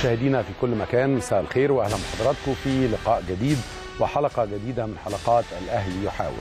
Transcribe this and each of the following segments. مشاهدينا في كل مكان، مساء الخير واهلا بحضراتكم في لقاء جديد وحلقه جديده من حلقات الأهلي يحاور.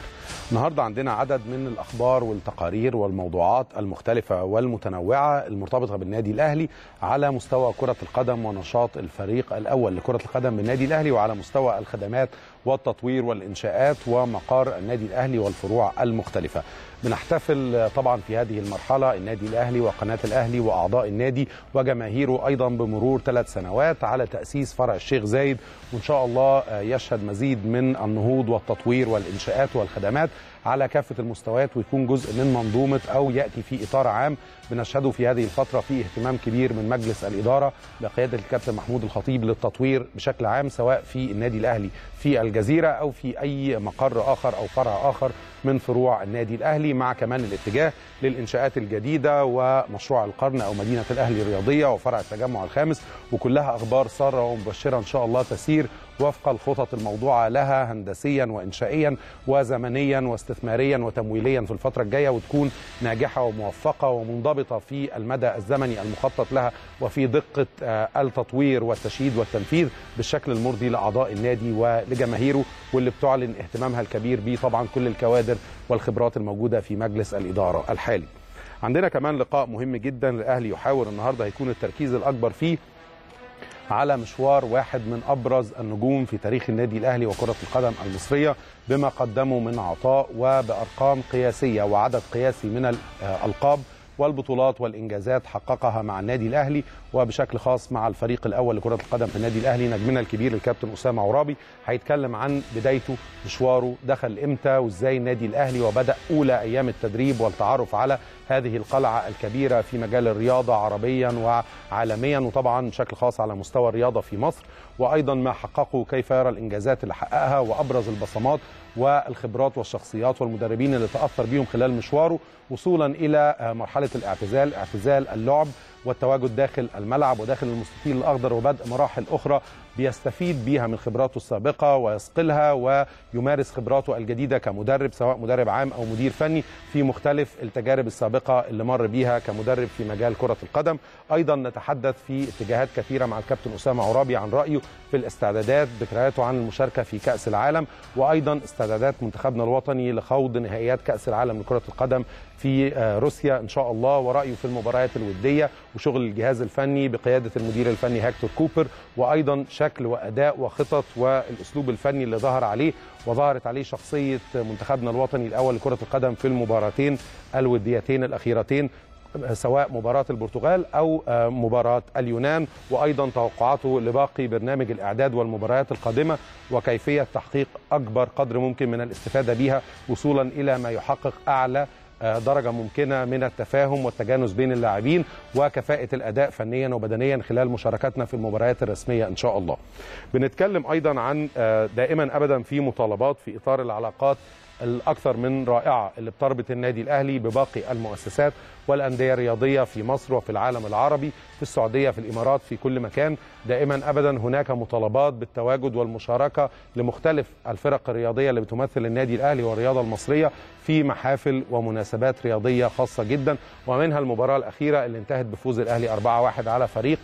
النهارده عندنا عدد من الاخبار والتقارير والموضوعات المختلفه والمتنوعه المرتبطه بالنادي الاهلي على مستوى كره القدم ونشاط الفريق الاول لكره القدم بالنادي الاهلي، وعلى مستوى الخدمات والتطوير والانشاءات ومقار النادي الاهلي والفروع المختلفه. بنحتفل طبعا في هذه المرحله النادي الاهلي وقناه الاهلي واعضاء النادي وجماهيره ايضا بمرور 3 سنوات على تاسيس فرع الشيخ زايد، وان شاء الله يشهد مزيد من النهوض والتطوير والانشاءات والخدمات على كافة المستويات، ويكون جزء من منظومة أو يأتي في إطار عام بنشهده في هذه الفترة في اهتمام كبير من مجلس الإدارة بقيادة الكابتن محمود الخطيب للتطوير بشكل عام، سواء في النادي الأهلي في الجزيرة أو في أي مقر آخر أو فرع آخر من فروع النادي الأهلي، مع كمان الاتجاه للإنشاءات الجديدة ومشروع القرن أو مدينة الأهلي الرياضية وفرع التجمع الخامس، وكلها أخبار سارة ومبشرة إن شاء الله تسير وفق الخطط الموضوعة لها هندسيا وإنشائيا وزمنيا واستثماريا وتمويليا في الفترة الجاية، وتكون ناجحة وموفقة ومنضبطة في المدى الزمني المخطط لها وفي دقة التطوير والتشييد والتنفيذ بالشكل المرضي لأعضاء النادي ولجماهيره، واللي بتعلن اهتمامها الكبير به طبعا كل الكوادر والخبرات الموجودة في مجلس الإدارة الحالي. عندنا كمان لقاء مهم جدا للأهلي يحاور النهاردة، هيكون التركيز الأكبر فيه على مشوار واحد من أبرز النجوم في تاريخ النادي الأهلي وكرة القدم المصرية بما قدمه من عطاء وبأرقام قياسية وعدد قياسي من الألقاب والبطولات والإنجازات حققها مع النادي الأهلي وبشكل خاص مع الفريق الأول لكرة القدم في النادي الأهلي. نجمنا الكبير الكابتن أسامة عرابي هيتكلم عن بدايته، مشواره، دخل إمتى وإزاي النادي الأهلي، وبدأ أولى أيام التدريب والتعرف على هذه القلعة الكبيرة في مجال الرياضة عربيا وعالميا، وطبعا بشكل خاص على مستوى الرياضة في مصر، وأيضا ما حققه، كيف يرى الإنجازات اللي حققها وأبرز البصمات والخبرات والشخصيات والمدربين اللي تأثر بيهم خلال مشواره وصولا إلى مرحلة الاعتزال، اعتزال اللعب والتواجد داخل الملعب وداخل المستطيل الأخضر وبدء مراحل أخرى بيستفيد بيها من خبراته السابقة ويصقلها ويمارس خبراته الجديدة كمدرب، سواء مدرب عام أو مدير فني، في مختلف التجارب السابقة اللي مر بيها كمدرب في مجال كرة القدم. أيضا نتحدث في اتجاهات كثيرة مع الكابتن أسامة عرابي عن رأيه في الاستعدادات، ذكرياته عن المشاركة في كأس العالم، وأيضا استعدادات منتخبنا الوطني لخوض نهائيات كأس العالم لكرة القدم في روسيا إن شاء الله، ورأيه في المباريات الودية وشغل الجهاز الفني بقيادة المدير الفني هكتور كوبر، وأيضا شكل وأداء وخطط والأسلوب الفني اللي ظهر عليه وظهرت عليه شخصية منتخبنا الوطني الأول لكرة القدم في المباراتين الوديتين الأخيرتين، سواء مباراة البرتغال أو مباراة اليونان، وأيضا توقعاته لباقي برنامج الإعداد والمباريات القادمة وكيفية تحقيق أكبر قدر ممكن من الاستفادة بها وصولا إلى ما يحقق أعلى درجة ممكنة من التفاهم والتجانس بين اللاعبين وكفاءة الأداء فنيا وبدنيا خلال مشاركتنا في المباريات الرسمية إن شاء الله. بنتكلم أيضا عن دائما أبدا في مطالبات في إطار العلاقات الأكثر من رائعة اللي بتربط النادي الأهلي بباقي المؤسسات والأندية الرياضية في مصر وفي العالم العربي، في السعودية، في الإمارات، في كل مكان. دائما أبدا هناك مطالبات بالتواجد والمشاركة لمختلف الفرق الرياضية اللي بتمثل النادي الأهلي والرياضة المصرية في محافل ومناسبات رياضية خاصة جدا، ومنها المباراة الأخيرة اللي انتهت بفوز الأهلي 4-1 على فريق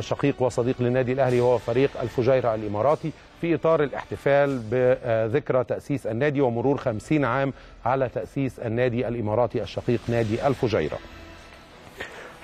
شقيق وصديق للنادي الأهلي وهو فريق الفجيرة الإماراتي، في إطار الاحتفال بذكرى تأسيس النادي ومرور 50 عام على تأسيس النادي الإماراتي الشقيق نادي الفجيرة.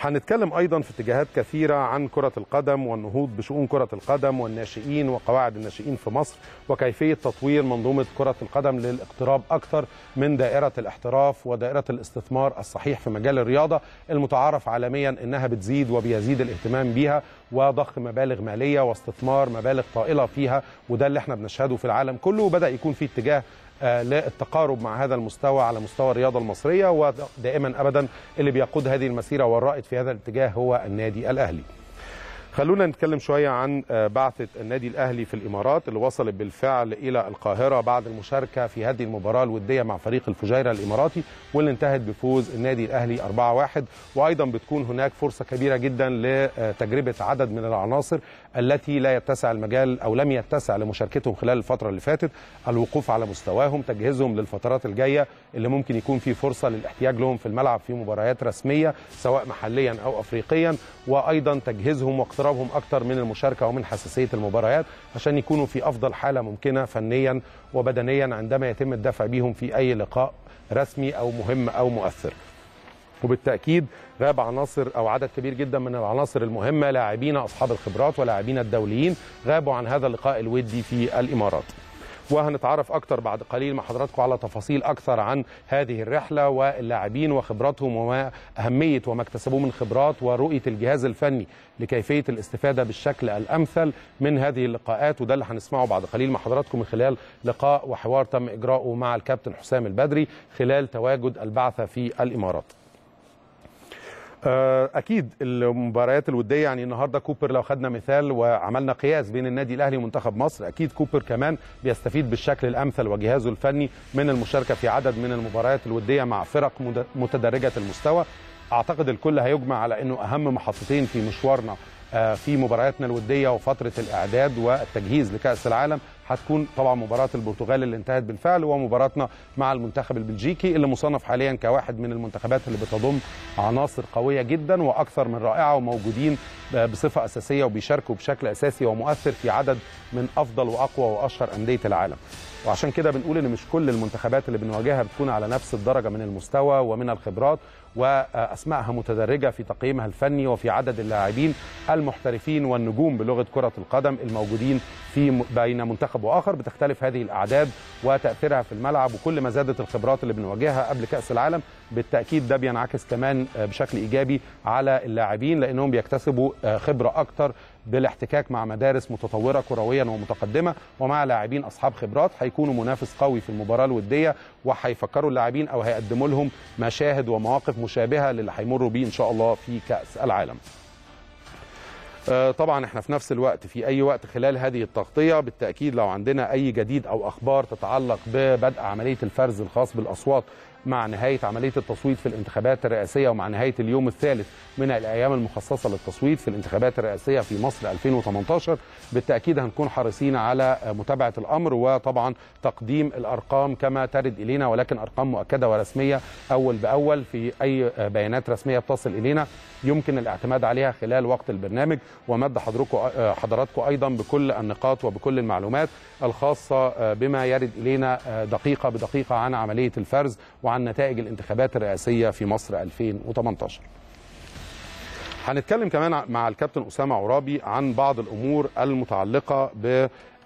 هنتكلم أيضا في اتجاهات كثيرة عن كرة القدم والنهوض بشؤون كرة القدم والناشئين وقواعد الناشئين في مصر وكيفية تطوير منظومة كرة القدم للاقتراب أكثر من دائرة الاحتراف ودائرة الاستثمار الصحيح في مجال الرياضة المتعارف عالميا أنها بتزيد وبيزيد الاهتمام بيها وضخ مبالغ مالية واستثمار مبالغ طائلة فيها، وده اللي احنا بنشهده في العالم كله، وبدأ يكون في اتجاه للتقارب مع هذا المستوى على مستوى الرياضة المصرية، ودائما أبدا اللي بيقود هذه المسيرة والرائد في هذا الاتجاه هو النادي الأهلي. خلونا نتكلم شوية عن بعثة النادي الأهلي في الإمارات اللي وصلت بالفعل إلى القاهرة بعد المشاركة في هذه المباراة الودية مع فريق الفجيرة الإماراتي واللي انتهت بفوز النادي الأهلي 4-1، وأيضا بتكون هناك فرصة كبيرة جدا لتجربة عدد من العناصر التي لا يتسع المجال أو لم يتسع لمشاركتهم خلال الفترة اللي فاتت، الوقوف على مستواهم، تجهيزهم للفترات الجاية اللي ممكن يكون في فرصة للاحتياج لهم في الملعب في مباريات رسمية سواء محليا أو أفريقيا، وأيضا تجهيزهم واقتراحهم اضرابهم اكتر من المشاركه ومن حساسيه المباريات عشان يكونوا في افضل حاله ممكنه فنيا وبدنيا عندما يتم الدفع بيهم في اي لقاء رسمي او مهم او مؤثر. وبالتاكيد غاب عناصر او عدد كبير جدا من العناصر المهمه، لاعبين اصحاب الخبرات ولاعبين الدوليين غابوا عن هذا اللقاء الودي في الامارات. وهنتعرف اكتر بعد قليل مع حضراتكم على تفاصيل اكثر عن هذه الرحله واللاعبين وخبراتهم وما اهميه وما اكتسبوه من خبرات ورؤيه الجهاز الفني لكيفيه الاستفاده بالشكل الامثل من هذه اللقاءات، وده اللي هنسمعه بعد قليل مع حضراتكم من خلال لقاء وحوار تم اجراؤه مع الكابتن حسام البدري خلال تواجد البعثه في الامارات. أكيد المباريات الودية، يعني النهاردة كوبر لو خدنا مثال وعملنا قياس بين النادي الأهلي ومنتخب مصر، أكيد كوبر كمان بيستفيد بالشكل الأمثل وجهازه الفني من المشاركة في عدد من المباريات الودية مع فرق متدرجة المستوى. أعتقد الكل هيجمع على أنه أهم محطتين في مشوارنا في مبارياتنا الودية وفترة الإعداد والتجهيز لكأس العالم هتكون طبعا مباراة البرتغال اللي انتهت بالفعل، ومباراتنا مع المنتخب البلجيكي اللي مصنف حاليا كواحد من المنتخبات اللي بتضم عناصر قوية جدا وأكثر من رائعة وموجودين بصفة أساسية وبيشاركوا بشكل أساسي ومؤثر في عدد من أفضل وأقوى وأشهر أندية العالم. وعشان كده بنقول إن مش كل المنتخبات اللي بنواجهها بتكون على نفس الدرجة من المستوى ومن الخبرات، وأسمائها متدرجة في تقييمها الفني وفي عدد اللاعبين المحترفين والنجوم بلغة كرة القدم الموجودين في بين منتخب وآخر. بتختلف هذه الأعداد وتأثيرها في الملعب، وكل ما زادت الخبرات اللي بنواجهها قبل كأس العالم بالتأكيد ده بينعكس كمان بشكل إيجابي على اللاعبين لأنهم بيكتسبوا خبرة أكتر بالاحتكاك مع مدارس متطورة كرويا ومتقدمة ومع لاعبين أصحاب خبرات. هيكونوا منافس قوي في المباراة الودية وهيفكروا اللاعبين أو هيقدموا لهم مشاهد ومواقف مشابهة للي هيمروا بيه إن شاء الله في كأس العالم. طبعا احنا في نفس الوقت في اي وقت خلال هذه التغطية بالتأكيد لو عندنا اي جديد او اخبار تتعلق ببدء عملية الفرز الخاص بالاصوات مع نهاية عملية التصويت في الانتخابات الرئاسية ومع نهاية اليوم الثالث من الأيام المخصصة للتصويت في الانتخابات الرئاسية في مصر 2018 بالتأكيد هنكون حريصين على متابعة الأمر وطبعا تقديم الأرقام كما ترد إلينا، ولكن أرقام مؤكدة ورسمية أول بأول في أي بيانات رسمية بتصل إلينا يمكن الاعتماد عليها خلال وقت البرنامج، ومد حضراتكم أيضا بكل النقاط وبكل المعلومات الخاصة بما يرد إلينا دقيقة بدقيقة عن عملية الفرز وعن نتائج الانتخابات الرئاسية في مصر 2018. هنتكلم كمان مع الكابتن أسامة عرابي عن بعض الأمور المتعلقة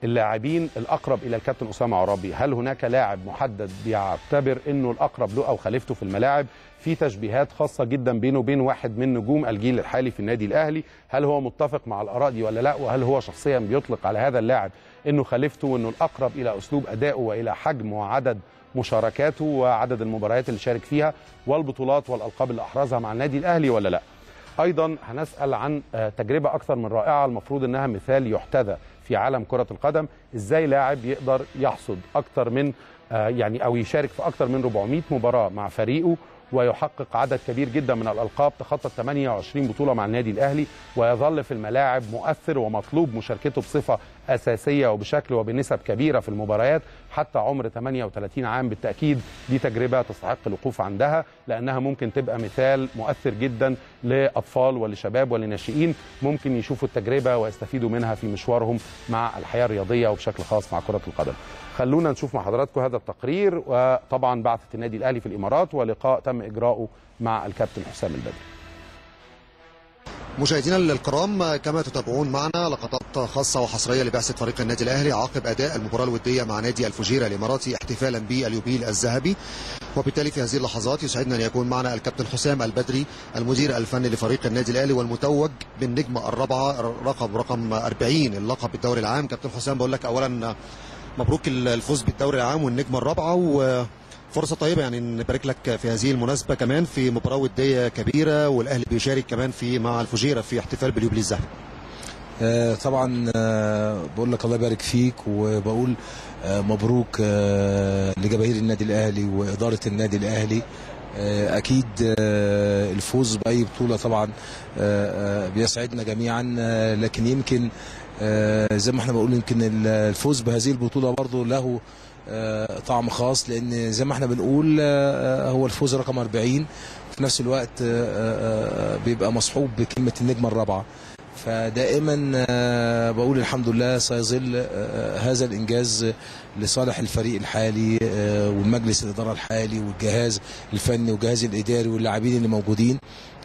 باللاعبين الأقرب إلى الكابتن أسامة عرابي. هل هناك لاعب محدد بيعتبر أنه الأقرب له أو خليفته في الملاعب؟ في تشبيهات خاصة جدا بينه وبين واحد من نجوم الجيل الحالي في النادي الأهلي، هل هو متفق مع الآراء دي ولا لا؟ وهل هو شخصيا بيطلق على هذا اللاعب أنه خليفته وأنه الأقرب إلى أسلوب أدائه وإلى حجم وعدد مشاركاته وعدد المباريات اللي شارك فيها والبطولات والألقاب اللي أحرزها مع النادي الأهلي ولا لا؟ أيضا هنسأل عن تجربة أكثر من رائعة المفروض أنها مثال يحتذى في عالم كرة القدم، إزاي لاعب يقدر يحصد أكثر من يعني أو يشارك في أكثر من 400 مباراة مع فريقه ويحقق عدد كبير جدا من الألقاب، تخطى 28 بطولة مع النادي الأهلي ويظل في الملاعب مؤثر ومطلوب مشاركته بصفة أساسية وبشكل وبنسب كبيرة في المباريات حتى عمر 38 عام. بالتأكيد دي تجربة تستحق الوقوف عندها لأنها ممكن تبقى مثال مؤثر جدا لأطفال ولشباب ولناشئين ممكن يشوفوا التجربة ويستفيدوا منها في مشوارهم مع الحياة الرياضية وبشكل خاص مع كرة القدم. خلونا نشوف مع حضراتكم هذا التقرير وطبعا بعثة النادي الأهلي في الإمارات ولقاء تم إجراؤه مع الكابتن حسام البدري. مشاهدينا الكرام، كما تتابعون معنا لقطات خاصة وحصرية لبعثة فريق النادي الأهلي عقب أداء المباراة الودية مع نادي الفجيرة الإماراتي احتفالا باليوبيل الذهبي، وبالتالي في هذه اللحظات يسعدنا أن يكون معنا الكابتن حسام البدري المدير الفني لفريق النادي الأهلي والمتوج بالنجمة الرابعة رقم 40 اللقب بالدوري العام. كابتن حسام، بقول لك أولا مبروك الفوز بالدوري العام والنجمه الرابعه، وفرصه طيبه يعني نبارك لك في هذه المناسبه كمان في مباراه وديه كبيره والاهلي بيشارك كمان في مع الفجيره في احتفال باليوبيل الذهبي. طبعا بقول لك الله يبارك فيك، وبقول مبروك لجماهير النادي الاهلي واداره النادي الاهلي. أكيد الفوز بأي بطولة طبعا بيسعدنا جميعا، لكن يمكن زي ما احنا بنقول يمكن الفوز بهذه البطولة برضو له طعم خاص، لأن زي ما احنا بنقول هو الفوز رقم 40 في نفس الوقت بيبقى مصحوب بكلمة النجمة الرابعة. فدائما بقول الحمد لله سيظل هذا الإنجاز لصالح الفريق الحالي والمجلس الإدارة الحالي والجهاز الفني والجهاز الإداري واللاعبين اللي موجودين،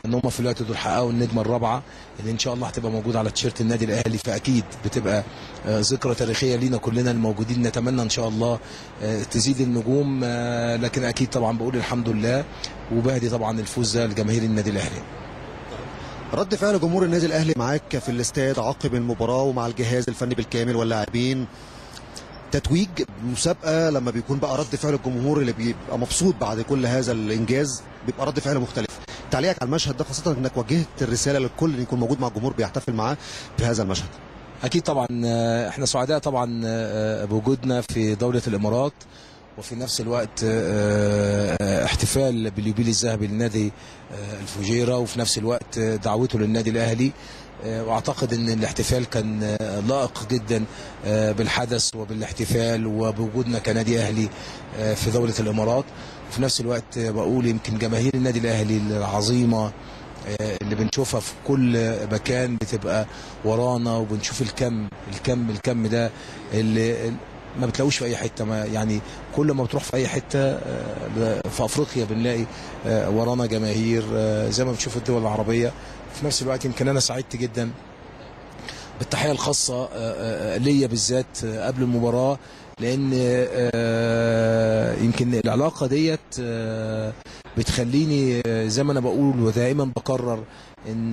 ان هم في الوقت دول حققوا النجمه الرابعه اللي ان شاء الله هتبقى موجوده على تيشيرت النادي الاهلي، فاكيد بتبقى ذكرى تاريخيه لينا كلنا الموجودين. نتمنى ان شاء الله تزيد النجوم، لكن اكيد طبعا بقول الحمد لله وبهدي طبعا الفوز ده لجماهير النادي الاهلي. رد فعل جمهور النادي الاهلي معاك في الاستاد عقب المباراه ومع الجهاز الفني بالكامل واللاعبين، تتويج مسابقه لما بيكون بقى رد فعل الجمهور اللي بيبقى مبسوط بعد كل هذا الانجاز بيبقى رد فعل مختلف، تعليقك على المشهد ده خاصة انك وجهت الرسالة للكل ان يكون موجود مع الجمهور بيحتفل معاه في هذا المشهد؟ اكيد طبعا احنا سعداء طبعا بوجودنا في دولة الامارات، وفي نفس الوقت احتفال باليوبيل الذهبي لنادي الفجيرة، وفي نفس الوقت دعوته للنادي الاهلي، واعتقد ان الاحتفال كان لائق جدا بالحدث وبالاحتفال وبوجودنا كنادي اهلي في دولة الامارات. وفي نفس الوقت بقول يمكن جماهير النادي الاهلي العظيمه اللي بنشوفها في كل مكان بتبقى ورانا، وبنشوف الكم ده اللي ما بتلاقوش في اي حته، ما يعني كل ما بتروح في اي حته في افريقيا بنلاقي ورانا جماهير زي ما بتشوف الدول العربيه. في نفس الوقت يمكن انا سعدت جدا بالتحيه الخاصه ليا بالذات قبل المباراه، لان يمكن العلاقه ديت بتخليني زي ما انا بقول ودائما بكرر ان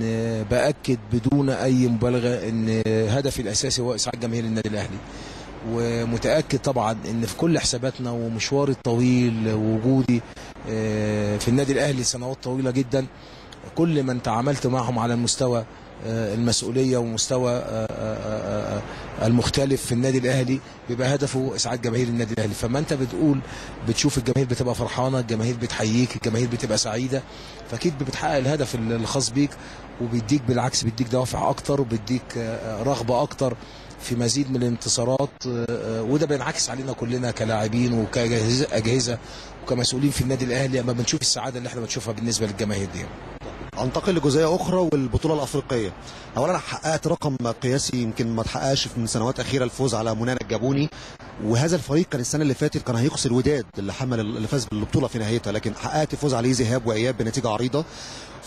باكد بدون اي مبالغه ان هدفي الاساسي هو اسعاد جماهير النادي الاهلي، ومتاكد طبعا ان في كل حساباتنا ومشواري الطويل ووجودي في النادي الاهلي سنوات طويله جدا، كل من تعاملت معهم على المستوى المسؤوليه ومستوى المختلف في النادي الاهلي بيبقى هدفه اسعاد جماهير النادي الاهلي. فما انت بتقول بتشوف الجماهير بتبقى فرحانه، الجماهير بتحييك، الجماهير بتبقى سعيده، فاكيد بتحقق الهدف الخاص بيك، وبيديك بالعكس بيديك دوافع اكتر وبيديك رغبه اكتر في مزيد من الانتصارات، وده بينعكس علينا كلنا كلاعبين وكاجهزه وكمسؤولين في النادي الاهلي اما بنشوف السعاده اللي احنا بنشوفها بالنسبه للجماهير دي. انتقل لجزئيه اخرى والبطوله الافريقيه. اولا حققت رقم قياسي يمكن ما تحققش في سنوات اخيره، الفوز على مونانا الجابوني، وهذا الفريق كان السنه اللي فاتت كان هيقصي الوداد اللي حمل اللي فاز بالبطوله في نهايتها، لكن حققت فوز عليه ذهاب واياب بنتيجه عريضه.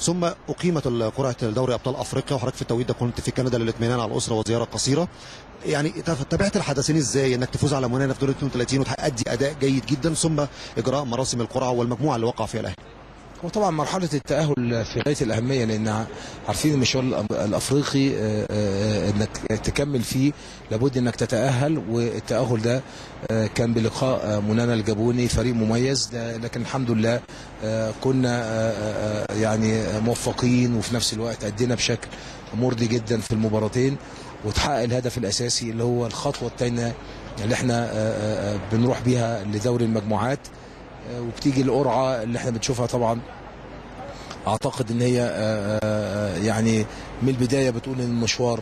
ثم اقيمت قرعه دوري ابطال افريقيا، وحضرتك في التوقيت ده كنت في كندا للاطمئنان على الاسره وزياره قصيره. يعني تابعت الحدثين ازاي انك تفوز على مونانا في دور 32 وتأدي اداء جيد جدا، ثم اجراء مراسم القرعه والمجموعه اللي وقع فيها الاهلي؟ وطبعا مرحله التاهل في غايه الاهميه، لان عارفين المشوار الافريقي انك تكمل فيه لابد انك تتاهل، والتاهل ده كان بلقاء مونانا الجابوني فريق مميز ده، لكن الحمد لله كنا يعني موفقين، وفي نفس الوقت ادينا بشكل مرضي جدا في المباراتين، وتحقق الهدف الاساسي اللي هو الخطوه الثانيه اللي احنا بنروح بيها لدوري المجموعات، وبتيجي القرعه اللي احنا بنشوفها. طبعا اعتقد ان هي يعني من البدايه بتقول ان المشوار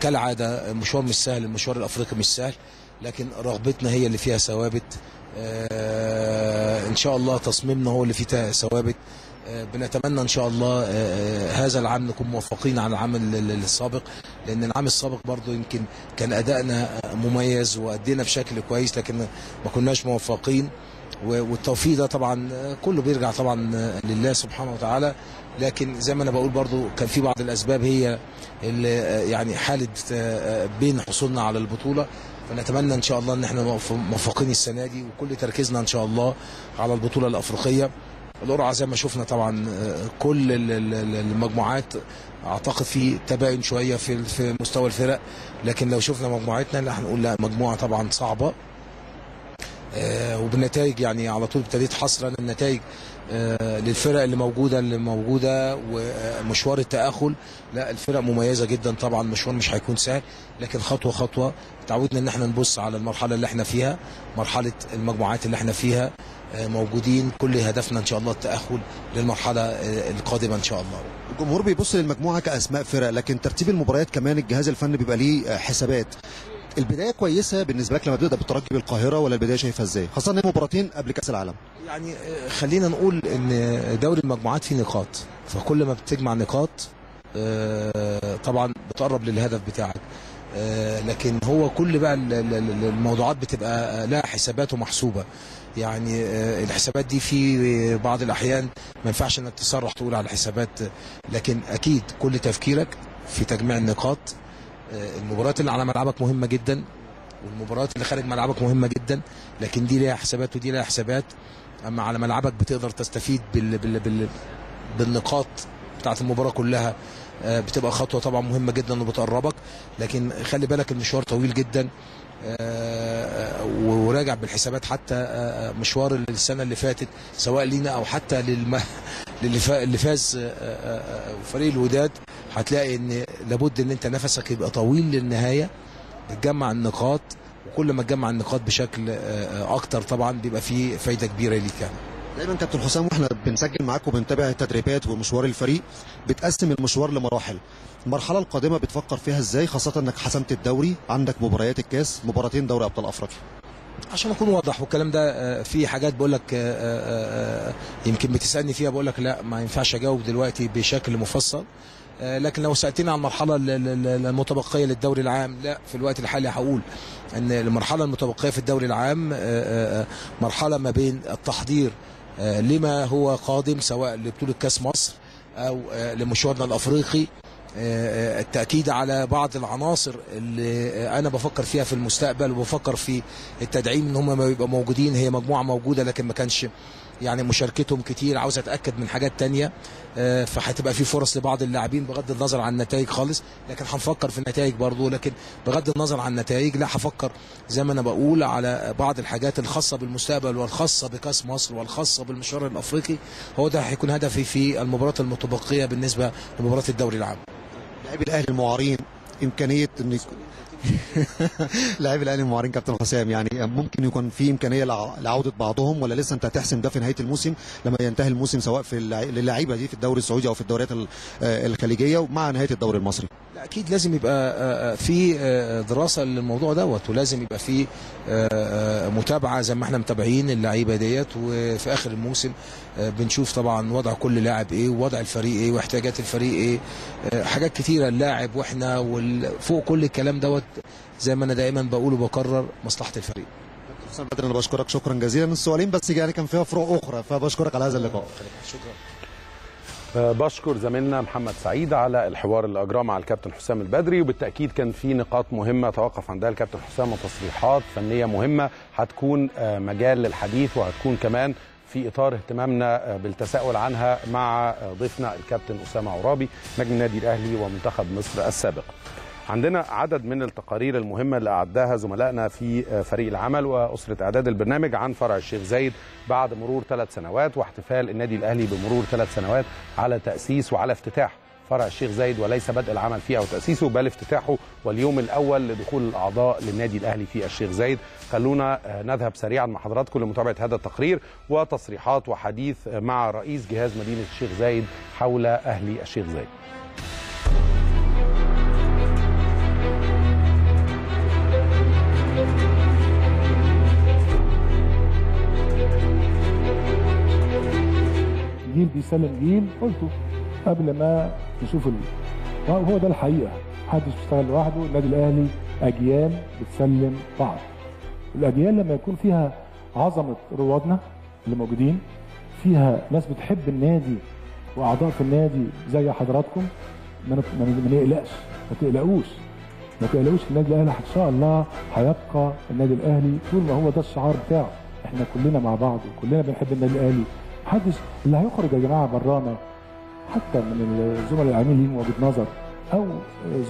كالعاده مشوار مش سهل، المشوار الافريقي مش سهل، لكن رغبتنا هي اللي فيها ثوابت، ان شاء الله تصميمنا هو اللي فيه ثوابت. بنتمنى ان شاء الله هذا العام نكون موفقين على العام السابق، لان العام السابق برضو يمكن كان ادائنا مميز وادينا بشكل كويس، لكن ما كناش موفقين، والتوفيق ده طبعا كله بيرجع طبعا لله سبحانه وتعالى، لكن زي ما انا بقول برضو كان في بعض الاسباب هي اللي يعني حاله بين حصولنا على البطوله. فنتمنى ان شاء الله ان احنا موفقين السنه دي، وكل تركيزنا ان شاء الله على البطوله الافريقيه. القرعه زي ما شفنا طبعا كل المجموعات اعتقد في تباين شويه في مستوى الفرق، لكن لو شفنا مجموعتنا اللي هنقول لا مجموعه طبعا صعبه، وبالنتائج يعني على طول ابتديت حصرا النتائج للفرق اللي موجوده، ومشوار التاهل لا الفرق مميزه جدا، طبعا مشوار مش هيكون سهل، لكن خطوه خطوه تعودنا ان احنا نبص على المرحله اللي احنا فيها، مرحله المجموعات اللي احنا فيها موجودين، كل هدفنا ان شاء الله التاهل للمرحله القادمه ان شاء الله. الجمهور بيبص للمجموعه كاسماء فرق، لكن ترتيب المباريات كمان الجهاز الفني بيبقى ليه حسابات. البدايه كويسه بالنسبه لك لما بتبدا بالترجي بالقاهره، ولا البدايه شايفها ازاي؟ خاصه ان مباراتين قبل كاس العالم. يعني خلينا نقول ان دوري المجموعات فيه نقاط، فكل ما بتجمع نقاط طبعا بتقرب للهدف بتاعك، لكن هو كل بقى الموضوعات بتبقى لها حسابات ومحسوبه. يعني الحسابات دي في بعض الاحيان ما ينفعش انك تصرح تقول على الحسابات، لكن اكيد كل تفكيرك في تجميع النقاط. المباريات اللي على ملعبك مهمه جدا، والمباريات اللي خارج ملعبك مهمه جدا، لكن دي ليها حسابات ودي ليها حسابات. اما على ملعبك بتقدر تستفيد بالنقاط بتاعت المباراه كلها، بتبقى خطوه طبعا مهمه جدا وبتقربك. لكن خلي بالك المشوار طويل جدا، وراجع بالحسابات حتى مشوار السنه اللي فاتت سواء لينا او حتى اللي فاز فريق الوداد، هتلاقي ان لابد ان انت نفسك يبقى طويل للنهايه، بتجمع النقاط، وكل ما تجمع النقاط بشكل اكتر طبعا بيبقى فيه فايده كبيره ليك. يعني دايما كابتن حسام واحنا بنسجل معاكم وبنتابع التدريبات ومشوار الفريق، بتقسم المشوار لمراحل. المرحله القادمه بتفكر فيها ازاي، خاصه انك حسمت الدوري، عندك مباريات الكاس، مباراتين دوري ابطال افريقيا؟ عشان اكون واضح، والكلام ده في حاجات بقول لك يمكن بتسالني فيها، بقول لك لا ما ينفعش اجاوب دلوقتي بشكل مفصل. لكن لو سألتني عن المرحلة المتبقية للدوري العام، لا في الوقت الحالي هقول أن المرحلة المتبقية في الدوري العام مرحلة ما بين التحضير لما هو قادم سواء لبطولة كاس مصر أو لمشوارنا الأفريقي، التأكيد على بعض العناصر اللي أنا بفكر فيها في المستقبل، وبفكر في التدعيم إن هم ما يبقوا موجودين. هي مجموعة موجودة لكن ما كانش يعني مشاركتهم كتير، عاوز اتاكد من حاجات تانية، فهتبقى في فرص لبعض اللاعبين بغض النظر عن النتائج خالص. لكن هنفكر في النتائج برضه، لكن بغض النظر عن النتائج لا هفكر زي ما انا بقول على بعض الحاجات الخاصه بالمستقبل والخاصه بكاس مصر والخاصه بالمشوار الافريقي. هو ده هيكون هدفي في المباراه المتبقيه بالنسبه لمباراه الدوري العام. لاعبي الاهلي المعارين امكانيه ان لاعبي الاهلي المعارين كابتن حسام، يعني ممكن يكون في امكانيه لعوده بعضهم، ولا لسه انت هتحسم ده في نهايه الموسم لما ينتهي الموسم سواء في اللعيبه دي في الدوري السعودي او في الدوريات الخليجيه ومع نهايه الدوري المصري؟ لا اكيد لازم يبقى في دراسه للموضوع دوت، ولازم يبقى في متابعه زي ما احنا متابعين اللعيبه ديت، وفي اخر الموسم بنشوف طبعا وضع كل لاعب ايه، ووضع الفريق ايه، واحتياجات الفريق ايه، حاجات كتيره اللاعب واحنا فوق كل الكلام دوت. زي ما انا دائما بقول وبكرر، مصلحه الفريق. كابتن حسام بدري انا بشكرك شكرا جزيلا، السؤالين بس يعني كان فيها فروق اخرى، فبشكرك على هذا اللقاء. شكرا. بشكر زميلنا محمد سعيد على الحوار اللي اجراه مع الكابتن حسام البدري، وبالتاكيد كان في نقاط مهمه توقف عندها الكابتن حسام وتصريحات فنيه مهمه هتكون مجال للحديث، وهتكون كمان في اطار اهتمامنا بالتساؤل عنها مع ضيفنا الكابتن اسامه عرابي نجم النادي الاهلي ومنتخب مصر السابق. عندنا عدد من التقارير المهمة اللي أعدها زملائنا في فريق العمل وأسرة إعداد البرنامج عن فرع الشيخ زايد بعد مرور 3 سنوات، واحتفال النادي الأهلي بمرور 3 سنوات على تأسيس وعلى افتتاح فرع الشيخ زايد، وليس بدء العمل فيه أو تأسيسه بل افتتاحه واليوم الأول لدخول الأعضاء للنادي الأهلي في الشيخ زايد. خلونا نذهب سريعا مع حضراتكم لمتابعة هذا التقرير وتصريحات وحديث مع رئيس جهاز مدينة الشيخ زايد حول أهلي الشيخ زايد. جيل بيسلم جيل، قلته قبل ما تشوف وهو ده الحقيقه، محدش بيشتغل لوحده، النادي الاهلي اجيال بتسلم بعض. الاجيال لما يكون فيها عظمه روادنا اللي موجودين، فيها ناس بتحب النادي واعضاء في النادي زي حضراتكم، ما نقلقش، ما تقلقوش، ما تقلقوش، النادي الاهلي ان شاء الله هيبقى النادي الاهلي طول ما هو ده الشعار بتاعه، احنا كلنا مع بعض وكلنا بنحب النادي الاهلي. محدش اللي هيخرج يا جماعه برانا حتى من الزملاء العاملين ليهم وجهه نظر او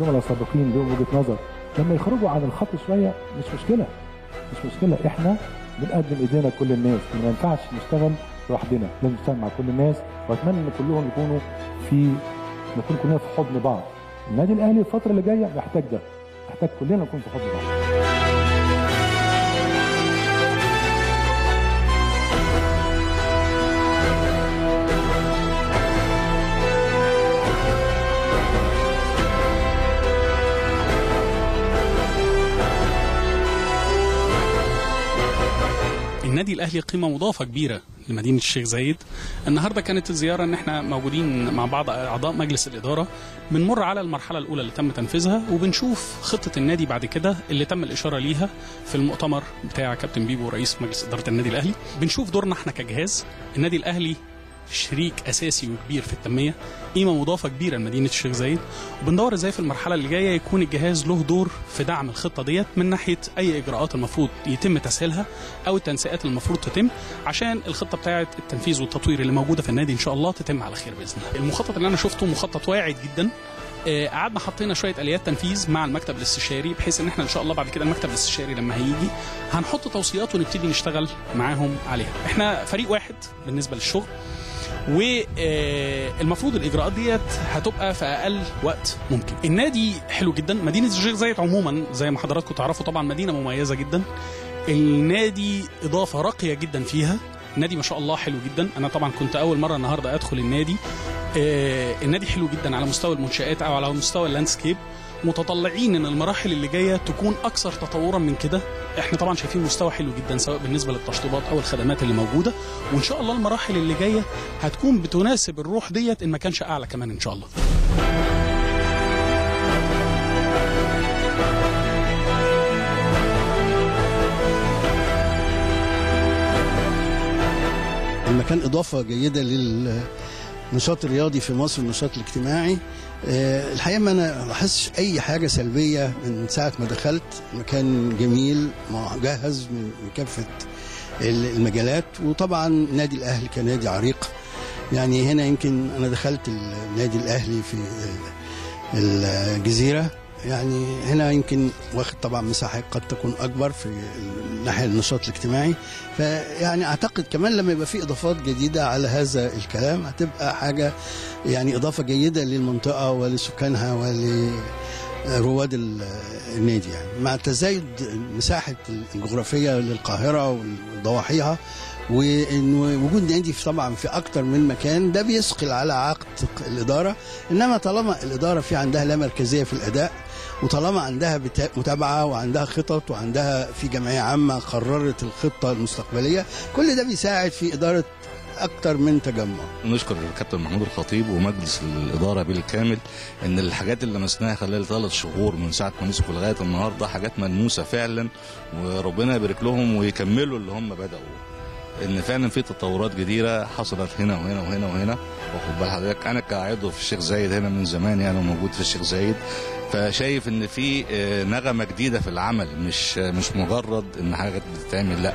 زملاء سابقين ليهم وجهه نظر، لما يخرجوا عن الخط شويه مش مشكله، احنا بنقدم ايدينا لكل الناس، ما ينفعش نشتغل لوحدنا، لازم نشتغل مع كل الناس، واتمنى ان كلهم يكونوا نكون كلنا في حضن بعض. النادي الاهلي الفتره اللي جايه محتاج ده، محتاج كلنا نكون في حضن بعض. النادي الأهلي قيمة مضافة كبيرة لمدينه الشيخ زايد. النهارده كانت الزياره ان احنا موجودين مع بعض اعضاء مجلس الاداره، بنمر على المرحله الاولى اللي تم تنفيذها وبنشوف خطه النادي بعد كده اللي تم الاشاره ليها في المؤتمر بتاع كابتن بيبو رئيس مجلس اداره النادي الاهلي. بنشوف دورنا احنا كجهاز. النادي الاهلي شريك اساسي وكبير في التنميه، قيمه مضافه كبيره لمدينه الشيخ زايد، وبندور ازاي في المرحله اللي جايه يكون الجهاز له دور في دعم الخطه ديت من ناحيه اي اجراءات المفروض يتم تسهيلها او التنسيقات المفروض تتم عشان الخطه بتاعه التنفيذ والتطوير اللي موجوده في النادي ان شاء الله تتم على خير باذن الله. المخطط اللي انا شفته مخطط واعد جدا. قعدنا حطينا شويه اليات تنفيذ مع المكتب الاستشاري بحيث ان احنا ان شاء الله بعد كده المكتب الاستشاري لما هيجي هنحط توصيات ونبتدي نشتغل معاهم عليها. احنا فريق واحد بالنسبه للشغل، والمفروض الاجراءات ديت هتبقى في اقل وقت ممكن. النادي حلو جدا، مدينه الشيخ زايد عموما زي ما حضراتكم تعرفوا طبعا مدينه مميزه جدا، النادي اضافه راقيه جدا فيها، النادي ما شاء الله حلو جدا. انا طبعا كنت اول مره النهارده ادخل النادي. النادي حلو جدا على مستوى المنشآت او على مستوى اللاندسكيب، متطلعين ان المراحل اللي جايه تكون اكثر تطورا من كده. احنا طبعا شايفين مستوى حلو جدا سواء بالنسبه للتشطيبات او الخدمات اللي موجوده، وان شاء الله المراحل اللي جايه هتكون بتناسب الروح ديت ان ما كانش اعلى كمان ان شاء الله. المكان اضافه جيده للنشاط الرياضي في مصر والنشاط الاجتماعي. الحقيقه ما انا لاحظتش اي حاجه سلبيه من ساعه ما دخلت، مكان جميل مجهز من كافه المجالات، وطبعا نادي الاهلي كنادي عريق. يعني هنا يمكن انا دخلت النادي الاهلي في الجزيره، يعني هنا يمكن واخد طبعا مساحه قد تكون اكبر في ناحيه النشاط الاجتماعي، فيعني اعتقد كمان لما يبقى في اضافات جديده على هذا الكلام هتبقى حاجه يعني اضافه جيده للمنطقه ولسكانها ولرواد النادي. يعني مع تزايد مساحه الجغرافيه للقاهره وضواحيها وإن وجود نادي طبعا في أكتر من مكان ده بيثقل على عقد الإدارة، إنما طالما الإدارة في عندها لا مركزية في الأداء، وطالما عندها متابعة وعندها خطط وعندها في جمعية عامة قررت الخطة المستقبلية، كل ده بيساعد في إدارة أكتر من تجمع. نشكر الكابتن محمود الخطيب ومجلس الإدارة بالكامل إن الحاجات اللي لمسناها خلال 3 شهور من ساعة ما مسكوا لغاية النهاردة حاجات ملموسة فعلا، وربنا يبارك لهم ويكملوا اللي هم بدأوا. ان فعلا في تطورات جديده حصلت هنا وهنا وهنا وهنا. واخد بال حضرتك انا كعضو في الشيخ زايد هنا من زمان، يعني موجود في الشيخ زايد، فشايف ان في نغمه جديده في العمل، مش مجرد ان حاجه بتتعمل، لا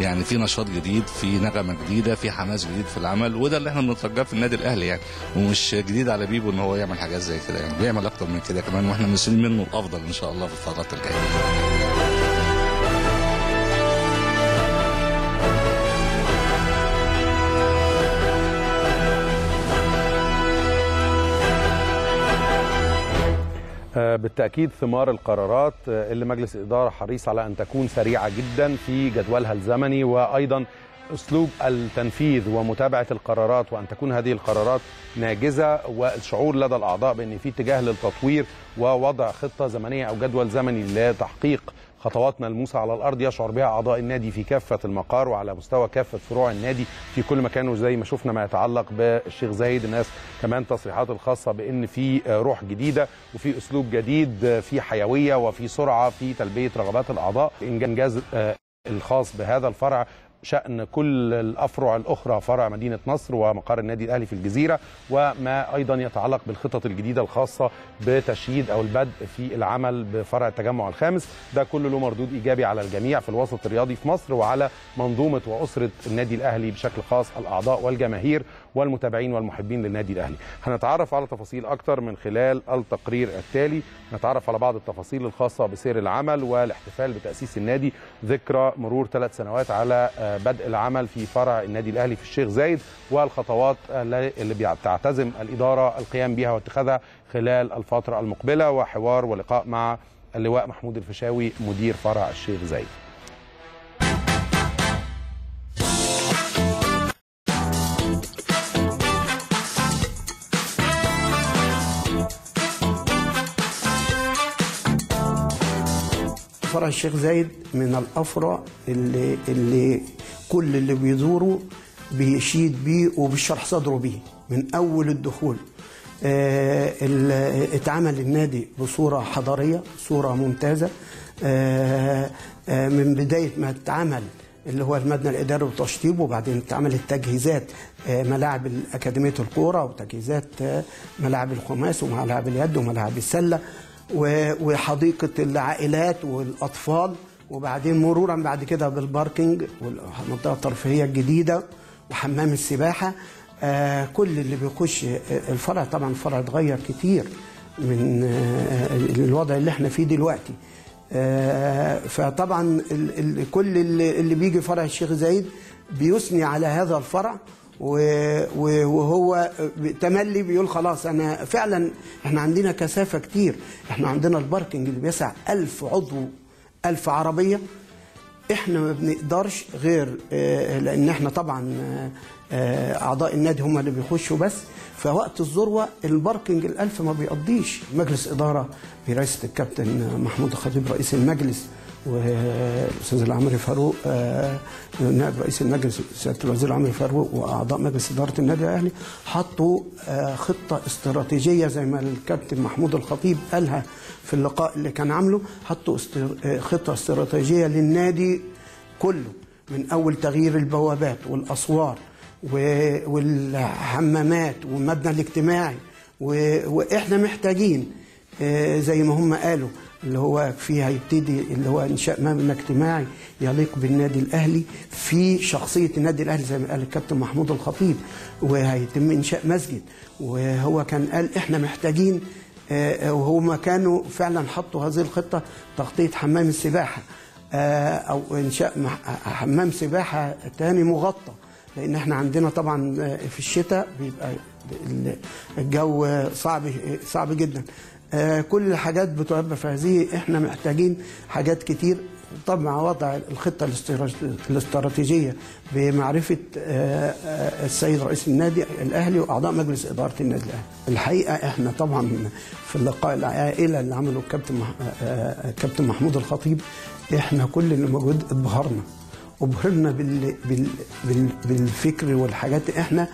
يعني في نشاط جديد، في نغمه جديده، في حماس جديد في العمل، وده اللي احنا بنترجاه في النادي الاهلي يعني. ومش جديد على بيبو ان هو يعمل حاجات زي كده، يعني بيعمل اكتر من كده كمان، واحنا مستنيين منه الافضل ان شاء الله في الفترات الجايه. بالتأكيد ثمار القرارات اللي مجلس الإدارة حريص على أن تكون سريعة جدا في جدولها الزمني، وأيضا أسلوب التنفيذ ومتابعة القرارات، وأن تكون هذه القرارات ناجزة، والشعور لدى الأعضاء بأن في اتجاه للتطوير ووضع خطة زمنية أو جدول زمني لتحقيق خطوات ملموسة على الأرض يشعر بها أعضاء النادي في كافة المقار وعلى مستوى كافة فروع النادي في كل مكان. وزي ما شفنا ما يتعلق بالشيخ زايد، الناس كمان تصريحات الخاصة بأن في روح جديدة وفي أسلوب جديد، في حيوية وفي سرعة في تلبية رغبات الأعضاء. إنجاز الخاص بهذا الفرع شأن كل الأفرع الأخرى، فرع مدينة نصر ومقر النادي الأهلي في الجزيرة، وما أيضا يتعلق بالخطط الجديدة الخاصة بتشييد أو البدء في العمل بفرع التجمع الخامس. ده كله له مردود إيجابي على الجميع في الوسط الرياضي في مصر وعلى منظومة وأسرة النادي الأهلي بشكل خاص، الأعضاء والجماهير والمتابعين والمحبين للنادي الأهلي. هنتعرف على تفاصيل أكتر من خلال التقرير التالي، نتعرف على بعض التفاصيل الخاصة بسير العمل والاحتفال بتأسيس النادي ذكرى مرور 3 سنوات على بدء العمل في فرع النادي الأهلي في الشيخ زايد، والخطوات اللي بتعتزم الإدارة القيام بها واتخاذها خلال الفترة المقبلة، وحوار ولقاء مع اللواء محمود الفشاوي مدير فرع الشيخ زايد. فرع الشيخ زايد من الأفرع اللي كل اللي بيزوروا بيشيد بيه وبيشرح صدره بيه من أول الدخول. اتعمل النادي بصورة حضارية، صورة ممتازة، من بداية ما اتعمل اللي هو المبنى الإداري وتشطيبه، وبعدين اتعمل التجهيزات، ملاعب أكاديمية الكورة وتجهيزات ملاعب الخماس وملاعب اليد وملاعب السلة وحديقة العائلات والأطفال، وبعدين مرورا بعد كده بالباركينج والمنطقة الترفيهية الجديدة وحمام السباحة. كل اللي بيخش الفرع، طبعا الفرع اتغير كتير من الوضع اللي احنا فيه دلوقتي. فطبعا كل اللي بيجي فرع الشيخ زايد بيثني على هذا الفرع، وهو تملي بيقول خلاص انا فعلا احنا عندنا كثافه كتير، احنا عندنا الباركنج اللي بيسع 1000 عضو، 1000 عربيه، احنا ما بنقدرش غير لان احنا طبعا اعضاء النادي هم اللي بيخشوا بس، فوقت الذروه الباركنج ال1000 ما بيقضيش. مجلس اداره برئاسه الكابتن محمود الخطيب رئيس المجلس، والاستاذ العمري فاروق نائب رئيس المجلس، سياده الوزير العمري فاروق واعضاء مجلس اداره النادي الاهلي حطوا خطه استراتيجيه زي ما الكابتن محمود الخطيب قالها في اللقاء اللي كان عامله، حطوا خطه استراتيجيه للنادي كله، من اول تغيير البوابات والاسوار والحمامات والمبنى الاجتماعي، واحنا محتاجين زي ما هم قالوا اللي هو فيه هيبتدي اللي هو انشاء مبنى اجتماعي يليق بالنادي الاهلي في شخصيه النادي الاهلي زي ما قال الكابتن محمود الخطيب، وهيتم انشاء مسجد، وهو كان قال احنا محتاجين، وهما كانوا فعلا حطوا هذه الخطه، تغطيه حمام السباحه او انشاء حمام سباحه ثاني مغطى، لان احنا عندنا طبعا في الشتاء بيبقى الجو صعب جدا. كل الحاجات بتعبى في هذه، احنا محتاجين حاجات كتير. طب مع وضع الخطه الاستراتيجيه بمعرفه السيد رئيس النادي الاهلي واعضاء مجلس اداره النادي الاهلي، الحقيقه احنا طبعا في اللقاء العائله اللي عمله الكابتن محمود الخطيب، احنا كل اللي موجود اتبهرنا، وبهرنا بالفكر والحاجات. احنا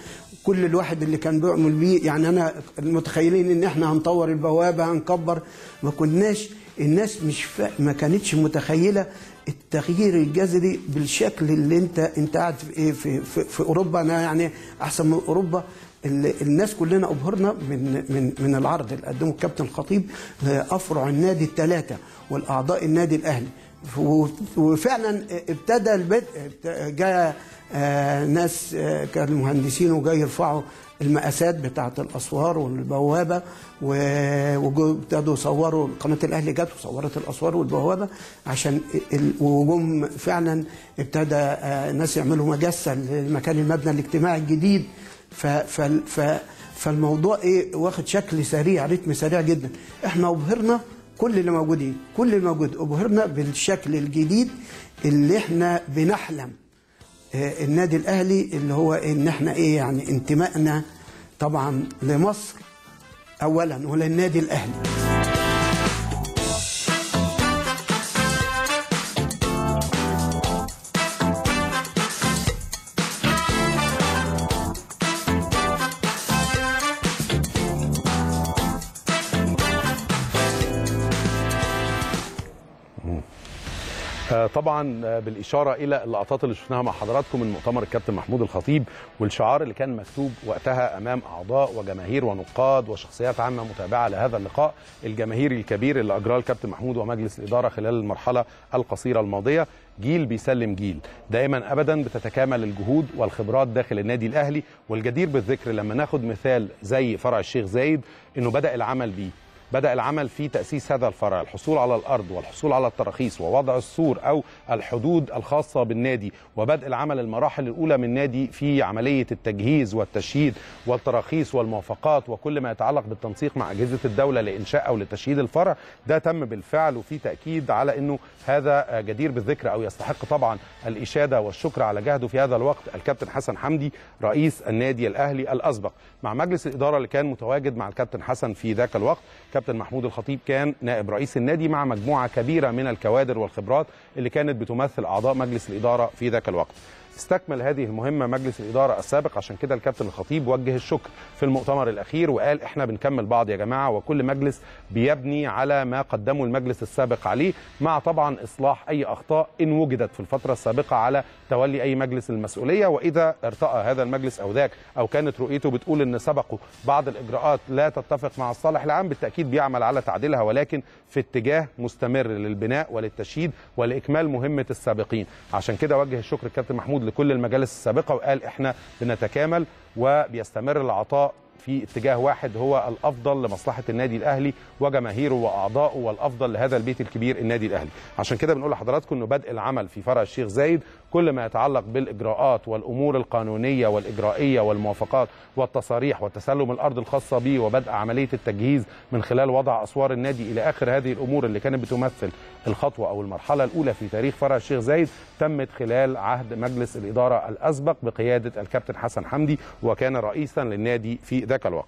كل الواحد اللي كان بيعمل بيه، يعني انا متخيلين ان احنا هنطور البوابه هنكبر، ما كناش الناس ما كانتش متخيله التغيير الجذري بالشكل اللي انت قاعد في اوروبا. انا يعني احسن من اوروبا، الناس كلنا ابهرنا من العرض اللي قدمه الكابتن الخطيب لافرع النادي الثلاثه والاعضاء النادي الاهلي، وفعلا ابتدى البدء. جاء ناس كانوا مهندسين وجاي يرفعوا المقاسات بتاعه الاسوار والبوابه، وابتدوا صوروا، قناه الاهلي جت وصورت الاسوار والبوابه عشان وجم. فعلا ابتدى ناس يعملوا مجسه لمكان المبنى الاجتماعي الجديد. فالموضوع ايه، واخد شكل سريع، رتم سريع جدا. احنا ابهرنا كل اللي موجودين، كل اللي موجود ابهرنا بالشكل الجديد اللي احنا بنحلم النادي الاهلي، اللي هو ان احنا ايه يعني انتمائنا طبعا لمصر اولا وللنادي الاهلي. طبعا بالاشاره الى اللقطات اللي شفناها مع حضراتكم من مؤتمر الكابتن محمود الخطيب، والشعار اللي كان مكتوب وقتها امام اعضاء وجماهير ونقاد وشخصيات عامه متابعه لهذا اللقاء الجماهيري الكبير اللي اجراه الكابتن محمود ومجلس الاداره خلال المرحله القصيره الماضيه. جيل بيسلم جيل، دائما ابدا بتتكامل الجهود والخبرات داخل النادي الاهلي. والجدير بالذكر لما ناخد مثال زي فرع الشيخ زايد انه بدا العمل بيه، بدأ العمل في تأسيس هذا الفرع، الحصول على الأرض والحصول على التراخيص ووضع السور أو الحدود الخاصة بالنادي، وبدء العمل المراحل الأولى من النادي في عملية التجهيز والتشييد والتراخيص والموافقات وكل ما يتعلق بالتنسيق مع أجهزة الدولة لإنشاء أو لتشييد الفرع. ده تم بالفعل، وفي تأكيد على أنه هذا جدير بالذكر أو يستحق طبعا الإشادة والشكر على جهده في هذا الوقت الكابتن حسن حمدي رئيس النادي الأهلي الأسبق، مع مجلس الإدارة اللي كان متواجد مع الكابتن حسن في ذاك الوقت. كابتن محمود الخطيب كان نائب رئيس النادي مع مجموعة كبيرة من الكوادر والخبرات اللي كانت بتمثل أعضاء مجلس الإدارة في ذاك الوقت. استكمل هذه المهمة مجلس الإدارة السابق، عشان كده الكابتن الخطيب وجه الشكر في المؤتمر الأخير وقال احنا بنكمل بعض يا جماعة، وكل مجلس بيبني على ما قدمه المجلس السابق عليه، مع طبعا إصلاح أي أخطاء إن وجدت في الفترة السابقة على تولي أي مجلس المسؤولية، وإذا ارتأى هذا المجلس أو ذاك أو كانت رؤيته بتقول إن سبقه بعض الإجراءات لا تتفق مع الصالح العام بالتأكيد بيعمل على تعديلها، ولكن في اتجاه مستمر للبناء وللتشييد ولإكمال مهمة السابقين. عشان كده وجه الشكر الكابتن محمود لكل المجالس السابقة وقال احنا بنتكامل وبيستمر العطاء في اتجاه واحد هو الأفضل لمصلحة النادي الأهلي وجماهيره وأعضائه والأفضل لهذا البيت الكبير النادي الأهلي. عشان كده بنقول لحضراتكم أنه بدء العمل في فرع الشيخ زايد كل ما يتعلق بالإجراءات والأمور القانونية والإجرائية والموافقات والتصاريح وتسلم الأرض الخاصة به وبدء عملية التجهيز من خلال وضع أسوار النادي إلى آخر هذه الأمور اللي كانت بتمثل الخطوة أو المرحلة الأولى في تاريخ فرع الشيخ زايد تمت خلال عهد مجلس الإدارة الأسبق بقيادة الكابتن حسن حمدي وكان رئيسا للنادي في ذاك الوقت.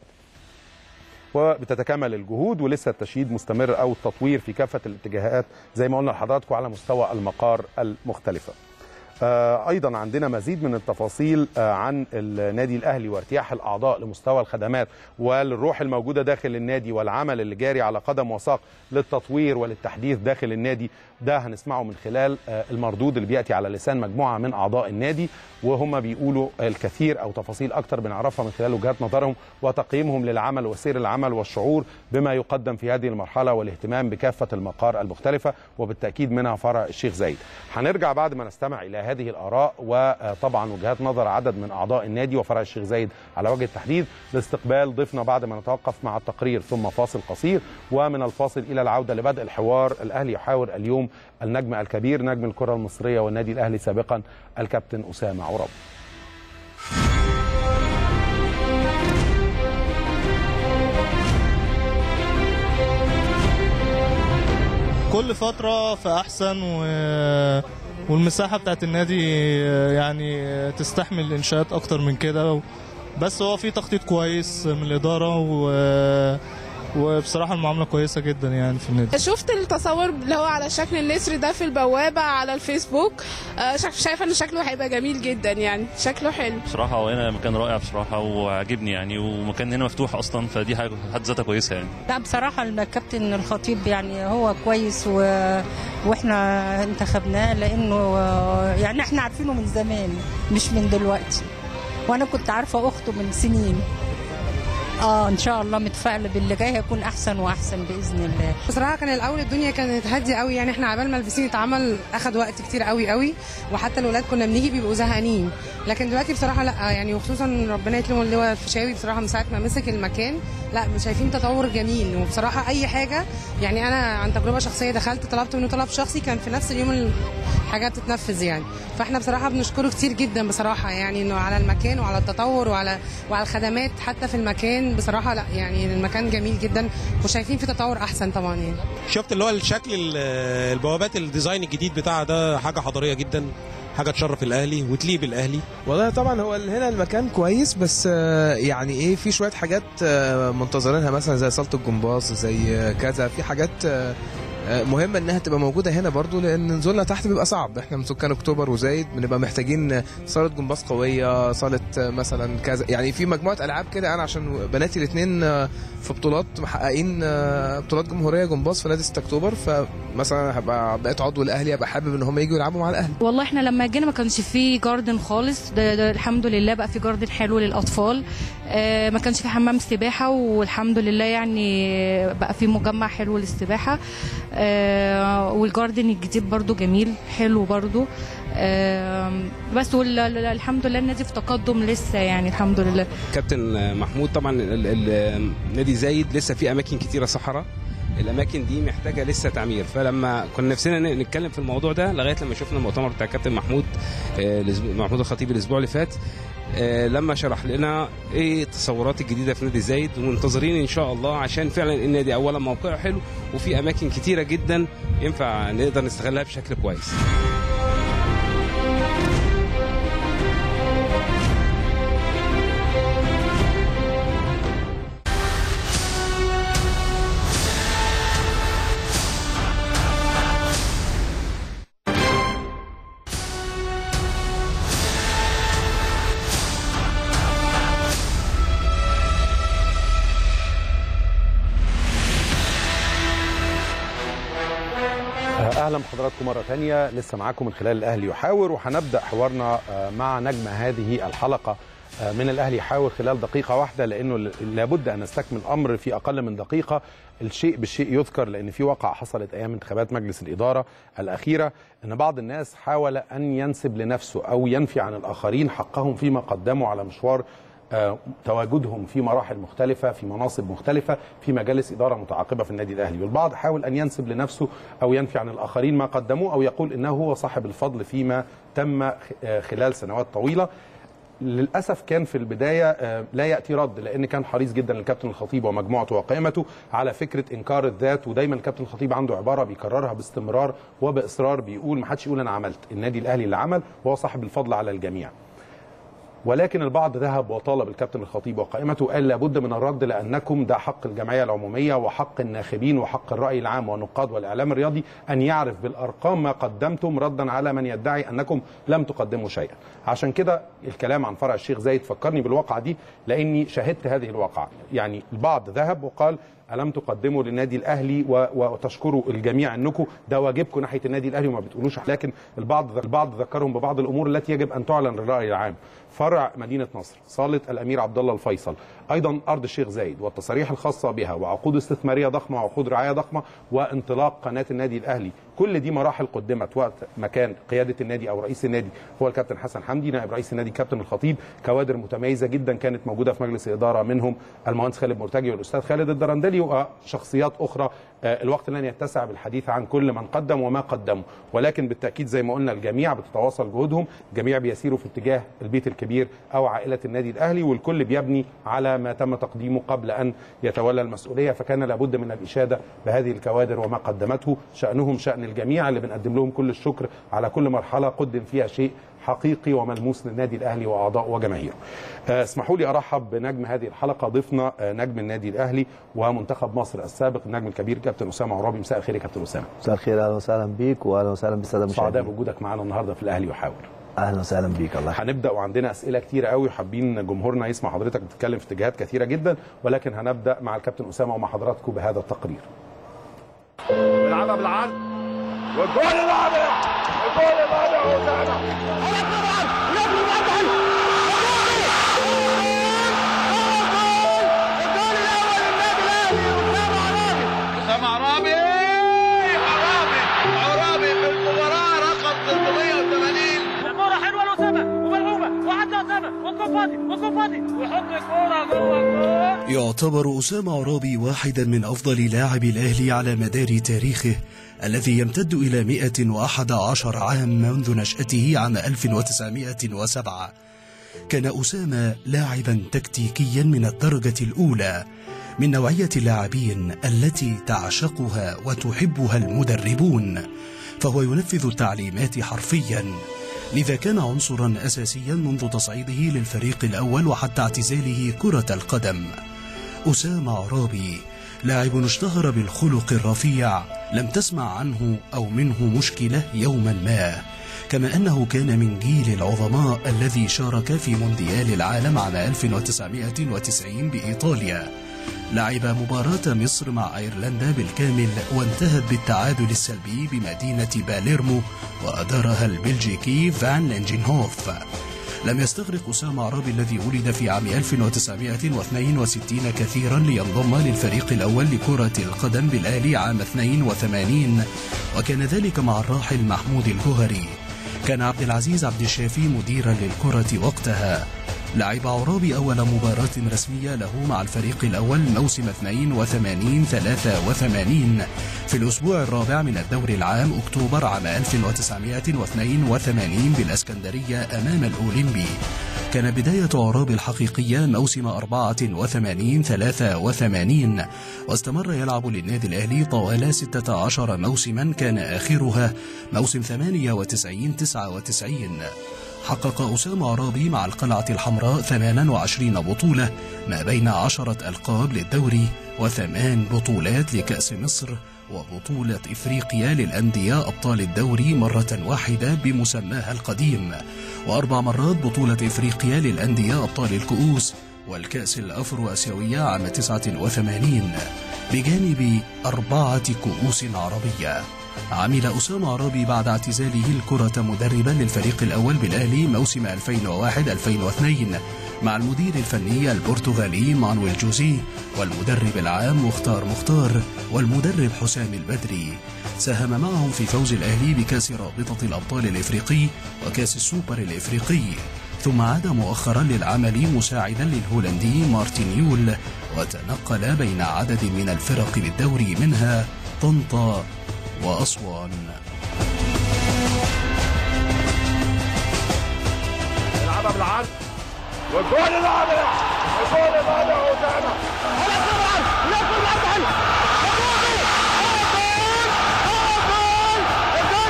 وبتتكامل الجهود ولسه التشييد مستمر أو التطوير في كافة الاتجاهات زي ما قلنا لحضراتكم على مستوى المقار المختلفة. أيضا عندنا مزيد من التفاصيل عن النادي الأهلي وارتياح الأعضاء لمستوى الخدمات والروح الموجودة داخل النادي والعمل اللي جاري على قدم وساق للتطوير وللتحديث داخل النادي، ده هنسمعه من خلال المردود اللي بيأتي على لسان مجموعة من أعضاء النادي وهم بيقولوا الكثير أو تفاصيل أكتر بنعرفها من خلال وجهات نظرهم وتقييمهم للعمل وسير العمل والشعور بما يقدم في هذه المرحلة والاهتمام بكافة المقار المختلفة وبالتأكيد منها فرع الشيخ زايد. هنرجع بعد ما نستمع إلى هذه الآراء وطبعا وجهات نظر عدد من أعضاء النادي وفرع الشيخ زايد على وجه التحديد لاستقبال ضيفنا بعد ما نتوقف مع التقرير ثم فاصل قصير، ومن الفاصل إلى العودة لبدء الحوار. الأهلي يحاور اليوم النجم الكبير نجم الكرة المصرية والنادي الأهلي سابقا الكابتن أسامة عرابي. كل فترة فأحسن والمساحة بتاعت النادي يعني تستحمل إنشاءات أكتر من كده، بس هو في تخطيط كويس من الإدارة وبصراحة المعاملة كويسة جدا يعني في النادي. شفت التصور اللي هو على شكل النسر ده في البوابة على الفيسبوك، شايفة إن شكله هيبقى جميل جدا يعني شكله حلو. بصراحة هو هنا مكان رائع بصراحة وعاجبني يعني، ومكان هنا مفتوح أصلا فدي حاجة في حد ذاتها كويسة يعني. لا بصراحة الكابتن الخطيب يعني هو كويس وإحنا انتخبناه لأنه يعني إحنا عارفينه من زمان مش من دلوقتي، وأنا كنت عارفة أخته من سنين. ان شاء الله متفائله باللي جاي هيكون احسن واحسن باذن الله. بصراحه كان الاول الدنيا كانت هاديه قوي يعني، احنا عبال ما الفسيل اتعمل اخد وقت كتير قوي قوي، وحتى الاولاد كنا بنيجي بيبقوا زهقانين، لكن دلوقتي بصراحه لا يعني، وخصوصا ربنا يكرمه اللي هو الفيشاوي بصراحه من ساعه ما مسك المكان لا شايفين تطور جميل. وبصراحه اي حاجه يعني انا عن تجربه شخصيه دخلت طلبت منه طلب شخصي كان في نفس اليوم الحاجات تتنفذ يعني، فاحنا بصراحه بنشكره كتير جدا بصراحه يعني انه على المكان وعلى التطور وعلى الخدمات حتى في المكان بصراحه لا يعني المكان جميل جدا وشايفين في تطور احسن طبعا يعني. شفت اللي هو الشكل البوابات الديزاين الجديد بتاعها ده حاجه حضاريه جدا، حاجه تشرف الاهلي وتليق بالاهلي. والله طبعا هو هنا المكان كويس بس يعني ايه في شويه حاجات منتظرينها مثلا زي صاله الجمباز زي كذا، في حاجات مهمه انها تبقى موجوده هنا برضو لان نزولنا تحت بيبقى صعب، احنا من سكان اكتوبر وزايد بنبقى محتاجين صاله جمباز قويه، صاله مثلا كذا يعني في مجموعه العاب كده. انا عشان بناتي الاثنين في بطولات محققين بطولات جمهوريه جمباز في نادي 6 اكتوبر، فمثلا هبقى بقيت عضو الاهلي هبقى حابب ان هم يجوا يلعبوا مع الاهلي. والله احنا لما جينا ما كانش فيه جاردن خالص، ده الحمد لله بقى في جاردن حلو للاطفال، ما كانش في حمام سباحه والحمد لله يعني بقى في مجمع حلو للسباحه، والجاردن الجديد برضو جميل حلو برضو، بس الحمد لله النادي في تقدم لسه يعني الحمد لله. كابتن محمود طبعا نادي زايد لسه في اماكن كتيره صحراء، الاماكن دي محتاجه لسه تعمير، فلما كنا نفسنا نتكلم في الموضوع ده لغايه لما شفنا المؤتمر بتاع كابتن محمود الخطيب الاسبوع اللي فات لما شرح لنا ايه التصورات الجديده في نادي زايد، ومنتظرين ان شاء الله عشان فعلا النادي اولا موقعه حلو وفي اماكن كتيره جدا ينفع نقدر نستغلها بشكل كويس. أهلا بحضراتكم مرة تانية. لسه معاكم من خلال الأهلي يحاور، وهنبدأ حوارنا مع نجم هذه الحلقة من الأهلي يحاور خلال دقيقة واحدة، لأنه لابد أن نستكمل أمر في أقل من دقيقة. الشيء بالشيء يذكر، لأن في واقعة حصلت أيام انتخابات مجلس الإدارة الأخيرة أن بعض الناس حاول أن ينسب لنفسه أو ينفي عن الآخرين حقهم فيما قدموا على مشوار تواجدهم في مراحل مختلفة، في مناصب مختلفة، في مجالس إدارة متعاقبة في النادي الأهلي. والبعض حاول أن ينسب لنفسه أو ينفي عن الآخرين ما قدموه، أو يقول إنه هو صاحب الفضل فيما تم خلال سنوات طويلة. للأسف كان في البداية لا يأتي رد، لأن كان حريص جدا الكابتن الخطيب ومجموعته وقائمته على فكرة إنكار الذات. ودايما الكابتن الخطيب عنده عبارة بيكررها باستمرار وبإصرار، بيقول ما حدش يقول أنا عملت، النادي الأهلي اللي عمل، وهو صاحب الفضل على الجميع. ولكن البعض ذهب وطالب الكابتن الخطيب وقائمته وقال لابد من الرد، لأنكم ده حق الجمعية العمومية وحق الناخبين وحق الرأي العام والنقاد والإعلام الرياضي أن يعرف بالأرقام ما قدمتم، ردا على من يدعي أنكم لم تقدموا شيئا. عشان كده الكلام عن فرع الشيخ زايد فكرني بالواقعة دي، لأني شاهدت هذه الواقعة. يعني البعض ذهب وقال ألم تقدموا للنادي الأهلي وتشكروا الجميع أنكم ده واجبكم ناحية النادي الأهلي وما بتقولوش، لكن البعض ذكرهم ببعض الأمور التي يجب أن تعلن للرأي العام. فرع مدينة نصر، صالة الأمير عبد الله الفيصل، أيضا أرض الشيخ زايد والتصاريح الخاصة بها، وعقود استثمارية ضخمة وعقود رعاية ضخمة، وانطلاق قناة النادي الأهلي. كل دي مراحل قدمت وقت مكان قيادة النادي أو رئيس النادي هو الكابتن حسن حمدي، نائب رئيس النادي كابتن الخطيب. كوادر متميزة جدا كانت موجودة في مجلس الإدارة، منهم المهندس خالد مرتجي والأستاذ خالد الدرندلي وشخصيات أخرى. الوقت لن يتسع بالحديث عن كل من قدم وما قدمه، ولكن بالتأكيد زي ما قلنا الجميع بتتواصل جهودهم، الجميع بيسيروا في اتجاه البيت الكبير أو عائلة النادي الأهلي، والكل بيبني على ما تم تقديمه قبل أن يتولى المسؤولية. فكان لابد من الإشادة بهذه الكوادر وما قدمته. شأنهم شأن الجميع، اللي بنقدم لهم كل الشكر على كل مرحلة قدم فيها شيء حقيقي وملموس للنادي الأهلي وأعضاء وجماهيره. اسمحوا لي أرحب بنجم هذه الحلقة، ضيفنا نجم النادي الأهلي ومنتخب مصر السابق، النجم الكبير كابتن أسامة عرابي. مساء الخير يا كابتن أسامة. مساء الخير، أهلا وسهلا بيك وأهلا وسهلا بالسادة المشاهدين. سعداء بوجودك معنا النهارده في الأهلي يحاور. اهلا وسهلا بيك. الله يخليك. هنبدا وعندنا اسئله كتير قوي، حابين جمهورنا يسمع حضرتك بتتكلم في اتجاهات كثيره جدا، ولكن هنبدا مع الكابتن اسامه ومع حضراتكم بهذا التقرير. بيلعبها بالعرض والجول الرابع، الجول الرابع اسامه. يعتبر أسامة عرابي واحدا من أفضل لاعبي الأهلي على مدار تاريخه الذي يمتد إلى 111 عام منذ نشأته عام 1907. كان أسامة لاعبا تكتيكيا من الدرجة الأولى، من نوعية اللاعبين التي تعشقها وتحبها المدربون، فهو ينفذ التعليمات حرفيا، لذا كان عنصرا أساسيا منذ تصعيده للفريق الأول وحتى اعتزاله كرة القدم. أسامة عرابي لاعب اشتهر بالخلق الرفيع، لم تسمع عنه أو منه مشكلة يوما ما، كما أنه كان من جيل العظماء الذي شارك في مونديال العالم عام 1990 بإيطاليا. لعب مباراة مصر مع أيرلندا بالكامل وانتهت بالتعادل السلبي بمدينة باليرمو وأدارها البلجيكي فان لينجينهوف. لم يستغرق أسامة عرابي الذي ولد في عام 1962 كثيرا لينضم للفريق الأول لكرة القدم بالأهلي عام 82، وكان ذلك مع الراحل محمود الجوهري. كان عبد العزيز عبد الشافي مديرا للكرة وقتها. لعب عرابي أول مباراة رسمية له مع الفريق الأول موسم 82-83 في الأسبوع الرابع من الدوري العام أكتوبر عام 1982 بالإسكندرية أمام الأولمبي. كان بداية عرابي الحقيقية موسم 84-83، واستمر يلعب للنادي الأهلي طوال 16 موسما كان آخرها موسم 98-99. حقق أسامة عرابي مع القلعة الحمراء 28 بطولة ما بين 10 ألقاب للدوري و8 بطولات لكأس مصر وبطولة إفريقيا للأندية أبطال الدوري مرة واحدة بمسماها القديم، و4 مرات بطولة إفريقيا للأندية أبطال الكؤوس والكأس الأفرو آسيوية عام 89، بجانب 4 كؤوس عربية. عمل أسامة عرابي بعد اعتزاله الكرة مدربا للفريق الأول بالأهلي موسم 2001-2002 مع المدير الفني البرتغالي مانويل جوزيه والمدرب العام مختار والمدرب حسام البدري. ساهم معهم في فوز الأهلي بكأس رابطة الأبطال الإفريقي وكأس السوبر الإفريقي، ثم عاد مؤخرا للعمل مساعدا للهولندي مارتن يول، وتنقل بين عدد من الفرق بالدوري منها طنطا وأسوان. يلعبها بالعرض والجول العرض الجول العرض قدامها الجول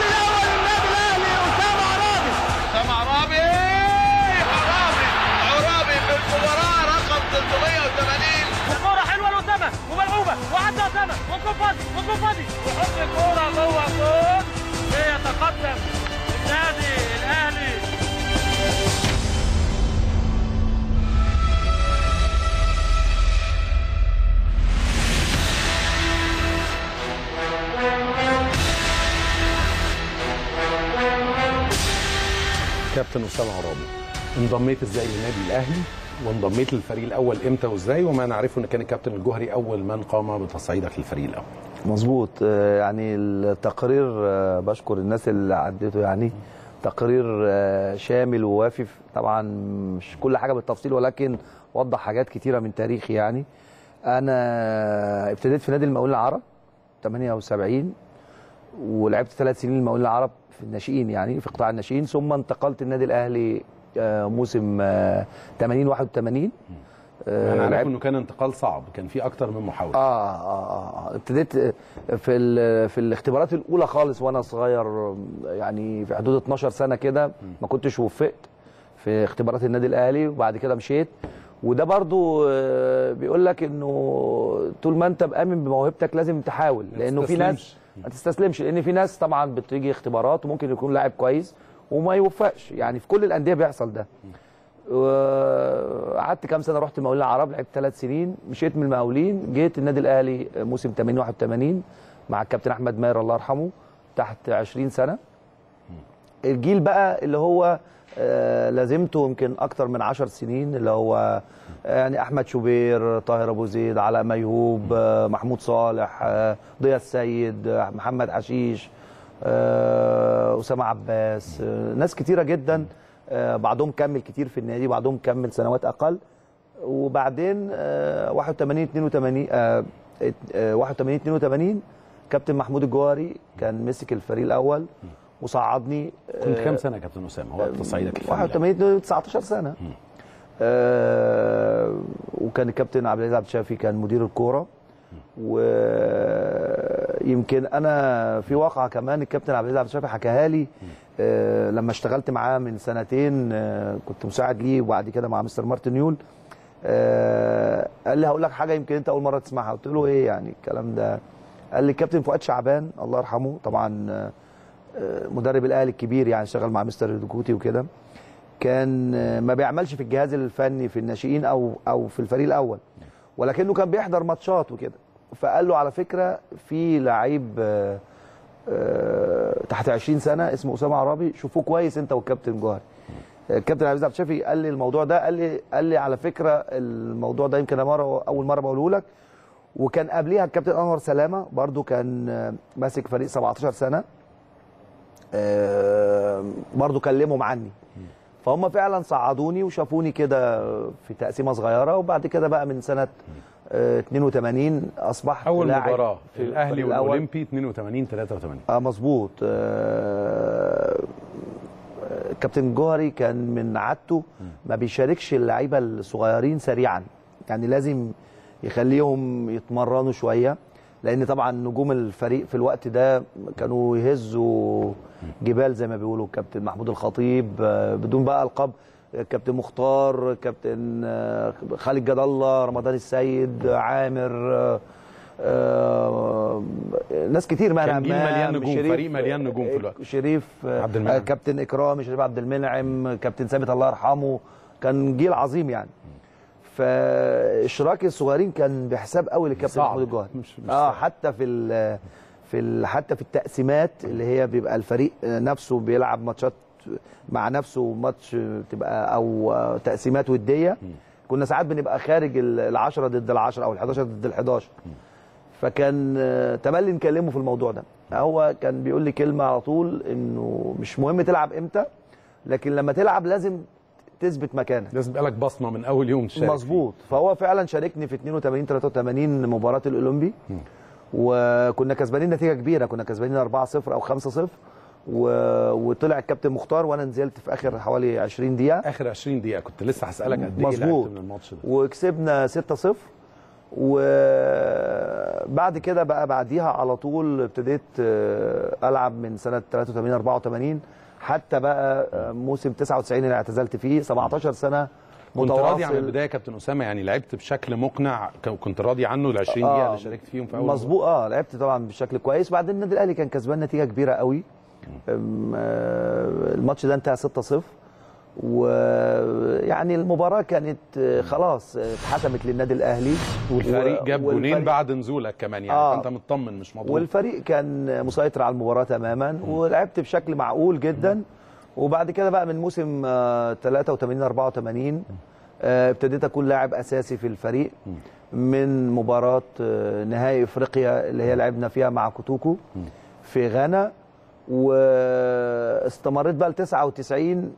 الأول للنادي الأهلي. أسامة عرابي بالخبراء رقم 380. الكورة حلوة لأسامة وملعوبة وعدى أسامة وكوفادي وحط الكورة جوه الجول ليتقدم النادي الأهلي. كابتن أسامة عرابي، انضميت ازاي للنادي الأهلي وانضميت للفريق الأول امتى وازاي؟ وما نعرفه ان كان الكابتن الجوهري اول من قام بتصعيدك للفريق الأول. مظبوط، يعني التقرير بشكر الناس اللي عدته، يعني تقرير شامل ووافي، طبعا مش كل حاجة بالتفصيل ولكن وضح حاجات كتيرة من تاريخي. يعني انا ابتديت في نادي المقاولين العرب 78 ولعبت 3 سنين المقاولين العرب في الناشئين، يعني في قطاع الناشئين، ثم انتقلت النادي الأهلي موسم 80-81. انا عارف انه كان انتقال صعب، كان في اكتر من محاوله. ابتديت في الاختبارات الاولى خالص وانا صغير، يعني في حدود 12 سنه كده، ما كنتش وفقت في اختبارات النادي الأهلي، وبعد كده مشيت. وده برضو بيقول لك انه طول ما انت مآمن بموهبتك لازم تحاول، لانه في ناس ما تستسلمش، لان في ناس طبعا بتيجي اختبارات وممكن يكون لاعب كويس وما يوفقش، يعني في كل الانديه بيحصل ده. قعدت كام سنه، رحت المقاولين العرب لعبت 3 سنين، مشيت من المقاولين جيت النادي الاهلي موسم 81 مع الكابتن احمد ماهر الله يرحمه تحت 20 سنه. الجيل بقى اللي هو لازمته يمكن اكتر من 10 سنين، اللي هو يعني احمد شوبير، طاهر ابو زيد، علاء ميهوب، محمود صالح، ضياء السيد، محمد حشيش، أسامة عباس، ناس كتيرة جدا، بعضهم كمل كتير في النادي، بعضهم كمل سنوات أقل. وبعدين 81-82 كابتن محمود الجوهري كان مسك الفريق الأول وصعدني. كنت كام سنة يا كابتن أسامة هو تصعيدك الفريق؟ 81-19 سنة. وكان الكابتن عبد العزيز عبد الشافي كان مدير الكورة، ويمكن انا في واقعه كمان الكابتن عبد العزيز عبد الشافي حكاها لي لما اشتغلت معاه من 2 سنين، كنت مساعد ليه وبعد كده مع مستر مارتن يول. قال لي هقول لك حاجه يمكن انت اول مره تسمعها. قلت له ايه يعني الكلام ده؟ قال لي الكابتن فؤاد شعبان الله يرحمه، طبعا مدرب الاهلي الكبير، يعني اشتغل مع مستر دوكوتي وكده، كان ما بيعملش في الجهاز الفني في الناشئين او في الفريق الاول، ولكنه كان بيحضر ماتشات وكده. فقال له على فكره في لعيب تحت 20 سنه اسمه اسامه عرابي، شوفوه كويس انت والكابتن جوهري. الكابتن عبد العزيز عبد الشافي قال لي الموضوع ده، قال لي على فكره الموضوع ده يمكن اول مره بقوله لك. وكان قبليها الكابتن انور سلامه برده كان ماسك فريق 17 سنه برده كلمهم عني. فهم فعلا صعدوني وشافوني كده في تقسيمه صغيره، وبعد كده بقى من سنه 82 اصبحت اول مباراه في الاهلي والاولمبي 82-83. مظبوط. كابتن جوهري كان من عادته ما بيشاركش اللعيبه الصغيرين سريعا، يعني لازم يخليهم يتمرنوا شويه، لان طبعا نجوم الفريق في الوقت ده كانوا يهزوا جبال زي ما بيقولوا. الكابتن محمود الخطيب بدون بقى القاب، كابتن مختار، كابتن خالد جد الله، رمضان السيد، عامر، ناس كتير، مهنا عمان، مليان نجوم، فريق مليان نجوم في الوقت. شريف عبد المنعم، كابتن اكرامي، شريف عبد المنعم، كابتن سامي الله يرحمه، كان جيل عظيم يعني. فاشراك الصغيرين كان بحساب قوي للكابتن محمود الجوهري، حتى في حتى في التقسيمات اللي هي بيبقى الفريق نفسه بيلعب ماتشات مع نفسه، ماتش تبقى او تقسيمات وديه، كنا ساعات بنبقى خارج ال10 ضد ال10 او ال11 ضد ال11. فكان تملي نكلمه في الموضوع ده، هو كان بيقول لي كلمه على طول انه مش مهم تلعب امتى، لكن لما تلعب لازم تثبت مكانك، لازم يبقى لك بصمه من اول يوم تشارك. مظبوط. فهو فعلا شاركني في 82 83 مباراه الاولمبي، وكنا كسبانين نتيجه كبيره، كنا كسبانين 4-0 او 5-0، وطلع الكابتن مختار وانا نزلت في اخر حوالي 20 دقيقه. اخر 20 دقيقه كنت لسه هسالك قد ايه لعبت من الماتش ده. وكسبنا 6-0، وبعد كده بقى بعديها على طول ابتديت العب من سنه 83 84 حتى بقى موسم 99 اللي اعتزلت فيه، 17 سنه متواصل. كنت راضي عن البدايه يا كابتن اسامه؟ يعني لعبت بشكل مقنع، كنت راضي عنه ال 20 دقيقه اللي شاركت فيهم في اول؟ مظبوط. لعبت طبعا بشكل كويس. بعدين النادي الاهلي كان كسبان نتيجه كبيره قوي، الماتش ده انتهى 6-0، ويعني المباراه كانت خلاص اتحسمت للنادي الاهلي، والفريق جاب جونين بعد نزولك كمان، يعني انت مطمن مش مضغوط، والفريق كان مسيطر على المباراه تماما، ولعبت بشكل معقول جدا. وبعد كده بقى من موسم 83 84 ابتديت اكون لاعب اساسي في الفريق من مباراه نهائي افريقيا اللي هي لعبنا فيها مع كوتوكو في غانا، واستمريت بقى ل 99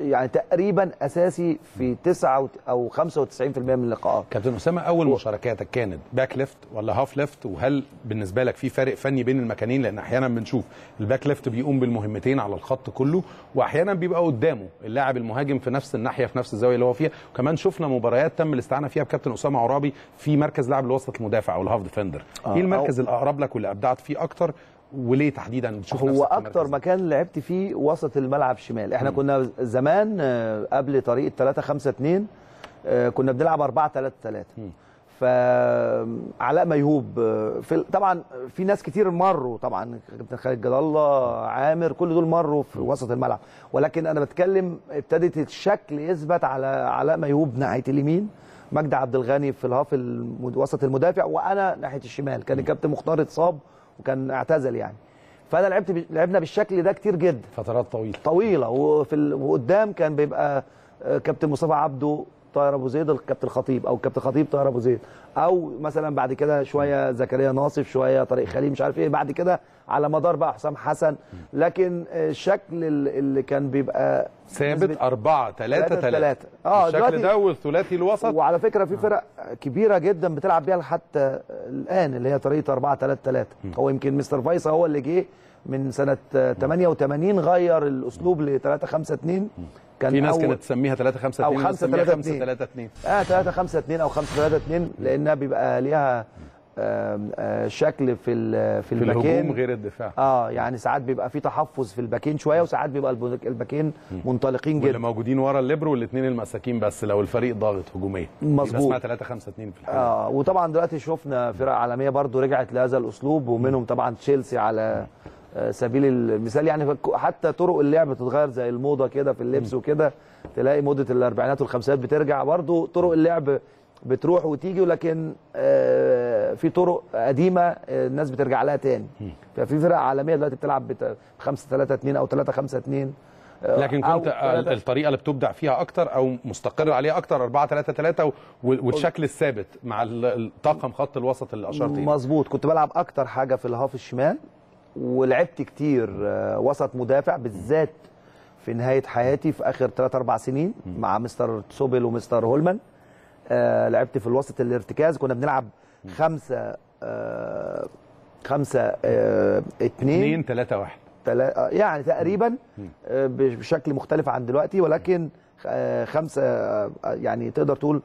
يعني تقريبا اساسي في 9 او 95% من اللقاءات. كابتن اسامه، اول مشاركاتك كانت باك ليفت ولا هاف ليفت؟ وهل بالنسبه لك في فارق فني بين المكانين؟ لان احيانا بنشوف الباك ليفت بيقوم بالمهمتين على الخط كله، واحيانا بيبقى قدامه اللاعب المهاجم في نفس الناحيه في نفس الزاويه اللي هو فيها، وكمان شفنا مباريات تم الاستعانه فيها بكابتن اسامه عرابي في مركز لاعب الوسط المدافع او الهاف ديفندر. ايه المركز الاقرب لك واللي ابدعت فيه اكتر، وليه تحديدا؟ هو اكتر مكان لعبت فيه وسط الملعب شمال. احنا كنا زمان قبل طريقه 3-5-2 كنا بنلعب 4-3-3. فعلاء ميهوب طبعا في ناس كتير مروا، طبعا خالد الله، عامر، كل دول مروا في وسط الملعب، ولكن انا بتكلم ابتدت الشكل يثبت على علاء ميهوب ناحيه اليمين، مجدي عبد الغني في الهاف وسط المدافع، وانا ناحيه الشمال. كان الكابتن مختار اتصاب وكان اعتزل يعني، فانا لعبنا بالشكل ده كتير جدا فترات طويله. وقدام كان بيبقى كابتن مصطفى عبده، طاهر ابو زيد، الكابتن الخطيب، او كابتن الخطيب طاهر ابو زيد، او مثلا بعد كده شويه زكريا ناصف، شويه طارق خليل، مش عارف ايه، بعد كده على مدار بقى حسام حسن. لكن الشكل اللي كان بيبقى ثابت 4-3-3 الشكل ده والثلاثي الوسط. وعلى فكره في فرق كبيره جدا بتلعب بيها حتى الان اللي هي طريقه 4-3-3. هو يمكن مستر فيصل هو اللي جه من سنه 88 غير الاسلوب ل 3-5-2. في ناس كانت تسميها 3-5-2 او 5-3-2. 3-5-2 او 5-3-2 لانها بيبقى ليها شكل في الهجوم غير الدفاع. يعني ساعات بيبقى في تحفظ في الباكين شويه، وساعات بيبقى الباكين منطلقين جدا، واللي موجودين ورا الليبرو والاثنين المساكين بس لو الفريق ضاغط هجوميا. مظبوط. اسمها 3-5-2 في الحقيقه. وطبعا دلوقتي شفنا فرق عالميه برضو رجعت لهذا الاسلوب، ومنهم طبعا تشيلسي على سبيل المثال. يعني حتى طرق اللعب بتتغير زي الموضه كده في اللبس وكده، تلاقي موضه الاربعينات والخمسينات بترجع برضو، طرق اللعب بتروح وتيجي، ولكن في طرق قديمه الناس بترجع لها تاني. ففي فرق عالميه دلوقتي بتلعب 5-3-2 او 3-5-2. لكن كنت الطريقه اللي بتبدع فيها اكتر او مستقر عليها اكتر 4-3-3 والشكل الثابت مع الطاقم خط الوسط اللي اشرت اليه. مظبوط. كنت بلعب اكتر حاجه في الهاف الشمال، ولعبت كتير وسط مدافع بالذات في نهايه حياتي في اخر 3-4 سنين مع مستر تسوبل ومستر هولمان. لعبت في الوسط الارتكاز، كنا بنلعب 5-5-2-2-3-1 يعني تقريبا بشكل مختلف عن دلوقتي، ولكن 5 يعني تقدر تقول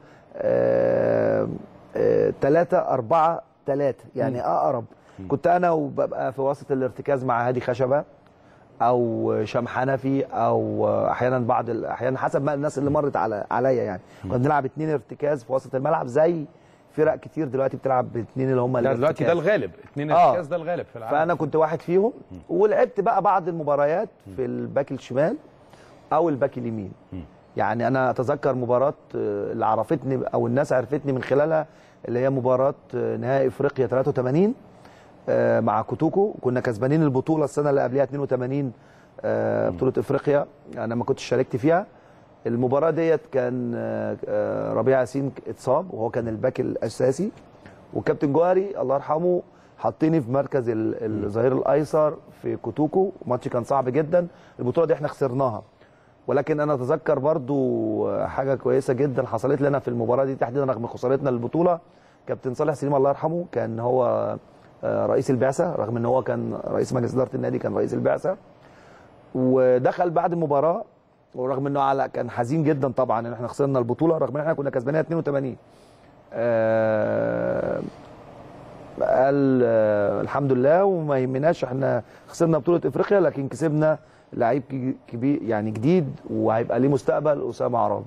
3-4-3 يعني اقرب. كنت انا وببقى في وسط الارتكاز مع هادي خشبه او شام حنفي، او احيانا بعض الاحيان حسب ما الناس اللي مرت عليا. يعني كنا بنلعب 2 ارتكاز في وسط الملعب زي فرق كتير دلوقتي بتلعب ب2 اللي هم دلوقتي ده الغالب 2 ارتكاز ده الغالب في العالم. فانا كنت واحد فيهم، ولعبت بقى بعض المباريات في الباك الشمال او الباك اليمين. يعني انا اتذكر مباراه اللي عرفتني او الناس عرفتني من خلالها اللي هي مباراه نهائي افريقيا 83، مع كوتوكو، كنا كسبانين البطوله السنه اللي قبلها 82 بطوله افريقيا، انا ما كنتش شاركت فيها. المباراه ديت كان ربيع ياسين اتصاب وهو كان الباك الاساسي، والكابتن جوهري الله يرحمه حطيني في مركز الظهير الايسر في كوتوكو. الماتش كان صعب جدا، البطوله دي احنا خسرناها، ولكن انا اتذكر برضو حاجه كويسه جدا حصلت لنا في المباراه دي تحديدا رغم خسارتنا للبطوله. كابتن صالح سليم الله يرحمه كان هو رئيس البعثه، رغم ان هو كان رئيس مجلس اداره النادي كان رئيس البعثه، ودخل بعد المباراه، ورغم انه علاء كان حزين جدا طبعا ان احنا خسرنا البطوله رغم ان احنا كنا كسبانين 82. قال الحمد لله وما يهمناش، احنا خسرنا بطوله افريقيا لكن كسبنا لعيب كبير يعني جديد وهيبقى ليه مستقبل، أسامة عرابي.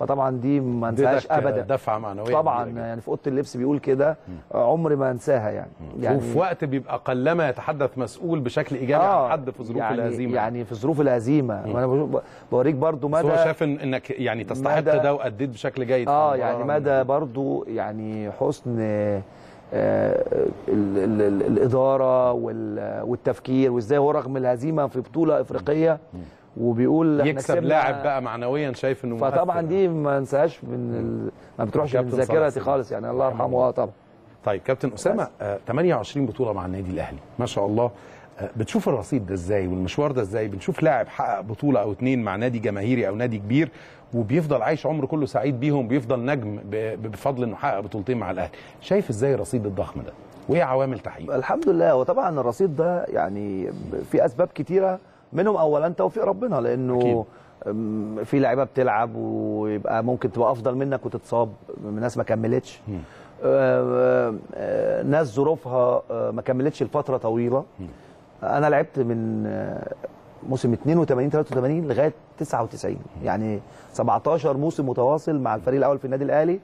فطبعا دي ما انساهاش ابدا، دفعه معنويه طبعا يعني في اوضه اللبس بيقول كده عمري ما انساها يعني وفي وقت بيبقى قلما يتحدث مسؤول بشكل ايجابي عن حد في ظروف الهزيمه، يعني في ظروف الهزيمه. وانا بوريك برضو مدى هو شاف انك يعني تستحق ده واديت بشكل جيد يعني مدى برضو يعني حسن الاداره والتفكير، وازاي هو رغم الهزيمه في بطوله افريقيه وبيقول يكسب لاعب بقى معنويا شايف انه مؤثر. فطبعا دي ما انساهاش ما بتروحش من ذاكرتي خالص يعني الله يرحمه طبعا. طيب كابتن اسامه 28 بطوله مع النادي الاهلي ما شاء الله، بتشوف الرصيد ده ازاي والمشوار ده ازاي؟ بنشوف لاعب حقق بطوله او اتنين مع نادي جماهيري او نادي كبير وبيفضل عايش عمره كله سعيد بيهم، بيفضل نجم بفضل انه حقق بطولتين مع الاهلي. شايف ازاي الرصيد الضخم ده وايه عوامل تحقيقه؟ الحمد لله، وطبعا الرصيد ده يعني في اسباب كتيره، منهم اولا توفيق ربنا، لانه أكيد. في لعيبه بتلعب ويبقى ممكن تبقى افضل منك وتتصاب، ناس ما كملتش، ناس ظروفها ما كملتش لفتره طويله. انا لعبت من موسم 82 83 لغايه 99 يعني 17 موسم متواصل مع الفريق الاول في النادي الاهلي.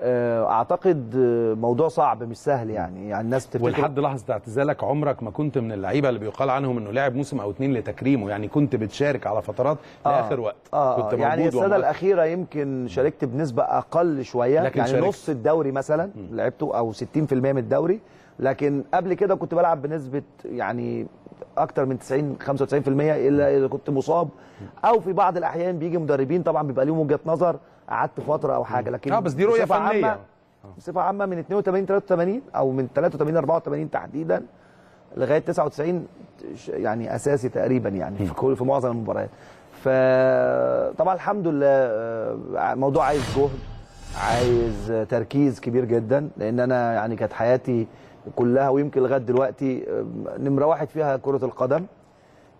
اعتقد موضوع صعب مش سهل يعني الناس بتفتكر. ولحد لحظه اعتزالك عمرك ما كنت من اللعيبه اللي بيقال عنهم انه لاعب موسم او اتنين لتكريمه، يعني كنت بتشارك على فترات لاخر وقت. كنت موجود يعني السنه الاخيره يمكن شاركت بنسبه اقل شويه، لكن يعني شاركت. نص الدوري مثلا لعبته او 60% من الدوري، لكن قبل كده كنت بلعب بنسبه يعني اكتر من 90 95%، الا اذا كنت مصاب او في بعض الاحيان بيجي مدربين طبعا بيبقى ليهم وجهه نظر قعدت فتره او حاجه، لكن بس دي رؤيه فنيه بصفه عامه من 82 83 او من 83 84 تحديدا لغايه 99 يعني اساسي تقريبا يعني في معظم المباريات. فطبعا الحمد لله موضوع عايز جهد، عايز تركيز كبير جدا، لان انا يعني كانت حياتي كلها ويمكن لغايه دلوقتي نمره واحد فيها كره القدم،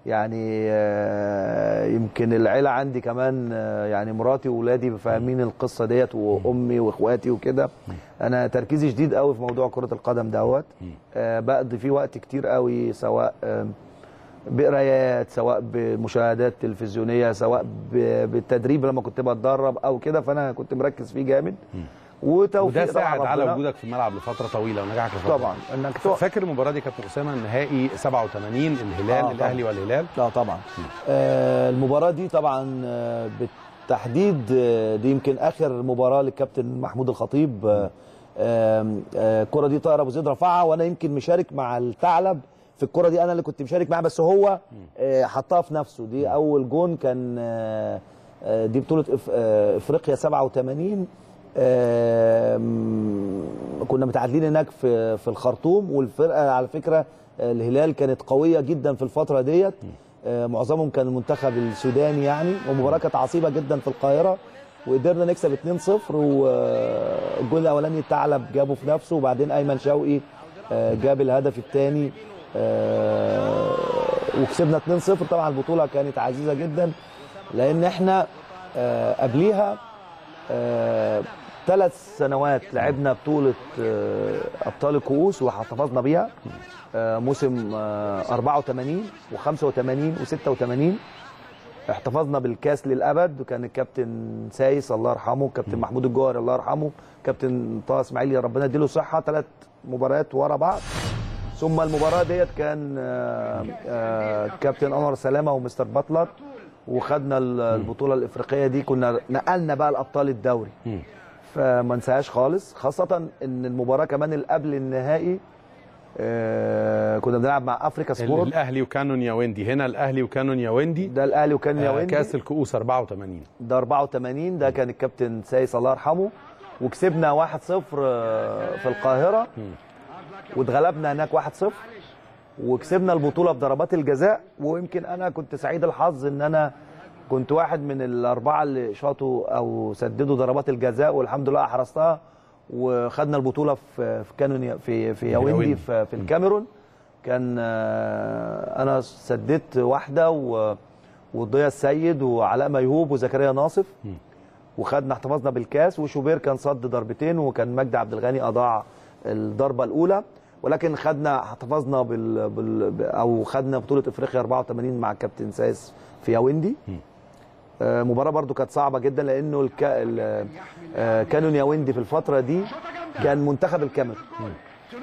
يعني يمكن العيله عندي كمان يعني مراتي واولادي فاهمين القصه ديت، وامي واخواتي وكده. انا تركيزي شديد قوي في موضوع كره القدم دوت، بقضي فيه وقت كتير قوي سواء بقرايات سواء بمشاهدات تلفزيونيه سواء بالتدريب لما كنت بتدرب او كده، فانا كنت مركز فيه جامد وده ساعد على وجودك في الملعب لفتره طويله ونجاحك لفتره طبعا طويلة. انك فاكر المباراه دي كابتن اسامه النهائي 87 الهلال الاهلي والهلال؟ لا طبعا المباراه دي طبعا بالتحديد دي يمكن اخر مباراه للكابتن محمود الخطيب. الكره دي طاهر ابو زيد رفعها، وانا يمكن مشارك مع الثعلب في الكره دي، انا اللي كنت مشارك معاه بس هو حطها في نفسه. دي اول جون كان دي بطوله افريقيا 87، كنا متعادلين هناك في الخرطوم، والفرقه على فكره الهلال كانت قويه جدا في الفتره ديت، معظمهم كان المنتخب السوداني يعني، والمباراه كانت عصيبه جدا في القاهره وقدرنا نكسب 2-0، والجول الاولاني الثعلب جابه في نفسه، وبعدين ايمن شوقي جاب الهدف الثاني وكسبنا 2-0. طبعا البطوله كانت عزيزه جدا لان احنا قبليها 3 سنوات لعبنا بطولة أبطال الكؤوس وحتفظنا بيها، موسم 84 و85 و86 احتفظنا بالكاس للأبد، وكان الكابتن سايس الله يرحمه، كابتن محمود الجوهري الله يرحمه، كابتن طه إسماعيل يا ربنا يديله صحة، 3 مباريات ورا بعض. ثم المباراة ديت كان كابتن أنور سلامة ومستر باتلر، وخدنا البطوله الافريقيه دي، كنا نقلنا بقى لابطال الدوري. فما انساهاش خالص، خاصه ان المباراه كمان اللي قبل النهائي كنا بنلعب مع افريكا سبورت، الاهلي وكانونيا ويندي. هنا الاهلي وكانونيا ويندي، ده الاهلي وكانونيا ويندي كاس الكؤوس 84، ده 84 ده كان الكابتن سايس الله يرحمه، وكسبنا 1-0 في القاهره واتغلبنا هناك 1-0 وكسبنا البطوله بضربات الجزاء. ويمكن انا كنت سعيد الحظ ان انا كنت واحد من الاربعه اللي شاطوا او سددوا ضربات الجزاء، والحمد لله احرزتها وخدنا البطوله في كانونيا في ياوندي في الكاميرون. كان انا سددت واحده والضياء السيد وعلاء ميهوب وزكريا ناصف، وخدنا احتفظنا بالكاس. وشوبير كان صد ضربتين، وكان مجدي عبد الغني اضاع الضربه الاولى، ولكن خدنا احتفظنا او خدنا بطوله افريقيا 84 مع كابتن سايس في ياوندي. مباراه برضو كانت صعبه جدا، لانه كانون ياوندي في الفتره دي كان منتخب الكاميرون،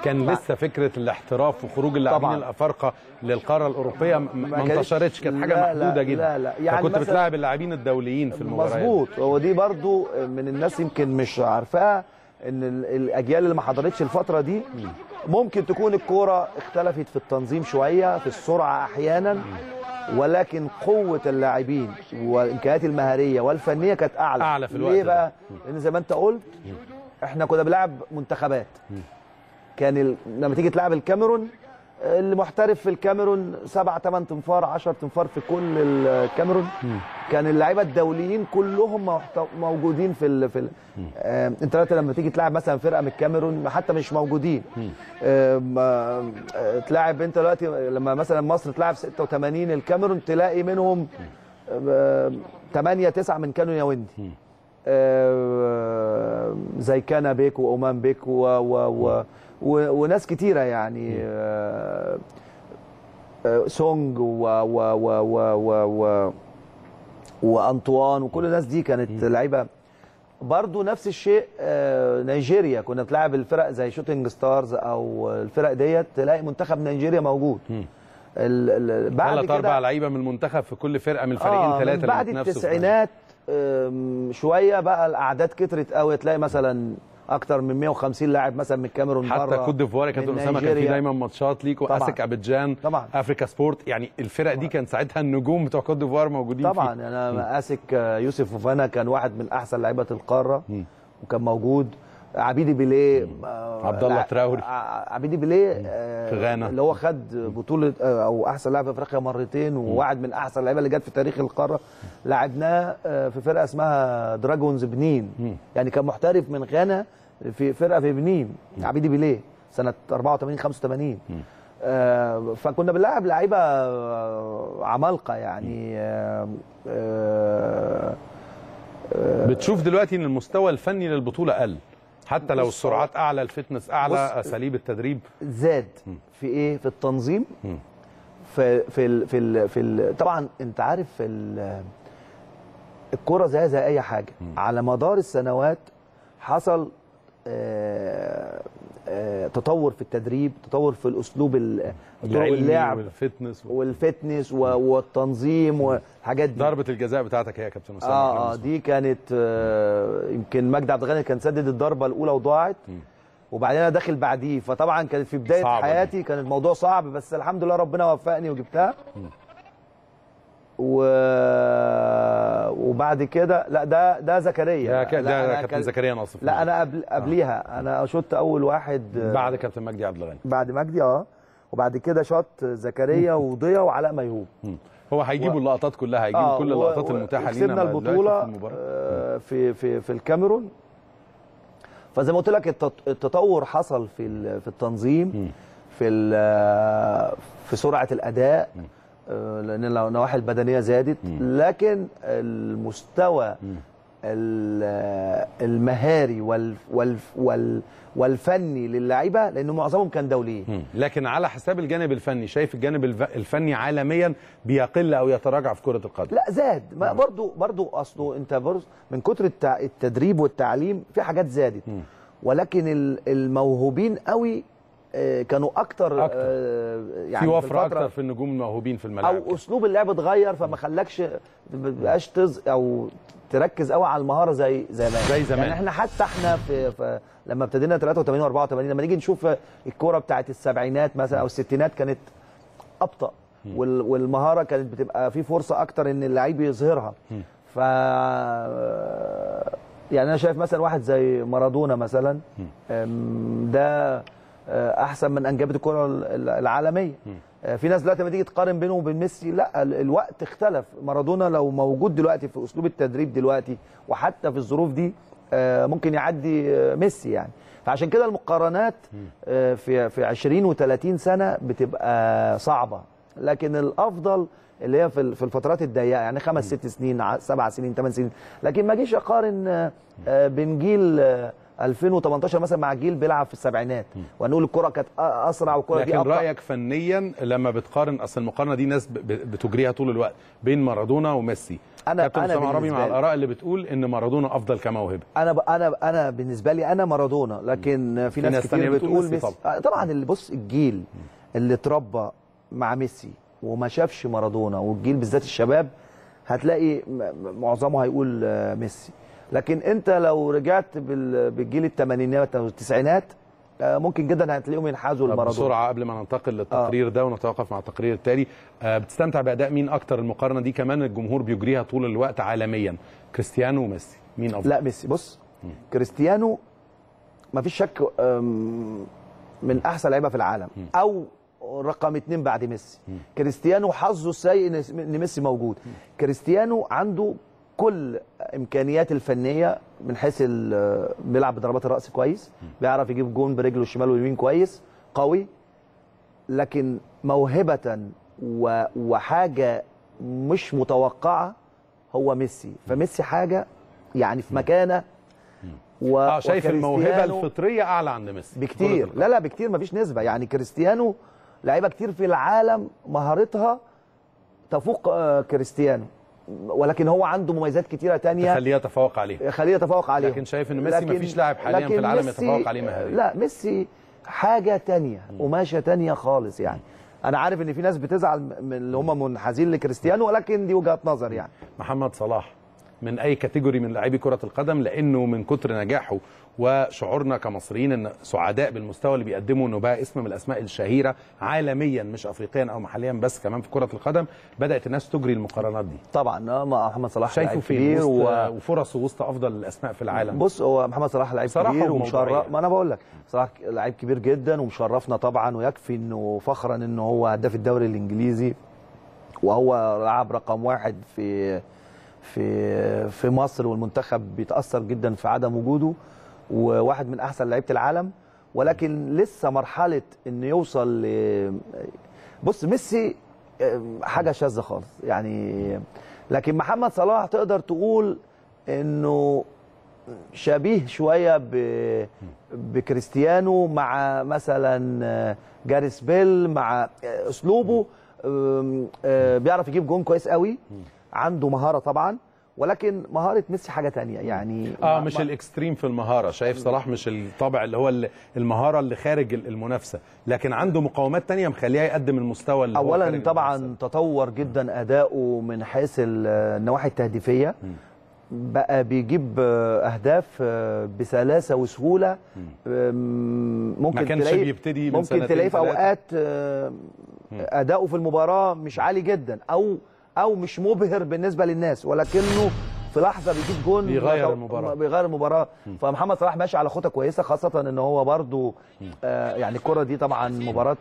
كان لسه فكره الاحتراف وخروج اللاعبين الافارقه للقاره الاوروبيه ما انتشرتش، كانت حاجه محدوده جدا. لا لا يعني كنت بتلاعب اللاعبين الدوليين في المباريات. مظبوط، هو دي برضو من الناس يمكن مش عارفاها، ان الاجيال اللي ما حضرتش الفتره دي ممكن تكون الكوره اختلفت في التنظيم شويه، في السرعه احيانا، ولكن قوة اللاعبين والإمكانيات المهارية والفنية كانت أعلى في الوقت. ليه بقى؟ لأن زي ما أنت قلت إحنا كنا بنلعب منتخبات. كان لما تيجي تلعب الكاميرون، المحترف في الكاميرون 7-8 تنفار 10 تنفار في كل الكاميرون. كان اللعيبة الدوليين كلهم موجودين في أنت لما تيجي تلعب مثلا فرقة من الكاميرون حتى مش موجودين. تلاعب أنت دلوقتي لما مثلا مصر تلعب 86 الكاميرون، تلاقي منهم 8-9 من كانوا ياوندي، زي كانا بيك وأومان بيك وناس كتيرة يعني، سونج وأنطوان وكل الناس دي كانت لعيبة. برضو نفس الشيء نيجيريا، كنا بنلعب الفرق زي شوتينج ستارز أو الفرق ديت، تلاقي منتخب نيجيريا موجود. بعد كده 3-4 لعيبة من المنتخب في كل فرقة من الفريقين، 3 بعد التسعينات شوية بقى الأعداد كترت قوي، تلاقي مثلا أكتر من 150 لاعب مثلا من الكاميرون، حتى كوت ديفوار. كابتن أسامة كان في دايما ماتشات ليك، وأسك أبيجان، أفريكا سبورت، يعني الفرق دي كان ساعتها النجوم بتوع كوت ديفوار موجودين طبعا فيه. أنا أسك يوسف فوفانا كان واحد من أحسن لعيبة القارة وكان موجود. عبيدي بيليه، عبد الله تراوري، عبيدي بيليه في غانا اللي هو خد بطولة أو أحسن لاعب في أفريقيا مرتين، وواحد من أحسن اللعيبة اللي جت في تاريخ القارة. لعبناه في فرقة اسمها دراجونز بنين، يعني كان محترف من غانا في فرقة في بنين، عبيدي بيليه سنة 84-85. فكنا بنلعب لعيبة عمالقة يعني. بتشوف دلوقتي إن المستوى الفني للبطولة قل، حتى لو السرعات اعلى، الفتنس اعلى، اساليب التدريب زاد. في ايه؟ في التنظيم، في في في, في طبعا انت عارف الكرة زي اي حاجه. على مدار السنوات حصل تطور في التدريب، تطور في الاسلوب، اللعب والفتنس والتنظيم والحاجات دي. ضربه الجزاء بتاعتك هي يا كابتن اسامه؟ دي كانت يمكن مجدي عبد الغني كان سدد الضربه الاولى وضاعت، وبعدين انا داخل بعديه، فطبعا كانت في بدايه حياتي، كان الموضوع صعب، بس الحمد لله ربنا وفقني وجبتها. وبعد كده لا ده زكريا، ده كابتن زكريا ناصف. لا انا قبليها انا شوت اول واحد بعد كابتن مجدي عبد الغني، بعد مجدي وبعد كده شوت زكريا وضياء وعلاء ميهوب. هو هيجيبوا اللقطات كلها، هيجيبوا كل اللقطات المتاحه لينا. كسبنا البطوله في الكاميرون. فزي ما قلت لك التطور حصل في التنظيم، في سرعه الاداء، لأن النواحي البدنية زادت، لكن المستوى المهاري والفني للاعيبه، لأنه معظمهم كان دوليين. لكن على حساب الجانب الفني، شايف الجانب الفني عالميا بيقل أو يتراجع في كرة القدم؟ لا زاد، ما برضو أصله أنت من كتر التدريب والتعليم في حاجات زادت، ولكن الموهوبين قوي كانوا اكتر يعني في وفره اكتر في النجوم الموهوبين في الملاعب، او اسلوب اللعب اتغير فما خلاكش مبقاش او تركز قوي على المهاره زي زمان. يعني احنا حتى احنا في لما ابتدينا 83 84 لما نيجي نشوف الكوره بتاعه السبعينات مثلا او الستينات كانت ابطا، والمهاره كانت بتبقى في فرصه اكتر ان اللعيب يظهرها. ف يعني انا شايف مثلا واحد زي مارادونا مثلا، ده احسن من انجبت الكره العالميه. في ناس دلوقتي لما تيجي تقارن بينه وبين ميسي، لا الوقت اختلف. مارادونا لو موجود دلوقتي في اسلوب التدريب دلوقتي وحتى في الظروف دي ممكن يعدي ميسي يعني. فعشان كده المقارنات في 20 و30 سنه بتبقى صعبه، لكن الافضل اللي هي في الفترات الضيقه، يعني 5 6 سنين 7 سنين 8 سنين. لكن ما اجيش اقارن بين جيل 2018 مثلا مع جيل بيلعب في السبعينات ونقول الكره كانت اسرع والكره دي ابطا. لكن رايك فنيا لما بتقارن، اصل المقارنه دي ناس بتجريها طول الوقت بين مارادونا وميسي. انا أسامة عرابي مع الاراء اللي بتقول ان مارادونا افضل كموهبه. انا بالنسبه لي انا مارادونا، لكن في ناس كتير بتقول ميسي. طبعا اللي بص الجيل اللي اتربى مع ميسي وما شافش مارادونا، والجيل بالذات الشباب هتلاقي معظمه هيقول ميسي. لكن انت لو رجعت بالجيل الثمانينات او التسعينات ممكن جدا هتلاقيهم ينحازوا لمارادونا. بسرعه قبل ما ننتقل للتقرير ده ونتوقف مع التقرير التالي، بتستمتع باداء مين اكتر؟ المقارنه دي كمان الجمهور بيجريها طول الوقت عالميا، كريستيانو وميسي، مين افضل؟ لا ميسي. بص كريستيانو ما فيش شك من احسن لعيبه في العالم او رقم 2 بعد ميسي. كريستيانو حظه السيء ان ميسي موجود. كريستيانو عنده كل امكانيات الفنيه، من حيث بيلعب بضربات الراس كويس، بيعرف يجيب جون برجله الشمال واليمين كويس قوي، لكن موهبه وحاجه مش متوقعه هو ميسي. فميسي حاجه يعني في مكانه شايف الموهبه الفطريه اعلى عند ميسي بكتير. لا بكتير، مفيش نسبه. يعني كريستيانو لعيبه كتير في العالم مهارتها تفوق كريستيانو، ولكن هو عنده مميزات كتيره تانية تخليه يتفوق عليه. لكن شايف ان ميسي مفيش لاعب حاليا في العالم يتفوق عليه مهاريا. لا ميسي حاجه تانية، قماشه تانية خالص يعني. انا عارف ان في ناس بتزعل من اللي هم منحازين لكريستيانو، ولكن دي وجهه نظر يعني. محمد صلاح من اي كاتيجوري من لاعبي كره القدم، لانه من كتر نجاحه وشعورنا كمصريين ان سعداء بالمستوى اللي بيقدمه، انه بقى اسم من الاسماء الشهيره عالميا، مش افريقيا او محليا بس، كمان في كره القدم بدات الناس تجري المقارنات دي. طبعا محمد صلاح شايفه في وفرصه وسط افضل الاسماء في العالم. بص هو محمد صلاح لعيب كبير ومشرف، ما انا بقول لك صلاح لعيب كبير جدا ومشرفنا طبعا، ويكفي انه فخرا انه هو هداف الدوري الانجليزي، وهو لاعب رقم 1 في مصر، والمنتخب بيتاثر جدا في عدم وجوده، وواحد من احسن لعيبه العالم. ولكن لسه مرحله ان يوصل بص ميسي حاجه شاذه خالص يعني. لكن محمد صلاح تقدر تقول انه شبيه شويه بكريستيانو، مع مثلا جاريث بيل، مع اسلوبه بيعرف يجيب جون كويس قوي، عنده مهاره طبعا، ولكن مهاره ميسي حاجه تانية يعني. مش الاكستريم في المهاره، شايف صلاح مش الطابع اللي هو المهاره اللي خارج المنافسه، لكن عنده مقاومات تانية مخليه يقدم المستوى اللي اولا طبعا المنافسة. تطور جدا اداؤه من حيث النواحي التهديفيه، بقى بيجيب اهداف بسلاسه وسهوله، ممكن تلاقيه في اوقات اداؤه في المباراه مش عالي جدا او مش مبهر بالنسبه للناس، ولكنه في لحظه بيجيب جون بيغير المباراه. فمحمد صلاح ماشي على خطه كويسه، خاصه ان هو برده يعني الكره دي طبعا مباراه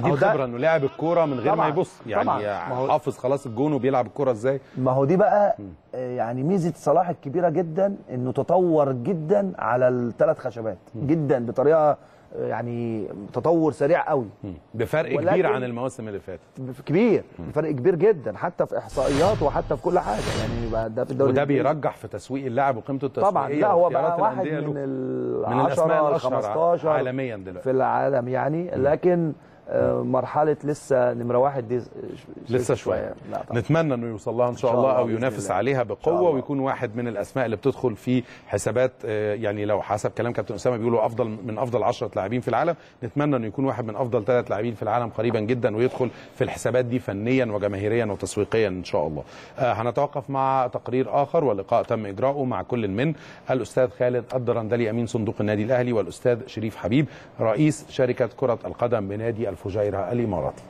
دي خبره، انه لاعب الكوره من غير ما يبص يعني، حافظ خلاص الجون وبيلعب الكوره ازاي. ما هو دي بقى يعني ميزه صلاح الكبيره جدا، انه تطور جدا على ال3 خشبات جدا بطريقه يعني تطور سريع قوي، بفرق كبير عن المواسم اللي فاتت. كبير، بفرق كبير جدا، حتى في احصائيات وحتى في كل حاجه يعني. ده في الدوري وده بيرجح في تسويق اللاعب وقيمته التسويقيه طبعا. لا هو بقى واحد من ال10 ل15 عالميا دلوقتي في العالم يعني. لكن مرحله لسه نمره واحد دي لسه شويه. نتمنى انه يوصل لها ان شاء الله او ينافس عليها بقوه ويكون واحد من الاسماء اللي بتدخل في حسابات، يعني لو حسب كلام كابتن اسامه بيقولوا افضل من افضل 10 لاعبين في العالم، نتمنى انه يكون واحد من افضل 3 لاعبين في العالم قريبا جدا ويدخل في الحسابات دي فنيا وجماهيريا وتسويقيا ان شاء الله. هنتوقف مع تقرير اخر ولقاء تم اجراؤه مع كل من الاستاذ خالد الدرندلي امين صندوق النادي الاهلي والاستاذ شريف حبيب رئيس شركه كره القدم بنادي الفجيرة الإماراتي.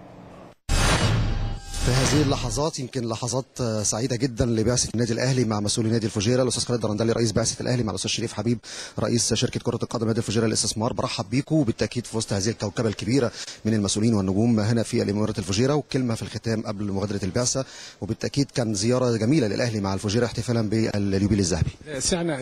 في هذه اللحظات يمكن لحظات سعيده جدا لبعثه النادي الاهلي مع مسؤولي نادي الفجيره الاستاذ خالد الدرندلي رئيس بعثه الاهلي مع الاستاذ شريف حبيب رئيس شركه كره القدم نادي الفجيره للاستثمار. برحب بيكم وبالتاكيد في وسط هذه الكوكبه الكبيره من المسؤولين والنجوم هنا في الامارات الفجيره. وكلمه في الختام قبل مغادره البعثه، وبالتاكيد كان زياره جميله للاهلي مع الفجيره احتفالا باليوبيل الذهبي. سعنا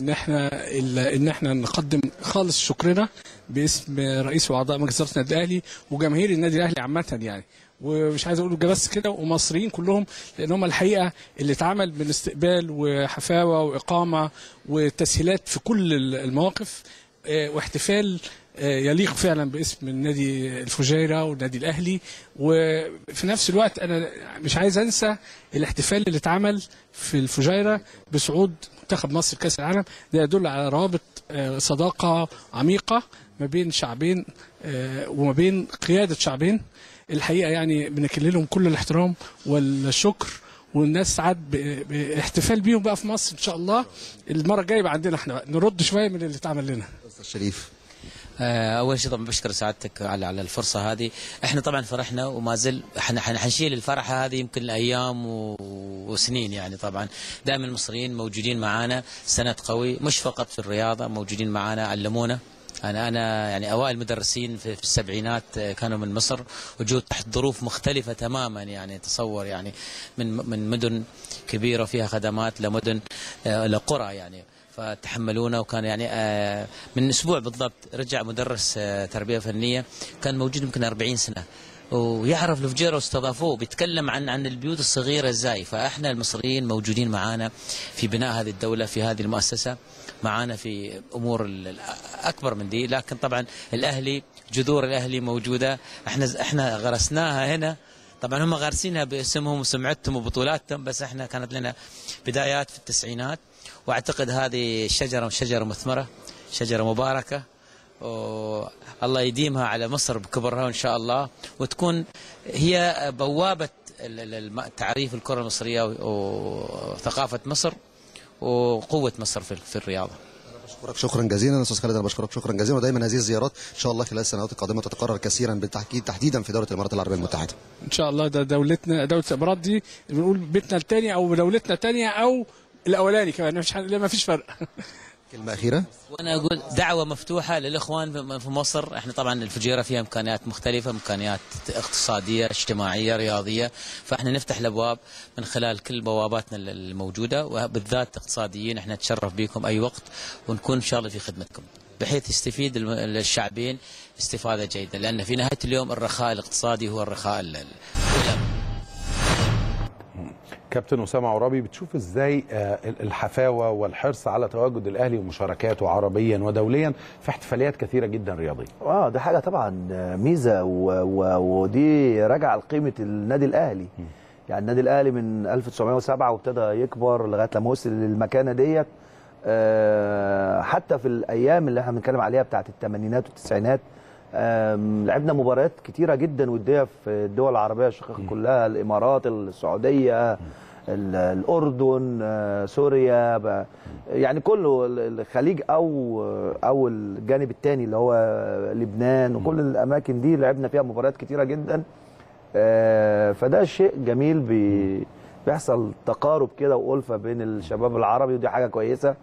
ان احنا نقدم خالص شكرنا باسم رئيس واعضاء مجلس اداره النادي الاهلي وجماهير النادي الاهلي عامه، يعني ومش عايز اقول بس كده ومصريين كلهم، لان هم الحقيقه اللي اتعمل من استقبال وحفاوه واقامه وتسهيلات في كل المواقف واحتفال يليق فعلا باسم النادي الفجيره والنادي الاهلي. وفي نفس الوقت انا مش عايز انسى الاحتفال اللي اتعمل في الفجيره بصعود منتخب مصر كاس العالم، ده يدل على روابط صداقه عميقه ما بين شعبين وما بين قياده شعبين. الحقيقه يعني بنكللهم كل الاحترام والشكر، والناس سعد باحتفال بيهم بقى في مصر ان شاء الله. المره الجايه يبقى عندنا احنا نرد شويه من اللي اتعمل لنا. استاذ شريف، اول شيء طبعا بشكر سعادتك على الفرصه هذه. احنا طبعا فرحنا وما زال حنشيل الفرحه هذه يمكن الايام وسنين، يعني طبعا دائما المصريين موجودين معانا سند قوي، مش فقط في الرياضه موجودين معانا علمونا. أنا يعني أوائل مدرسين في السبعينات كانوا من مصر وجوا تحت ظروف مختلفة تماما، يعني تصور يعني من مدن كبيرة فيها خدمات لمدن لقرى، يعني فتحملونا. وكان يعني من أسبوع بالضبط رجع مدرس تربية فنية كان موجود يمكن 40 سنة ويعرف الفجيرة واستضافوه، بيتكلم عن البيوت الصغيرة ازاي. فاحنا المصريين موجودين معانا في بناء هذه الدولة، في هذه المؤسسة معانا في امور اكبر من دي. لكن طبعا الاهلي جذور الاهلي موجودة، احنا غرسناها هنا، طبعا هم غارسينها باسمهم وسمعتهم وبطولاتهم، بس احنا كانت لنا بدايات في التسعينات. واعتقد هذه الشجرة شجرة مثمرة، شجرة مباركة، الله يديمها على مصر بكبرها إن شاء الله، وتكون هي بوابة تعريف الكرة المصرية وثقافة مصر وقوة مصر في الرياضة. بشكرك شكرا جزيلا استاذ خالد، انا بشكرك شكرا جزيلا، ودايما هذه الزيارات ان شاء الله خلال السنوات القادمه تتكرر كثيرا بالتحديد تحديدا في دوله الامارات العربيه المتحده. ان شاء الله ده دولتنا، دوله الامارات دي بنقول بيتنا الثاني او دولتنا الثانيه او الاولاني كمان، ما فيش فرق. كلمة أخيرة؟ وأنا أقول دعوة مفتوحة للإخوان في مصر، إحنا طبعا الفجيرة فيها إمكانيات مختلفة، إمكانيات اقتصادية، اجتماعية، رياضية، فإحنا نفتح الأبواب من خلال كل بواباتنا الموجودة، وبالذات اقتصاديين. إحنا نتشرف بكم أي وقت ونكون إن شاء الله في خدمتكم، بحيث يستفيد الشعبين استفادة جيدة، لأن في نهاية اليوم الرخاء الاقتصادي هو الرخاء كابتن أسامة عرابي، بتشوف ازاي الحفاوة والحرص على تواجد الأهلي ومشاركاته عربيا ودوليا في احتفاليات كثيرة جدا رياضية؟ دي حاجة طبعا ميزة، ودي راجعة لقيمة النادي الأهلي. يعني النادي الأهلي من 1907 وابتدى يكبر لغاية لما وصل للمكانة ديت، حتى في الأيام اللي احنا بنتكلم عليها بتاعت الثمانينات والتسعينات لعبنا مباريات كتيرة جدا ودية في الدول العربية الشقيقة كلها، الإمارات، السعودية، الأردن، سوريا، يعني كله الخليج أو الجانب الثاني اللي هو لبنان، وكل الأماكن دي لعبنا فيها مباريات كتيرة جدا. فده شيء جميل، بيحصل تقارب كده وألفة بين الشباب العربي، ودي حاجة كويسة.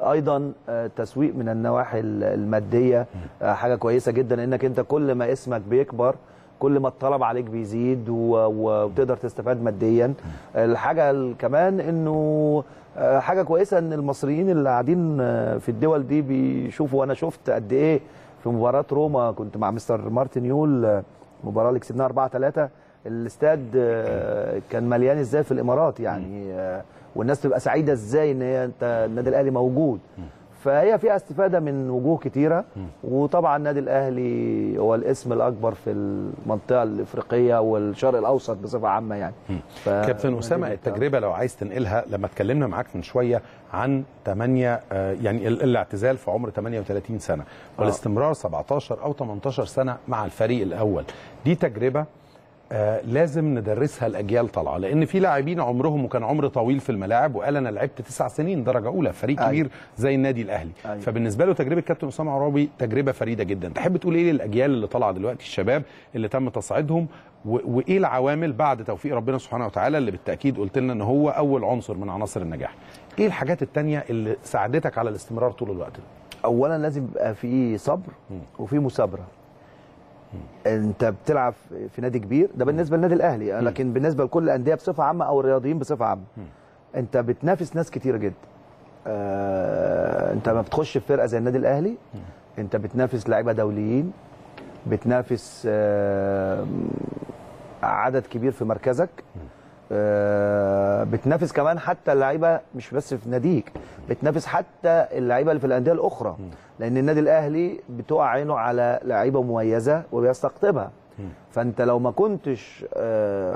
ايضا تسويق من النواحي الماديه حاجه كويسه جدا، لانك انت كل ما اسمك بيكبر كل ما الطلب عليك بيزيد وبتقدر تستفاد ماديا. الحاجه كمان انه حاجه كويسه ان المصريين اللي قاعدين في الدول دي بيشوفوا، وانا شفت قد ايه في مباراه روما كنت مع مستر مارتن يول، المباراه اللي كسبناها 4-3 الاستاد كان مليان ازاي في الامارات، يعني والناس تبقى سعيده ازاي ان انت النادي الاهلي موجود. فهي فيها استفاده من وجوه كتيره، وطبعا النادي الاهلي هو الاسم الاكبر في المنطقه الافريقيه والشرق الاوسط بصفه عامه يعني. كابتن اسامه، التجربه لو عايز تنقلها، لما اتكلمنا معاك من شويه عن 8 يعني الاعتزال في عمر 38 سنه والاستمرار 17 او 18 سنه مع الفريق الاول، دي تجربه لازم ندرسها الاجيال طالعه، لان في لاعبين عمرهم وكان عمر طويل في الملاعب وقال انا لعبت 9 سنين درجه اولى في فريق كبير زي النادي الاهلي. فبالنسبه له تجربه كابتن اسامه عرابي تجربه فريده جدا. تحب تقول ايه للاجيال اللي طالعه دلوقتي، الشباب اللي تم تصعيدهم، وايه العوامل بعد توفيق ربنا سبحانه وتعالى اللي بالتاكيد قلت لنا ان هو اول عنصر من عناصر النجاح؟ ايه الحاجات الثانيه اللي ساعدتك على الاستمرار طول الوقت ده؟ اولا لازم يبقى في صبر وفي مثابره. انت بتلعب في نادي كبير، ده بالنسبه للنادي الاهلي، لكن بالنسبه لكل الانديه بصفه عامه او الرياضيين بصفه عامه، انت بتنافس ناس كتيره جدا. انت ما بتخش في فرقه زي النادي الاهلي، انت بتنافس لاعيبه دوليين، بتنافس عدد كبير في مركزك، بتنافس كمان حتى اللعيبه مش بس في ناديك، بتنافس حتى اللعيبه اللي في الانديه الاخرى، لان النادي الاهلي بتقع عينه على لعيبه مميزه وبيستقطبها. فانت لو ما كنتش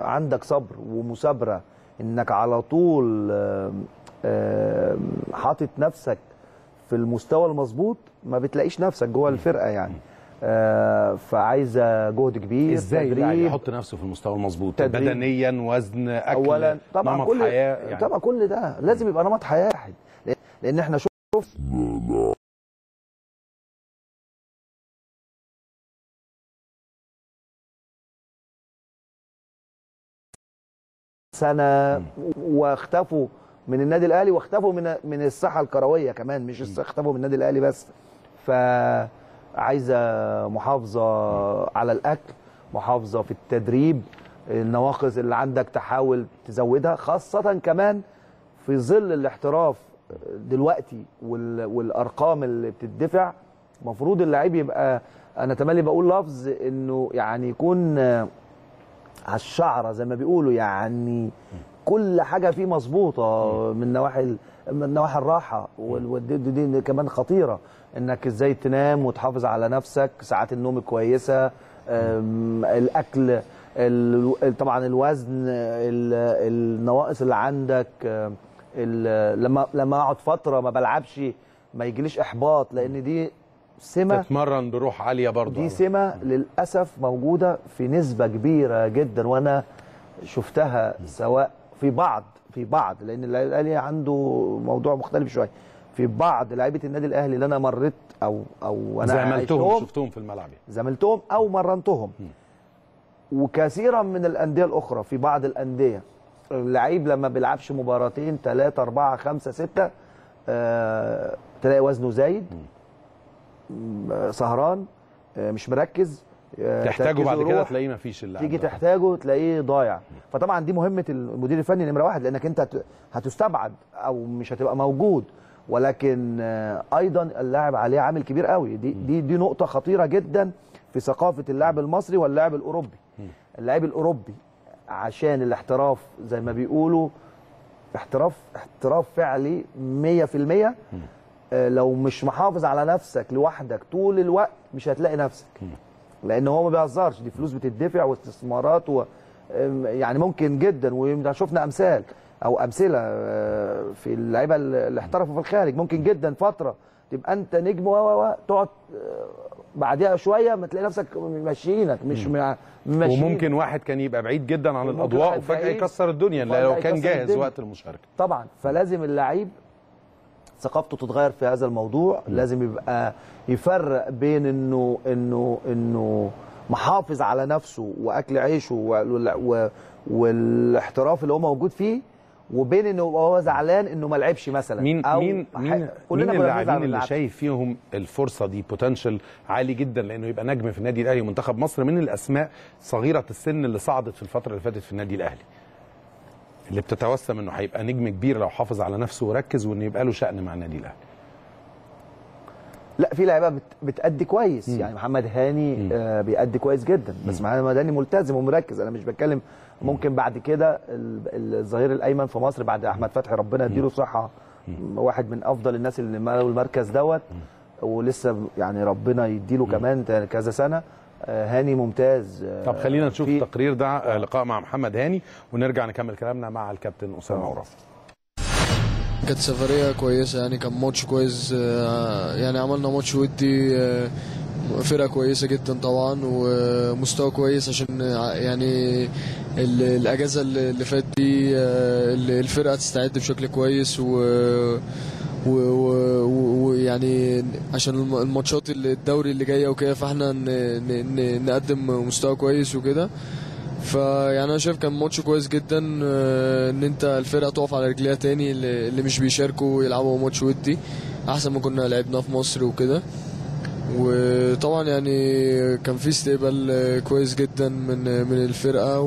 عندك صبر ومثابره، انك على طول حاطط نفسك في المستوى المظبوط، ما بتلاقيش نفسك جوه الفرقه يعني. فعايزه جهد كبير. ازاي اللاعب يحط نفسه في المستوى المظبوط بدنيا، وزن، اكل، أولا طبعا نمط حياه يعني. طبعا كل ده لازم يبقى نمط حياه واحد، لان احنا شفنا سنه واختفوا من النادي الاهلي، واختفوا من الساحه الكرويه كمان، مش اختفوا من النادي الاهلي بس. ف عايزه محافظه على الاكل، محافظه في التدريب، النواقص اللي عندك تحاول تزودها، خاصه كمان في ظل الاحتراف دلوقتي والارقام اللي بتدفع. المفروض اللاعب يبقى، انا تملي بقول لفظ، انه يعني يكون على الشعره زي ما بيقولوا يعني، كل حاجه فيه مظبوطه من نواحي الراحه، ودي كمان خطيره، انك ازاي تنام وتحافظ على نفسك، ساعات النوم كويسه، الاكل، طبعا الوزن، النواقص اللي عندك، لما اقعد فتره ما بلعبش ما يجيليش احباط، لان دي سمه. تتمرن بروح عاليه برضه، دي سمه للاسف موجوده في نسبه كبيره جدا، وانا شفتها سواء في بعض، لان الاهلي عنده موضوع مختلف شويه، في بعض لعيبه النادي الاهلي اللي انا مريت او انا زملتهم، شفتهم في الملعب، زملتهم او مرنتهم. وكثيرا من الانديه الاخرى، في بعض الانديه اللعيب لما بيلعبش مباراتين 3 4 5 6 تلاقي وزنه زايد، سهران، مش مركز، تحتاجه بعد كده تلاقيه مفيش، اللي تيجي تحتاجه تلاقيه ضايع. فطبعا دي مهمه المدير الفني نمره 1، لانك انت هتستبعد او مش هتبقى موجود، ولكن ايضا اللاعب عليه عامل كبير قوي. دي نقطه خطيره جدا في ثقافه اللاعب المصري واللاعب الاوروبي. اللاعب الاوروبي عشان الاحتراف زي ما بيقولوا، احتراف فعلي 100%، لو مش محافظ على نفسك لوحدك طول الوقت مش هتلاقي نفسك، لان هو ما بيهزرش، دي فلوس بتدفع واستثمارات يعني ممكن جدا، وشفنا امثال او امثله في اللعيبه اللي احترفوا في الخارج، ممكن جدا فتره تبقى انت نجم تقعد بعدها شويه ما تلاقي نفسك ماشيينك مش ماشيين. وممكن واحد كان يبقى بعيد جدا عن الاضواء وفجاه يكسر الدنيا لو كان جاهز الدنيا وقت المشاركه. طبعا فلازم اللعيب ثقافته تتغير في هذا الموضوع، لازم يبقى يفرق بين انه محافظ على نفسه واكل عيشه والاحتراف اللي هو موجود فيه، وبين انه هو زعلان انه ما لعبش مثلا. مين اللاعبين اللي شايف فيهم الفرصه دي بوتنشال عالي جدا لانه يبقى نجم في النادي الاهلي ومنتخب مصر، من الاسماء صغيره السن اللي صعدت في الفتره اللي فاتت في النادي الاهلي، اللي بتتوسم انه هيبقى نجم كبير لو حافظ على نفسه وركز، وان يبقى له شأن مع النادي الاهلي؟ لا، في لعيبه بتأدي كويس يعني، محمد هاني بيأدي كويس جدا، بس محمد هاني ملتزم ومركز. انا مش بتكلم، ممكن بعد كده الظهير الايمن في مصر بعد احمد فتحي ربنا يديله صحه واحد من افضل الناس اللي ملوا المركز دوت، ولسه يعني ربنا يديله كمان كذا سنه. هاني ممتاز. طب خلينا نشوف التقرير ده، لقاء مع محمد هاني، ونرجع نكمل كلامنا مع الكابتن أسامة عرابي. كانت سفرية كويسة يعني، كان ماتش كويس يعني، عملنا ماتش ودي، فرقة كويسة جدا طبعا ومستوى كويس، عشان يعني الأجازة اللي فاتت دي الفرقة تستعد بشكل كويس، ويعني عشان الماتشات الدوري اللي جايه وكده، فاحنا نقدم مستوى كويس وكده. فيعني انا شايف كان ماتش كويس جدا، ان انت الفرقه تقف على رجليها تاني، اللي مش بيشاركوا يلعبوا ماتش ودي احسن ما كنا لعبناه في مصر وكده. وطبعا يعني كان في استقبال كويس جدا من الفرقه،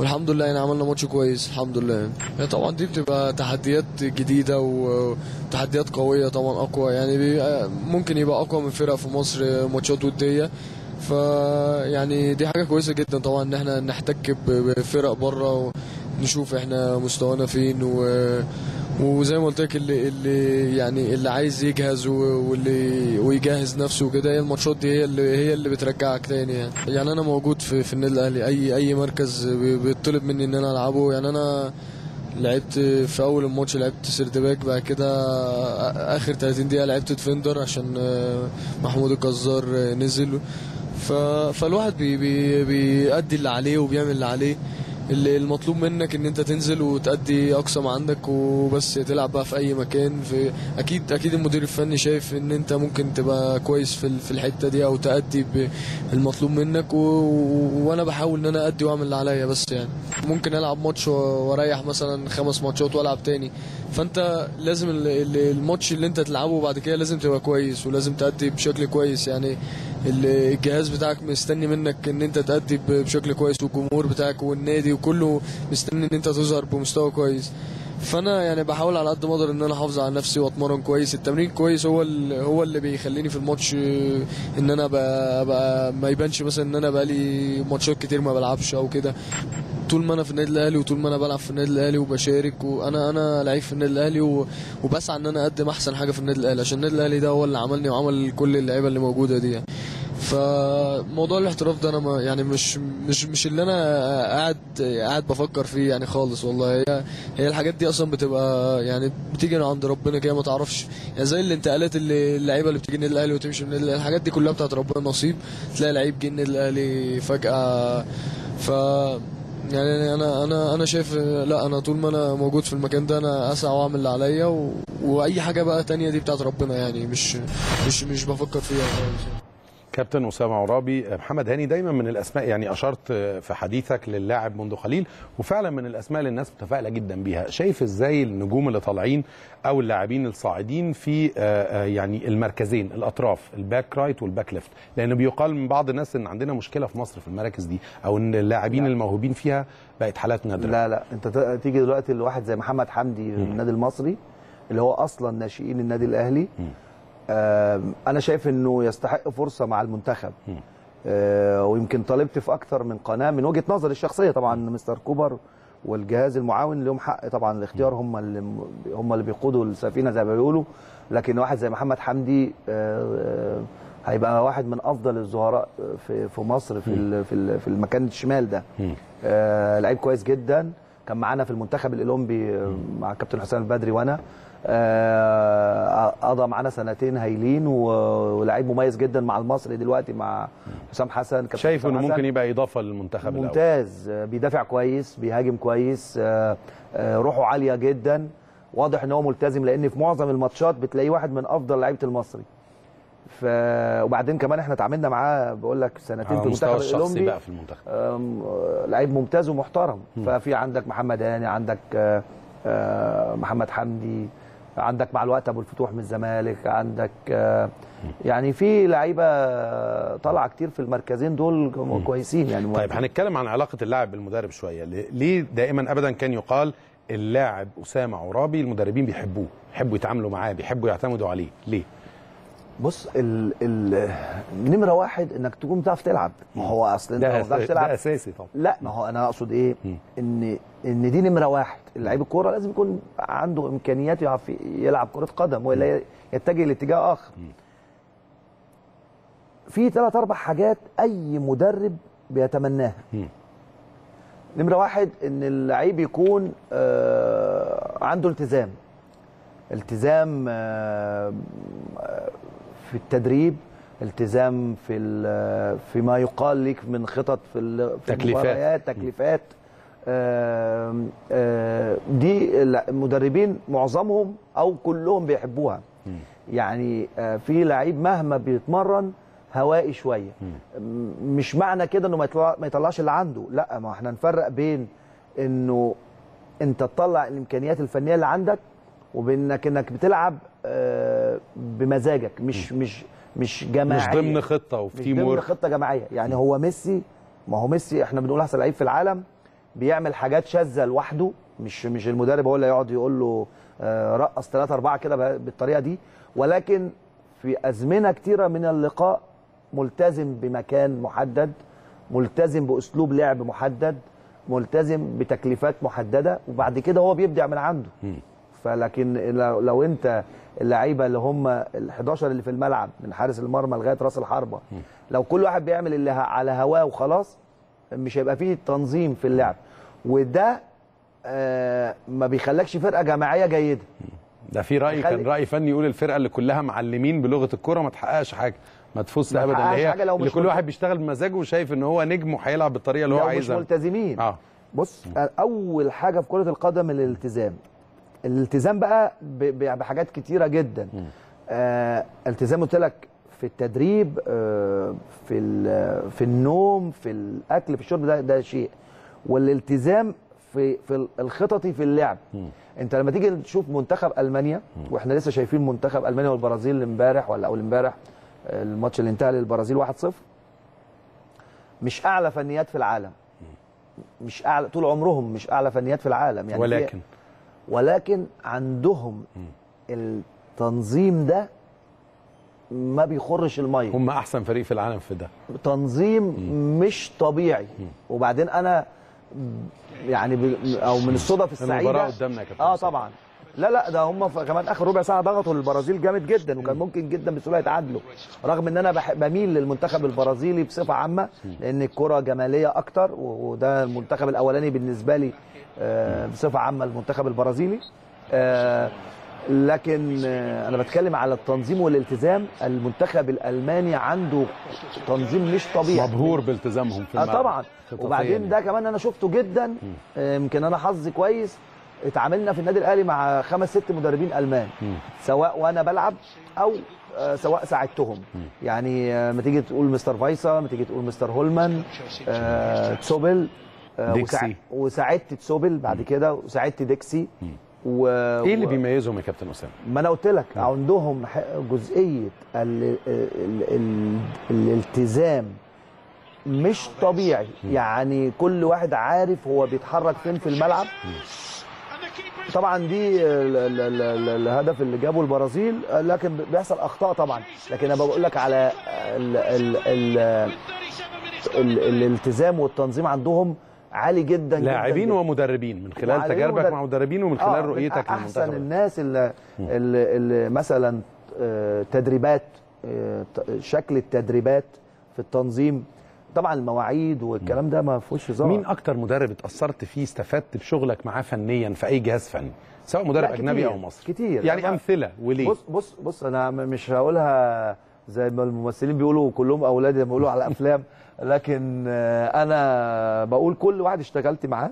والحمد لله يعني عملنا ماتش كويس الحمد لله. يعني طبعا دي بتبقى تحديات جديده وتحديات قويه طبعا، اقوى يعني ممكن يبقى اقوى من فرق في مصر ماتشات وديه، فيعني دي حاجه كويسه جدا طبعا، ان احنا نحتك بفرق بره ونشوف احنا مستوانا فين، وزي ما قلت لك اللي يعني اللي عايز يجهز واللي ويجهز نفسه وكده، هي الماتشات دي هي اللي بترجعك تاني يعني انا موجود في النادي الاهلي، اي مركز بيطلب مني ان انا العبه يعني. انا لعبت في اول الماتش لعبت سيرد باك، بعد كده اخر 30 دقيقه لعبت ديفندر عشان محمود الجزار نزل، فالواحد بيأدي اللي عليه وبيعمل اللي عليه. اللي المطلوب منك ان انت تنزل وتأدي اقصى ما عندك وبس، تلعب بقى في اي مكان. في اكيد المدير الفني شايف ان انت ممكن تبقى كويس في الحته دي او تأدي بالمطلوب منك، وانا بحاول ان انا ادي واعمل اللي عليا بس. يعني ممكن العب ماتش واريح مثلا 5 ماتشات والعب تاني، فانت لازم الماتش اللي انت تلعبه بعد كده لازم تبقى كويس ولازم تأدي بشكل كويس. يعني الجهاز بتاعك مستني منك ان انت تأدي بشكل كويس، والجمهور بتاعك والنادي وكله مستني ان انت تظهر بمستوى كويس. فانا يعني بحاول على قد ما اقدر ان انا احافظ على نفسي واتمرن كويس. التمرين كويس هو اللي بيخليني في الماتش ان انا بقى ما يبانش مثلا ان انا بقالي ماتشات كتير ما بلعبش او كده. طول ما انا في النادي الاهلي وطول ما انا بلعب في النادي الاهلي وبشارك، وانا لعيب في النادي الاهلي وبسعى ان انا اقدم احسن حاجه في النادي الاهلي، عشان النادي الاهلي ده هو اللي عملني وعمل كل اللعيبه اللي موجوده دي. فموضوع الاحتراف ده انا ما يعني مش اللي انا قاعد بفكر فيه يعني خالص والله. هي الحاجات دي اصلا بتبقى يعني بتيجي من عند ربنا كده، ما تعرفش يعني، زي الانتقالات اللي اللعيبه اللي بتيجي النادي الاهلي وتمشي من النادي الاهلي، الحاجات دي كلها بتاعت ربنا نصيب. تلاقي لعيب جه النادي الاهلي فجاه، ف يعني انا شايف لا، انا طول ما انا موجود في المكان ده انا اسعى واعمل اللي عليا، واي حاجه بقى تانية دي بتاعت ربنا يعني، مش بفكر فيها خالص. كابتن أسامة عرابي، محمد هاني دايما من الاسماء، يعني اشرت في حديثك للاعب منذ قليل، وفعلا من الاسماء اللي الناس متفائله جدا بيها. شايف ازاي النجوم اللي طالعين او اللاعبين الصاعدين في يعني المركزين الاطراف، الباك رايت والباك ليفت؟ لانه بيقال من بعض الناس ان عندنا مشكله في مصر في المراكز دي، او ان اللاعبين الموهوبين فيها بقت حالات نادره. لا انت تيجي دلوقتي لواحد زي محمد حمدي من النادي المصري، اللي هو اصلا ناشئين النادي الاهلي. أنا شايف أنه يستحق فرصة مع المنتخب، ويمكن طالبت في أكثر من قناة من وجهة نظري الشخصية طبعا. مستر كوبر والجهاز المعاون لهم حق طبعا الاختيار، هم اللي بيقودوا السفينة زي ما بيقولوا. لكن واحد زي محمد حمدي هيبقى واحد من أفضل الظهراء في مصر في المكان الشمال ده. لعيب كويس جدا، كان معانا في المنتخب الأولمبي مع كابتن حسام البدري، وأنا قضى معانا سنتين هايلين، ولاعيب مميز جدا مع المصري دلوقتي مع حسام حسن. شايف انه ممكن يبقى اضافه للمنتخب ممتاز الأول. بيدافع كويس، بيهاجم كويس، روحه عاليه جدا، واضح ان هو ملتزم، لان في معظم الماتشات بتلاقيه واحد من افضل لعيبه المصري. وبعدين كمان احنا اتعاملنا معاه، بقول لك سنتين في المنتخب الاولمبي بقى في المنتخب، لعيب ممتاز ومحترم. ففي عندك محمد هاني، عندك محمد حمدي، عندك مع الوقت ابو الفتوح من الزمالك، عندك يعني في لعيبه طالعه كتير في المركزين دول كويسين يعني. طيب هنتكلم عن علاقه اللاعب بالمدرب شويه. ليه دائما ابدا كان يقال اللاعب أسامة عرابي المدربين بيحبوه، بيحبوا يتعاملوا معاه، بيحبوا يعتمدوا عليه؟ ليه؟ بص نمره واحد انك تكون بتعرف تلعب. ما هو اصلا انت ما بتعرفش تلعب ده اساسي طبعا. لا ما هو انا اقصد ايه ان دي نمره واحد. لعيب الكوره لازم يكون عنده امكانيات يعرف يلعب كره قدم ولا يتجه لاتجاه اخر. في 3 4 حاجات اي مدرب بيتمناها. نمره واحد ان اللعيب يكون عنده التزام في التدريب، التزام في ما يقال لك من خطط في المباريات، تكليفات. دي المدربين معظمهم او كلهم بيحبوها. يعني في لعيب مهما بيتمرن هوائي شويه، مش معنى كده انه ما يطلعش اللي عنده. لا، ما احنا نفرق بين انه انت تطلع الامكانيات الفنيه اللي عندك وبانك بتلعب بمزاجك، مش جماعيه، مش ضمن خطه وفي تيم ورك، مش ضمن خطه جماعيه. يعني هو ميسي، ما هو ميسي احنا بنقول احسن لعيب في العالم، بيعمل حاجات شاذه لوحده، مش المدرب هو اللي يقعد يقول له رقص 3 4 كده بالطريقه دي. ولكن في ازمنه كتيره من اللقاء ملتزم بمكان محدد، ملتزم باسلوب لعب محدد، ملتزم بتكليفات محدده، وبعد كده هو بيبدع من عنده. فلكن لو انت اللعيبه اللي هم ال11 اللي في الملعب من حارس المرمى لغايه راس الحربه، لو كل واحد بيعمل اللي على هواه وخلاص، مش هيبقى فيه تنظيم في اللعب، وده ما بيخلكش فرقه جماعيه جيده. ده في راي كان راي فني يقول الفرقه اللي كلها معلمين بلغه الكره ما تحققش حاجه، ما تفوزش ابدا، اللي كل واحد بيشتغل بمزاجه وشايف ان هو نجم وهيلعب بالطريقه اللي هو عايزها. لو مش ملتزمين. بص، اول حاجه في كره القدم الالتزام. الالتزام بقى بحاجات كتيره جدا. التزام قلت لك في التدريب، في النوم، في الاكل، في الشرب، ده شيء. والالتزام في الخططي في اللعب. انت لما تيجي تشوف منتخب المانيا، واحنا لسه شايفين منتخب المانيا والبرازيل امبارح ولا اول امبارح، الماتش اللي انتهى للبرازيل 1-0. مش اعلى فنيات في العالم، مش اعلى طول عمرهم، مش اعلى فنيات في العالم يعني، ولكن عندهم التنظيم ده ما بيخرش الميه. هم احسن فريق في العالم في ده، تنظيم مش طبيعي. وبعدين انا يعني او من الصدف السعيده المباراه قدامنا يا كابتن. طبعا. لا ده هم كمان اخر ربع ساعه ضغطوا البرازيل جامد جدا، وكان ممكن جدا بسهوله يتعادلوا، رغم ان انا بميل للمنتخب البرازيلي بصفه عامه لان الكره جماليه اكتر، وده المنتخب الاولاني بالنسبه لي بصفه عامه المنتخب البرازيلي. لكن انا بتكلم على التنظيم والالتزام. المنتخب الالماني عنده تنظيم مش طبيعي، مبهور بالتزامهم في الملعب. طبعا. وبعدين ده كمان انا شفته جدا، يمكن انا حظي كويس، اتعاملنا في النادي الاهلي مع 5 6 مدربين المان، سواء وانا بلعب او سواء ساعدتهم. يعني ما تيجي تقول مستر فايسا، ما تيجي تقول مستر هولمان، تسوبل، وساعدت تسوبل بعد كده، وساعدت ديكسي. ايه اللي بيميزهم يا كابتن اسامه؟ ما انا قلت لك عندهم جزئيه الالتزام مش طبيعي. يعني كل واحد عارف هو بيتحرك فين في الملعب. طبعا دي الهدف اللي جابه البرازيل، لكن بيحصل اخطاء طبعا، لكن انا بقول لك على الالتزام والتنظيم عندهم عالي جدا. لاعبين ومدربين، من خلال تجاربك مع مدربين ومن خلال رؤيتك للمنتخب. احسن الناس اللي مثلا تدريبات، شكل التدريبات في التنظيم، طبعا المواعيد والكلام ده ما فيهوش هزار. مين اكتر مدرب اتاثرت فيه، استفدت بشغلك معاه فنيا في اي جهاز فني، سواء مدرب اجنبي او مصري؟ كتير يعني امثله وليه؟ بص انا مش هقولها زي ما الممثلين بيقولوا كلهم اولادي لما بيقولوا على افلام، لكن انا بقول كل واحد اشتغلت معاه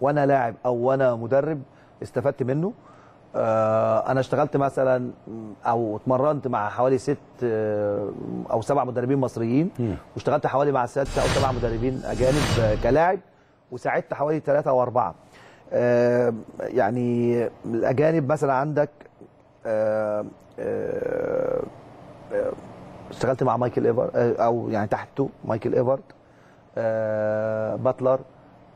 وانا لاعب او وانا مدرب استفدت منه. انا اشتغلت مثلا او اتمرنت مع حوالي 6 أو 7 مدربين مصريين، واشتغلت حوالي مع 6 أو 7 مدربين اجانب كلاعب، وساعدت حوالي 3 أو 4. يعني الاجانب مثلا عندك اشتغلت مع مايكل ايفر، او يعني تحته مايكل ايفرت، باتلر،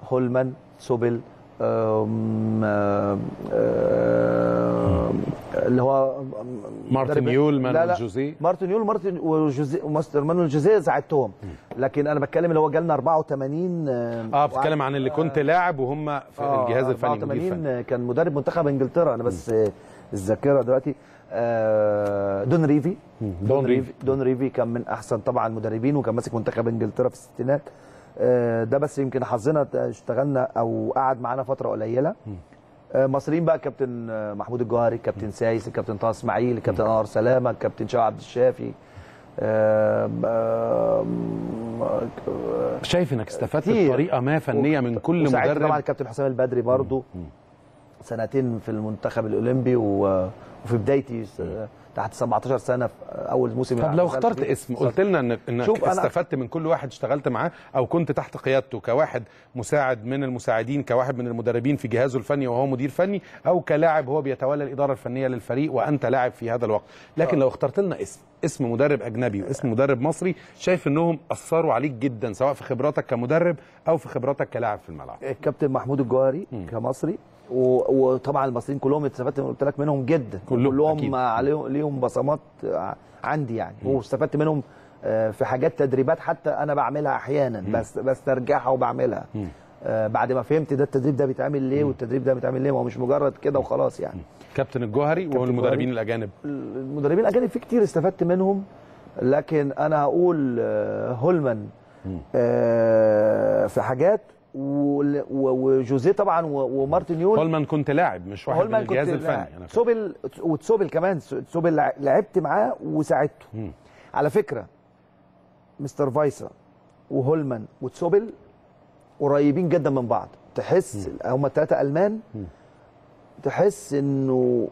هولمان، سوبل، اللي هو مارتن يول مانويل جوزيه. مارتن يول مانويل جوزيه زعلتهم، لكن انا بتكلم اللي هو جالنا 84. بتكلم عن اللي كنت لاعب وهم في الجهاز الفني. 84 كان مدرب منتخب انجلترا، انا بس الذاكره دلوقتي. دون ريفي كان من احسن طبعا المدربين، وكان ماسك منتخب انجلترا في الستينات. ده بس يمكن حظنا اشتغلنا او قعد معانا فتره قليله. مصريين بقى كابتن محمود الجوهري، كابتن سايس، كابتن طه اسماعيل، كابتن انور سلامه، كابتن شريف عبد الشافي. شايف انك استفدت بطريقه ما فنيه من كل مدرب. طبعا الكابتن حسام البدري برضو سنتين في المنتخب الاولمبي، وفي بدايتي تحت 17 سنه في اول موسم. طب لو اخترت اسم قلت لنا انك استفدت من كل واحد اشتغلت معاه او كنت تحت قيادته، كواحد مساعد من المساعدين، كواحد من المدربين في جهازه الفني وهو مدير فني، او كلاعب هو بيتولى الاداره الفنيه للفريق وانت لاعب في هذا الوقت، لكن لو اخترت لنا اسم مدرب اجنبي واسم مدرب مصري شايف انهم اثروا عليك جدا سواء في خبراتك كمدرب او في خبراتك كلاعب في الملعب. الكابتن محمود الجوهري كمصري، وطبعا المصريين كلهم استفدت قلت لك منهم جدا، كلهم عليهم ليهم بصمات عندي يعني، واستفدت منهم في حاجات تدريبات حتى انا بعملها احيانا، بس بسترجعها وبعملها بعد ما فهمت ده التدريب ده بيتعمل ليه والتدريب ده بيتعمل ليه، هو مش مجرد كده وخلاص يعني. كابتن الجوهري والمدربين الاجانب، المدربين الاجانب في كتير استفدت منهم، لكن انا هقول هولمان في حاجات، وجوزيه طبعا ومارتن يول. هولمان كنت لاعب مش واحد من الجهاز الفني. أنا تسوبل، وتسوبل كمان تسوبل لعبت معاه وساعدته. على فكره مستر فايسا وهولمان وتسوبل قريبين جدا من بعض، تحس هم الثلاثه المان. تحس انه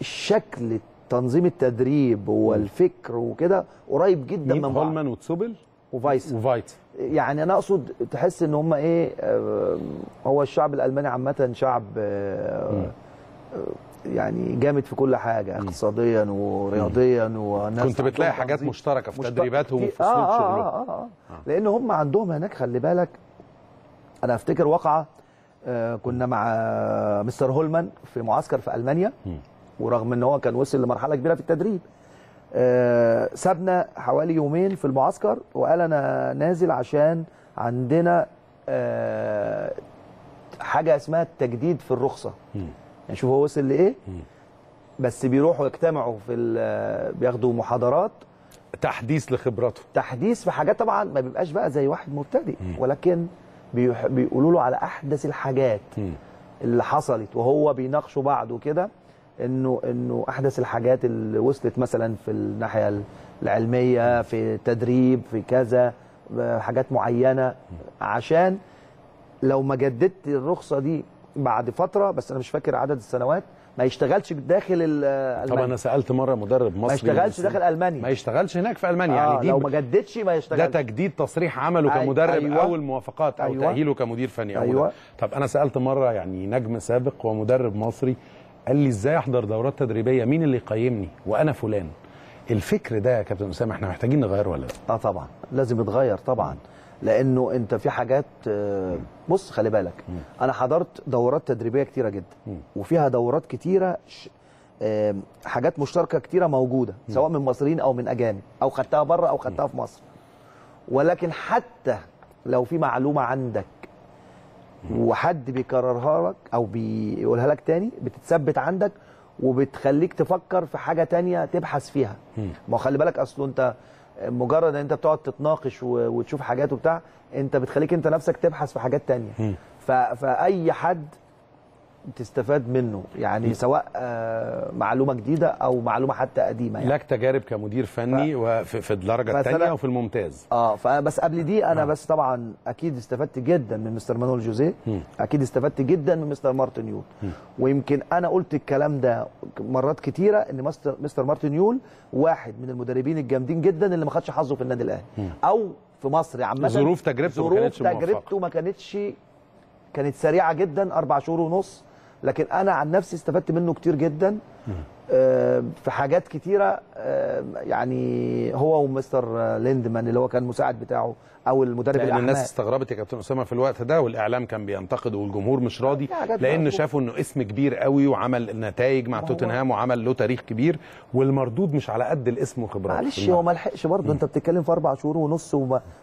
الشكل تنظيم التدريب والفكر وكده قريب جدا من بعض. هولمان وتسوبل وفايت يعني، انا اقصد تحس ان هم ايه، هو الشعب الالماني عامه شعب يعني جامد في كل حاجه اقتصاديا ورياضيا، وناس كنت بتلاقي حاجات مشتركه في تدريباتهم وفي اسلوب شغلهم. لان هم عندهم هناك، خلي بالك انا افتكر واقعه كنا مع مستر هولمان في معسكر في المانيا، ورغم ان هو كان وصل لمرحله كبيره في التدريب سابنا حوالي يومين في المعسكر وقال انا نازل عشان عندنا حاجه اسمها التجديد في الرخصه. يعني شوف هو وصل لايه، بس بيروحوا يجتمعوا في بياخدوا محاضرات تحديث لخبراته، تحديث في حاجات طبعا ما بيبقاش بقى زي واحد مبتدئ، ولكن بيقولوا له على احدث الحاجات اللي حصلت، وهو بيناقشوا بعض وكده، انه احدث الحاجات اللي وصلت مثلا في الناحيه العلميه، في التدريب، في كذا حاجات معينه، عشان لو ما جددت الرخصه دي بعد فتره، بس انا مش فاكر عدد السنوات، ما يشتغلش داخل المانيا. طبعا انا سالت مره مدرب مصري ما يشتغلش داخل المانيا، ما يشتغلش هناك في المانيا يعني، دي لو ما جددش ما يشتغلش، ده تجديد تصريح عمله كمدرب او الموافقات او تاهيله كمدير فني او طب انا سالت مره يعني نجم سابق ومدرب مصري، قال لي ازاي احضر دورات تدريبيه، مين اللي يقيمني وانا فلان. الفكر ده يا كابتن اسامه احنا محتاجين نغيره ولا لا؟ طبعا لازم يتغير طبعا، لانه انت في حاجات بص خلي بالك انا حضرت دورات تدريبيه كتيره جدا، وفيها دورات كتيره حاجات مشتركه كتيره موجوده سواء من مصريين او من اجانب، او خدتها بره او خدتها في مصر، ولكن حتى لو في معلومه عندك وحد بيكررها لك او بيقولها لك تاني بتتثبت عندك وبتخليك تفكر في حاجه تانيه تبحث فيها. ما هو خلي بالك اصله انت مجرد ان انت بتقعد تتناقش وتشوف حاجات وبتاع، انت بتخليك انت نفسك تبحث في حاجات تانيه. فاي حد تستفاد منه يعني، سواء معلومه جديده او معلومه حتى قديمه يعني. لك تجارب كمدير فني وفي الدرجه الثانيه وفي الممتاز. فبس قبل دي انا بس طبعا اكيد استفدت جدا من مستر مانويل جوزيه، اكيد استفدت جدا من مستر مارتن يول، ويمكن انا قلت الكلام ده مرات كتيره ان مستر مارتن يول واحد من المدربين الجامدين جدا اللي ما خدش حظه في النادي الاهلي او في مصر عامه. ظروف تجربته ما كانتش، كانت سريعه جدا 4 شهور ونص، لكن انا عن نفسي استفدت منه كتير جدا. في حاجات كتيرة يعني هو ومستر ليندمان اللي هو كان مساعد بتاعه أو المدرب الأعمال. لأن الناس استغربت يا كابتن أسامة في الوقت ده، والإعلام كان بينتقد والجمهور مش راضي، لأن شافوا إنه اسم كبير قوي وعمل نتائج مع توتنهام وعمل له تاريخ كبير، والمردود مش على قد الاسم وخبراته. معلش هو ما لحقش برضه، أنت بتتكلم في 4 شهور ونص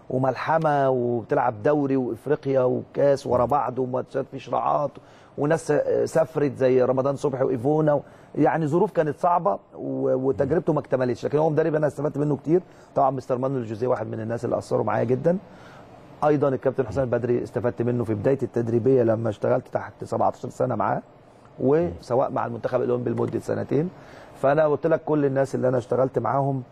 وملحمة وبتلعب دوري وإفريقيا وكاس ورا بعض وماتشات في شراعات وناس سافرت زي رمضان صبحي وإيفونا، يعني ظروف كانت صعبه وتجربته ما اكتملتش. لكن هو مدرب انا استفدت منه كتير، طبعا مستر مانويل جوزيه واحد من الناس اللي اثروا معايا جدا. ايضا الكابتن حسام البدري استفدت منه في بدايه التدريبيه لما اشتغلت تحت 17 سنه معاه، وسواء مع المنتخب الاولمبي لمده 2 سنين. فانا قلت لك كل الناس اللي انا اشتغلت معاهم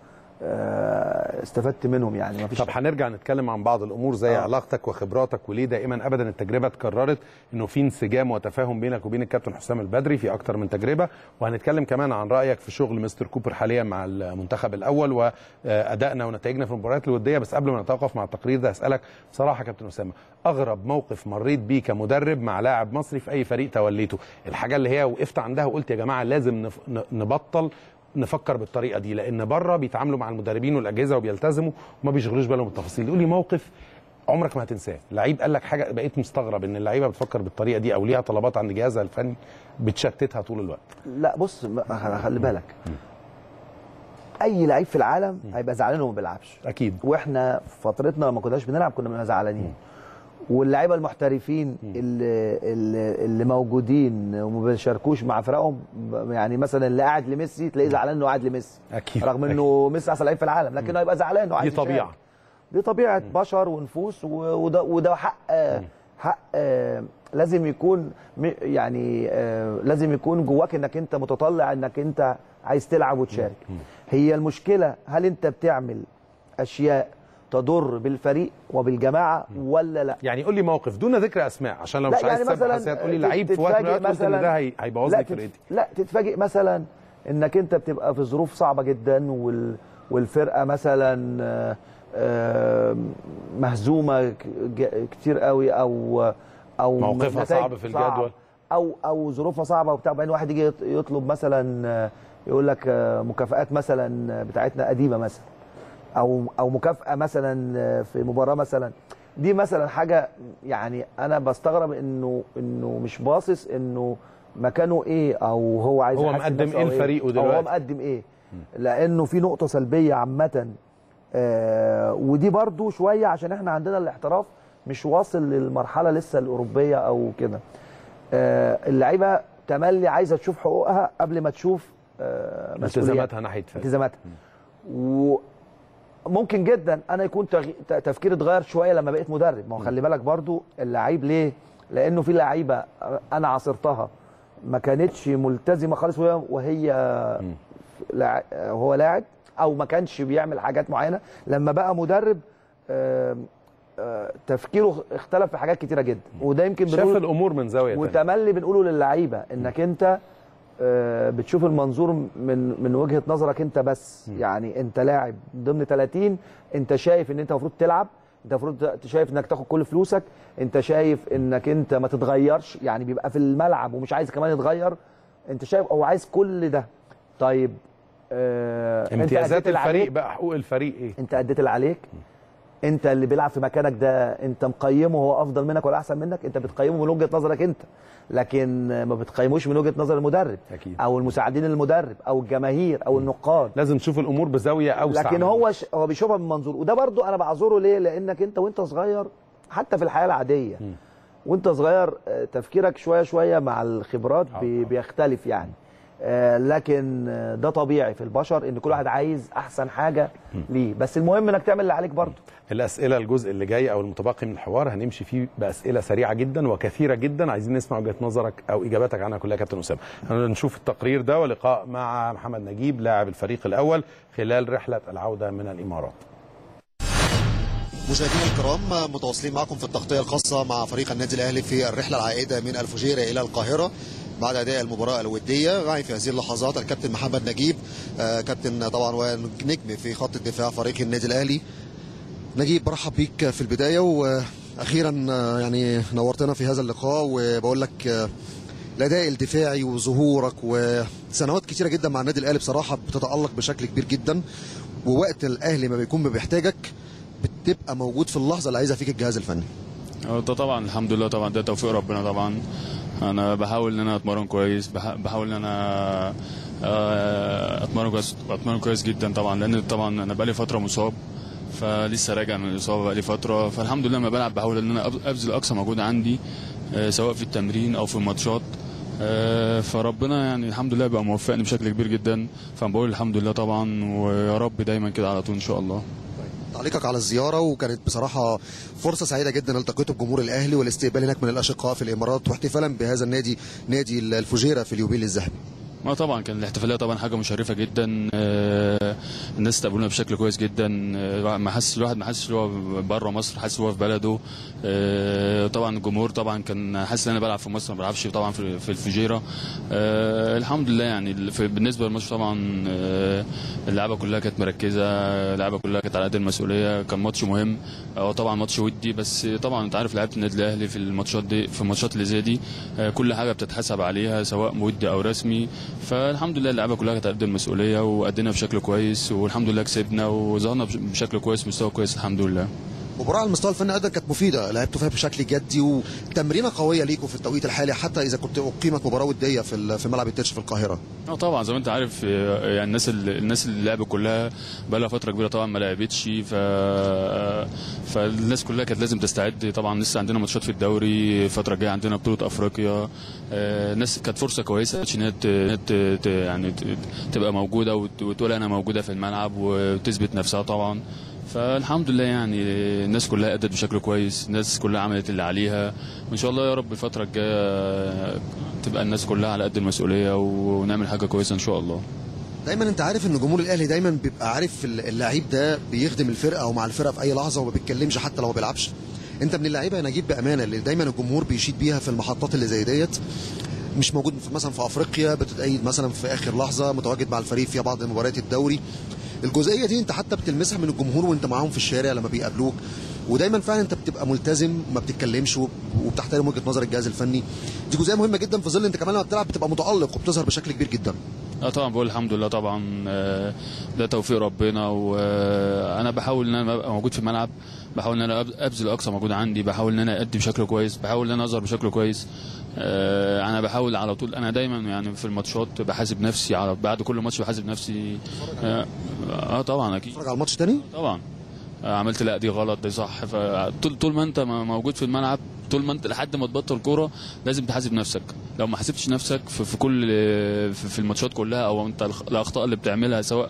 استفدت منهم يعني. طب هنرجع نتكلم عن بعض الامور زي علاقتك وخبراتك، وليه دائما ابدا التجربه اتكررت انه في انسجام وتفاهم بينك وبين الكابتن حسام البدري في اكتر من تجربه، وهنتكلم كمان عن رايك في شغل مستر كوبر حاليا مع المنتخب الاول وادائنا ونتائجنا في المباريات الوديه. بس قبل ما نتوقف مع التقرير ده اسالك بصراحه يا كابتن اسامه، اغرب موقف مريت بيه كمدرب مع لاعب مصري في اي فريق توليته، الحاجه اللي هي وقفت عندها وقلت يا جماعه لازم نبطل نفكر بالطريقه دي، لان بره بيتعاملوا مع المدربين والاجهزه وبيلتزموا وما بيشغلوش بالهم بالتفاصيل. يقول لي موقف عمرك ما هتنساه، لعيب قال لك حاجه بقيت مستغرب ان اللعيبه بتفكر بالطريقه دي او ليها طلبات عند جهازها الفني بتشتتها طول الوقت. لا بص خلي بالك، اي لعيب في العالم هيبقى زعلان وما بيلعبش اكيد، واحنا فترتنا لما كناش بنلعب كنا بنبقى زعلانين، واللعيبه المحترفين اللي موجودين وما بيشاركوش مع فرقهم، يعني مثلا اللي قاعد لميسي تلاقيه زعلان انه قاعد لميسي اكيد، رغم انه ميسي احسن لعيب في العالم، لكنه هيبقى زعلان وعايز يشارك. دي طبيعه، دي طبيعه بشر ونفوس، وده حق لازم يكون، يعني لازم يكون جواك انك انت متطلع انك انت عايز تلعب وتشارك. هي المشكله هل انت بتعمل اشياء تضر بالفريق وبالجماعه ولا لا؟ يعني قول لي موقف دون ذكر اسماء عشان لو مش عايز تسمع حساسيات، قول لي لعيب في وقت من الاوقات قلت ان ده هيبوظ لي فرقتي. لا تتفاجئ مثلا انك انت بتبقى في ظروف صعبه جدا والفرقه مثلا مهزومه كتير قوي او موقفها صعب في الجدول او ظروفها صعبه وبتاع، بعدين واحد يجي يطلب مثلا يقول لك مكافآت مثلا بتاعتنا قديمه مثلا او مكافاه مثلا في مباراه مثلا، دي مثلا حاجه يعني انا بستغرب انه مش باصص انه مكانه ايه او هو عايز هو مقدم ايه لفريقه دلوقتي، هو مقدم ايه، لانه في نقطه سلبيه عامه. ودي برضو شويه عشان احنا عندنا الاحتراف مش واصل للمرحله لسه الاوروبيه او كده. اللعيبه تملي عايزه تشوف حقوقها قبل ما تشوف التزاماتها ناحيه التزاماتها، ممكن جدا انا يكون تفكيري اتغير شويه لما بقيت مدرب. ما هو خلي بالك برضو اللعيب ليه؟ لانه في لعيبه انا عاصرتها ما كانتش ملتزمه خالص وهو لاعب، او ما كانش بيعمل حاجات معينه، لما بقى مدرب تفكيره اختلف في حاجات كتيره جدا، وده يمكن بنقول شاف الامور من زاويه وتملي بنقوله للعيبه انك انت بتشوف المنظور من وجهه نظرك انت بس، يعني انت لاعب ضمن 30، انت شايف ان انت المفروض تلعب، انت المفروض شايف انك تاخد كل فلوسك، انت شايف انك انت ما تتغيرش، يعني بيبقى في الملعب ومش عايز كمان يتغير، انت شايف او عايز كل ده. طيب امتيازات الفريق بقى، حقوق الفريق ايه؟ انت اديت اللي عليك، انت اللي بيلعب في مكانك ده انت مقيمه هو افضل منك ولا احسن منك؟ انت بتقيمه من وجهه نظرك انت، لكن ما بتقيموش من وجهه نظر المدرب أكيد، او المساعدين المدرب او الجماهير او النقاد. لازم تشوف الامور بزاويه اوسع، لكن هو بيشوفها من منظور، وده برضو انا بعذره ليه؟ لانك انت وانت صغير حتى في الحياه العاديه وانت صغير تفكيرك شويه شويه مع الخبرات بيختلف يعني، لكن ده طبيعي في البشر ان كل واحد عايز احسن حاجه ليه، بس المهم انك تعمل اللي عليك برضه. الاسئله الجزء اللي جاي او المتبقي من الحوار هنمشي فيه باسئله سريعه جدا وكثيره جدا، عايزين نسمع وجهه نظرك او اجاباتك عنها كلها يا كابتن اسامه. هنشوف التقرير ده ولقاء مع محمد نجيب لاعب الفريق الاول خلال رحله العوده من الامارات. مشاهدينا الكرام، متواصلين معكم في التغطيه الخاصه مع فريق النادي الاهلي في الرحله العائده من الفجيره الى القاهره بعد اداء المباراه الوديه. معي في هذه اللحظات الكابتن محمد نجيب، كابتن طبعا ونجم في خط الدفاع فريق النادي الاهلي. نجيب برحب بيك في البدايه، واخيرا يعني نورتنا في هذا اللقاء، وبقول لك الاداء الدفاعي وظهورك وسنوات كتيره جدا مع النادي الاهلي بصراحه بتتالق بشكل كبير جدا، ووقت الاهلي ما بيكون بيحتاجك بتبقى موجود في اللحظه اللي عايزها فيك الجهاز الفني. ده طبعا الحمد لله، طبعا ده توفيق ربنا. طبعا انا بحاول ان انا اتمرن كويس، بحاول ان انا اتمرن كويس جدا طبعا، لان طبعا انا بقالي فتره مصاب، فلسه راجع من الاصابه بقالي فتره، فالحمد لله لما بلعب بحاول ان انا ابذل اقصى مجهود عندي سواء في التمرين او في الماتشات، فربنا يعني الحمد لله بقى موفقني بشكل كبير جدا، فبقول الحمد لله طبعا، ويا رب دايما كده على طول ان شاء الله. تعليقك على الزياره، وكانت بصراحه فرصه سعيده جدا التقيته بجمهور الاهلي والاستقبال هناك من الاشقاء في الامارات، واحتفالا بهذا النادي نادي الفجيره في اليوبيل الذهبي. ما طبعا كان الاحتفاليه طبعا حاجه مشرفه جدا، الناس استقبلونا بشكل كويس جدا، الواحد ما حسش هو بره مصر، حاسس هو في بلده. طبعا الجمهور طبعا كان حاسس ان انا بلعب في مصر، ما بلعبش طبعا في الفجيره. الحمد لله يعني بالنسبه للماتش طبعا اللعبه كلها كانت مركزه، اللعبه كلها كانت على قد المسؤوليه، كان ماتش مهم، طبعا ماتش ودي، بس طبعا انت عارف لعيبه النادي الاهلي في الماتشات دي، في الماتشات اللي زي دي كل حاجه بتتحسب عليها سواء ودي او رسمي، فالحمد لله اللعبه كلها كانت على قد المسؤوليه وادينا بشكل كويس، والحمد لله كسبنا وظهرنا بشكل كويس، مستوى كويس الحمد لله. مباراة على المستوى الفني قد كانت مفيده، لعبتوا فيها بشكل جدي وتمرينه قويه ليكوا في التوقيت الحالي، حتى اذا كنت اقيمت مباراه وديه في ملعب التتش في القاهره. طبعا زي ما انت عارف يعني الناس اللي لعبت كلها بقى لها فتره كبيره طبعا ما لعبتش، فالناس كلها كانت لازم تستعد. طبعا لسه عندنا ماتشات في الدوري، الفتره الجايه عندنا بطوله افريقيا، الناس كانت فرصه كويسه ان هي يعني تبقى موجوده وتقول انا موجوده في الملعب وتثبت نفسها طبعا، فالحمد لله يعني الناس كلها أدت بشكل كويس، الناس كلها عملت اللي عليها، وإن شاء الله يا رب الفترة الجاية تبقى الناس كلها على قد المسؤولية ونعمل حاجة كويسة إن شاء الله. دايما انت عارف ان جمهور الاهلي دايما بيبقى عارف اللعيب ده بيخدم الفرقة او مع الفرقة في اي لحظة وما بيتكلمش حتى لو ما بيلعبش. انت من اللعيبة يا نجيب بأمانة اللي دايما الجمهور بيشيد بيها في المحطات اللي زي ديت، مش موجود مثلا في افريقيا، بتتأيد مثلا في آخر لحظة، متواجد مع الفريق في بعض مباريات الدوري. الجزئيه دي انت حتى بتلمسها من الجمهور وانت معاهم في الشارع لما بيقابلوك، ودايما فعلا انت بتبقى ملتزم ما بتتكلمش وبتحترم وجهه نظر الجهاز الفني. دي جزئيه مهمه جدا في ظل انت كمان لما بتلعب بتبقى متالق وبتظهر بشكل كبير جدا. طبعا بقول الحمد لله طبعا، ده توفيق ربنا، وانا بحاول ان انا ابقى موجود في الملعب، بحاول ان انا ابذل اقصى مجهود عندي، بحاول ان انا ادي بشكل كويس، بحاول ان انا اظهر بشكل كويس. انا بحاول على طول، انا دايما يعني في الماتشات بحاسب نفسي، على بعد كل ماتش بحاسب نفسي. طبعا اكيد اتفرج على الماتش تاني طبعا، عملت لا دي غلط دي صح، فطول ما انت موجود في الملعب، طول ما انت لحد ما تبطل كوره لازم تحاسب نفسك. لو ما حاسبتش نفسك في كل في الماتشات كلها، او انت الاخطاء اللي بتعملها سواء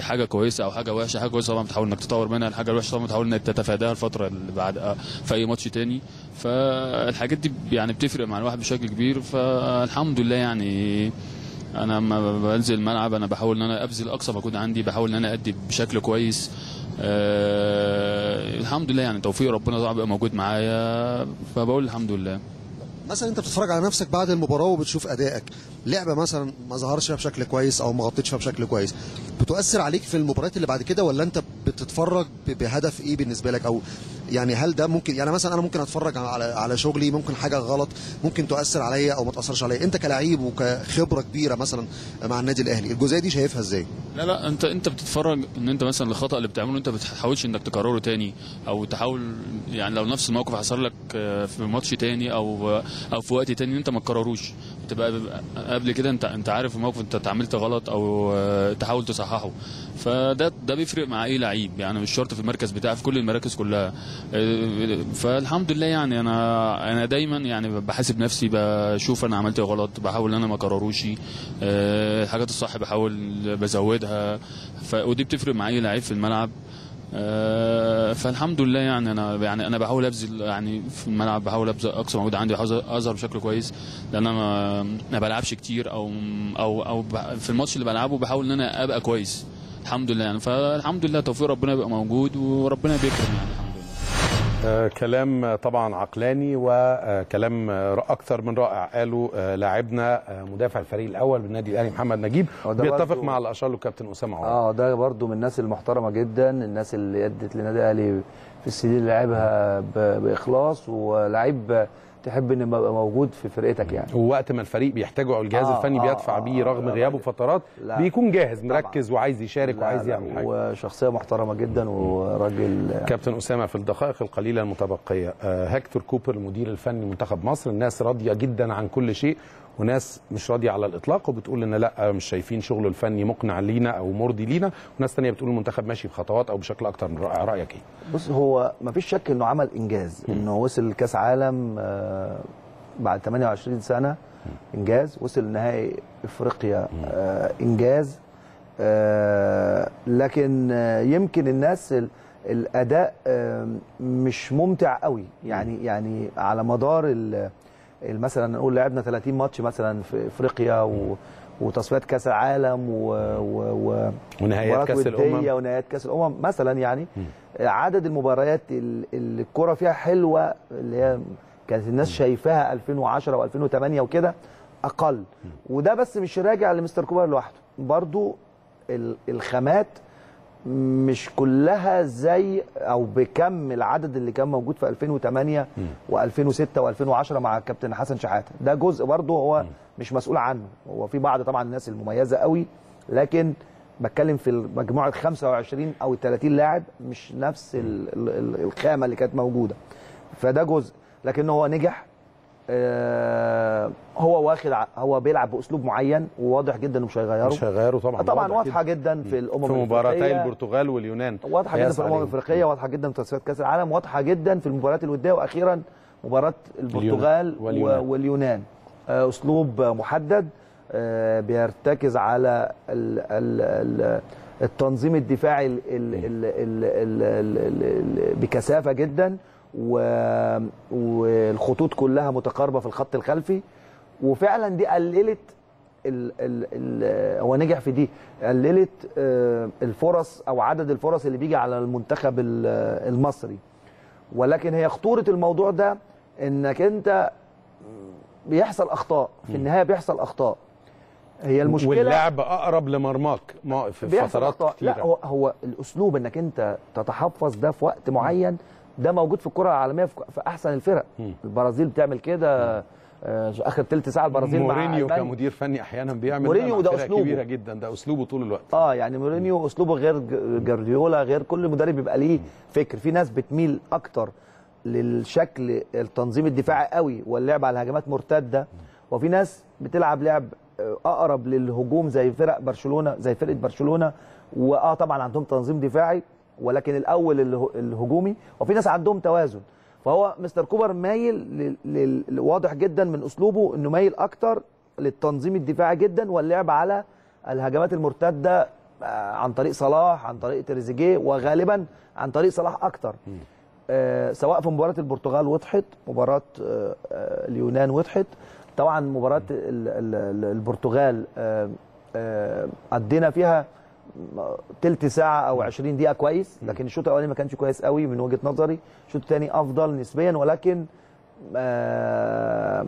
حاجه كويسه او حاجه وحشه، حاجه كويسه طبعا بتحاول انك تطور منها، الحاجه الوحشه طبعا بتحاول انك تتفاداها الفتره اللي بعد في اي ماتش تاني، فالحاجات دي يعني بتفرق مع الواحد بشكل كبير. فالحمد لله يعني انا لما بنزل الملعب انا بحاول ان انا ابذل اقصى مجهود عندي، بحاول ان انا ادي بشكل كويس. الحمد لله يعني توفيق ربنا طبعا بقى موجود معايا، فبقول الحمد لله. مثلا انت بتتفرج على نفسك بعد المباراه وبتشوف ادائك، لعبه مثلا ما ظهرش فيها بشكل كويس او ما غطيتش فيها بشكل كويس، بتؤثر عليك في المباريات اللي بعد كده، ولا انت بتتفرج بهدف ايه بالنسبه لك؟ او يعني هل ده ممكن، يعني مثلا انا ممكن اتفرج على شغلي، ممكن حاجه غلط ممكن تؤثر عليا او ما تاثرش عليا، انت كلاعب وكخبره كبيره مثلا مع النادي الاهلي الجزئيه دي شايفها ازاي؟ لا انت بتتفرج ان انت مثلا الخطا اللي بتعمله انت ما بتحاولش انك تكرره تاني، او تحاول يعني لو نفس الموقف حصل لك في ماتش تاني او في وقت تاني انت ما تكرروش، تبقى قبل كده انت عارف الموقف انت اتعاملت غلط او تحاول تصححه، فده بيفرق مع اي لعيب يعني، مش شرط في المركز بتاعي، في كل المراكز كلها. فالحمد لله يعني انا دايما يعني بحاسب نفسي، بشوف انا عملت ايه غلط، بحاول ان انا ما اكرروش، الحاجات الصح بحاول بزودها، ودي بتفرق مع اي لعيب في الملعب. فالحمد لله يعني انا بحاول ابذل يعني في الملعب، بحاول ابذل اقصى مجهود عندي، اظهر بشكل كويس، لان انا ما بلعبش كتير او في الماتش اللي بلعبه بحاول ان انا ابقى كويس الحمد لله يعني. فالحمد لله توفيق ربنا بيبقى موجود، وربنا بيكرم يعني الحمد لله. كلام طبعا عقلاني وكلام اكثر من رائع قاله لاعبنا مدافع الفريق الاول بالنادي الاهلي محمد نجيب، بيتفق مع اللي اشار له كابتن اسامه عرابي. ده برضو من الناس المحترمه جدا، الناس اللي ادت للنادي الاهلي في السنين اللي لعبها باخلاص، ولاعيب تحب ان يبقى موجود في فرقتك يعني. ووقت ما الفريق بيحتاجه او الجهاز الفني بيدفع بيه رغم غيابه فترات بيكون جاهز مركز وعايز يشارك وعايز يعمل حاجه. وشخصيه محترمه جدا وراجل. كابتن اسامه، في الدقائق القليله المتبقيه، هكتور كوبر المدير الفني منتخب مصر، الناس راضيه جدا عن كل شيء وناس مش راضيه على الاطلاق وبتقول لنا لا مش شايفين شغله الفني مقنع لينا او مرضي لينا، وناس ثانيه بتقول المنتخب ماشي بخطوات او بشكل اكتر من رائع. رايك ايه؟ بص، هو مفيش شك انه عمل انجاز، انه وصل لكاس عالم بعد 28 سنه انجاز، وصل لنهائي افريقيا انجاز، لكن يمكن الناس الاداء مش ممتع قوي يعني. يعني على مدار مثلا نقول لعبنا 30 ماتش مثلا في افريقيا وتصفيات كاس العالم ونهايات كاس الامم مثلا يعني. عدد المباريات اللي الكره فيها حلوه اللي هي كانت الناس شايفاها 2010 و2008 وكده اقل. وده بس مش راجع لمستر كوبر لوحده، برضو الخامات مش كلها زي او بكم العدد اللي كان موجود في 2008 و2006 و2010 مع الكابتن حسن شحاته. ده جزء برضه هو مش مسؤول عنه، هو في بعض طبعا الناس المميزه قوي، لكن بتكلم في مجموعه 25 او 30 لاعب مش نفس الخامه اللي كانت موجوده. فده جزء، لكن هو نجح. هو واخد، هو بيلعب باسلوب معين وواضح جدا ومش هيغيره. مش هيغيره طبعا. طبعا واضحه جدا في الامم الافريقيه، في مباراتي البرتغال واليونان واضحه جدا، في الامم الافريقيه واضحه جدا، في تصفيات كاس العالم واضحه جدا، في المباريات الوديه، واخيرا مباراه البرتغال واليونان. اسلوب محدد، بيرتكز على التنظيم الدفاعي بكثافه جدا، والخطوط كلها متقاربه في الخط الخلفي، وفعلا دي قللت هو نجح في دي، قللت الفرص او عدد الفرص اللي بيجي على المنتخب المصري. ولكن هي خطوره الموضوع ده انك انت بيحصل اخطاء في النهايه، بيحصل اخطاء، هي المشكله، واللعب اقرب لمرماك في فترات كتيره. لا، هو الاسلوب انك انت تتحفظ ده في وقت معين، ده موجود في الكره العالميه في احسن الفرق. البرازيل بتعمل كده اخر ثلث ساعه. البرازيل مورينيو كمدير فني احيانا بيعمل، مورينيو ده اسلوبه كبيره جدا، ده اسلوبه طول الوقت. يعني مورينيو اسلوبه غير جارديولا، غير كل مدرب بيبقى ليه فكر. في ناس بتميل اكتر للشكل التنظيم الدفاعي قوي واللعب على هجمات مرتده، وفي ناس بتلعب لعب اقرب للهجوم زي فرق برشلونه، زي فرقه برشلونه، طبعا عندهم تنظيم دفاعي ولكن الاول الهجومي، وفي ناس عندهم توازن. فهو مستر كوبر مايل واضح جدا من اسلوبه انه مايل اكتر للتنظيم الدفاعي جدا واللعب على الهجمات المرتده عن طريق صلاح، عن طريق تريزيجيه، وغالبا عن طريق صلاح اكتر. سواء في مباراه البرتغال وضحت، مباراه اليونان وضحت، طبعا مباراه البرتغال قضينا فيها تلت ساعة أو 20 دقيقة كويس، لكن الشوط الأولاني ما كانش كويس قوي من وجهة نظري. الشوط الثاني أفضل نسبيا، ولكن الدقايق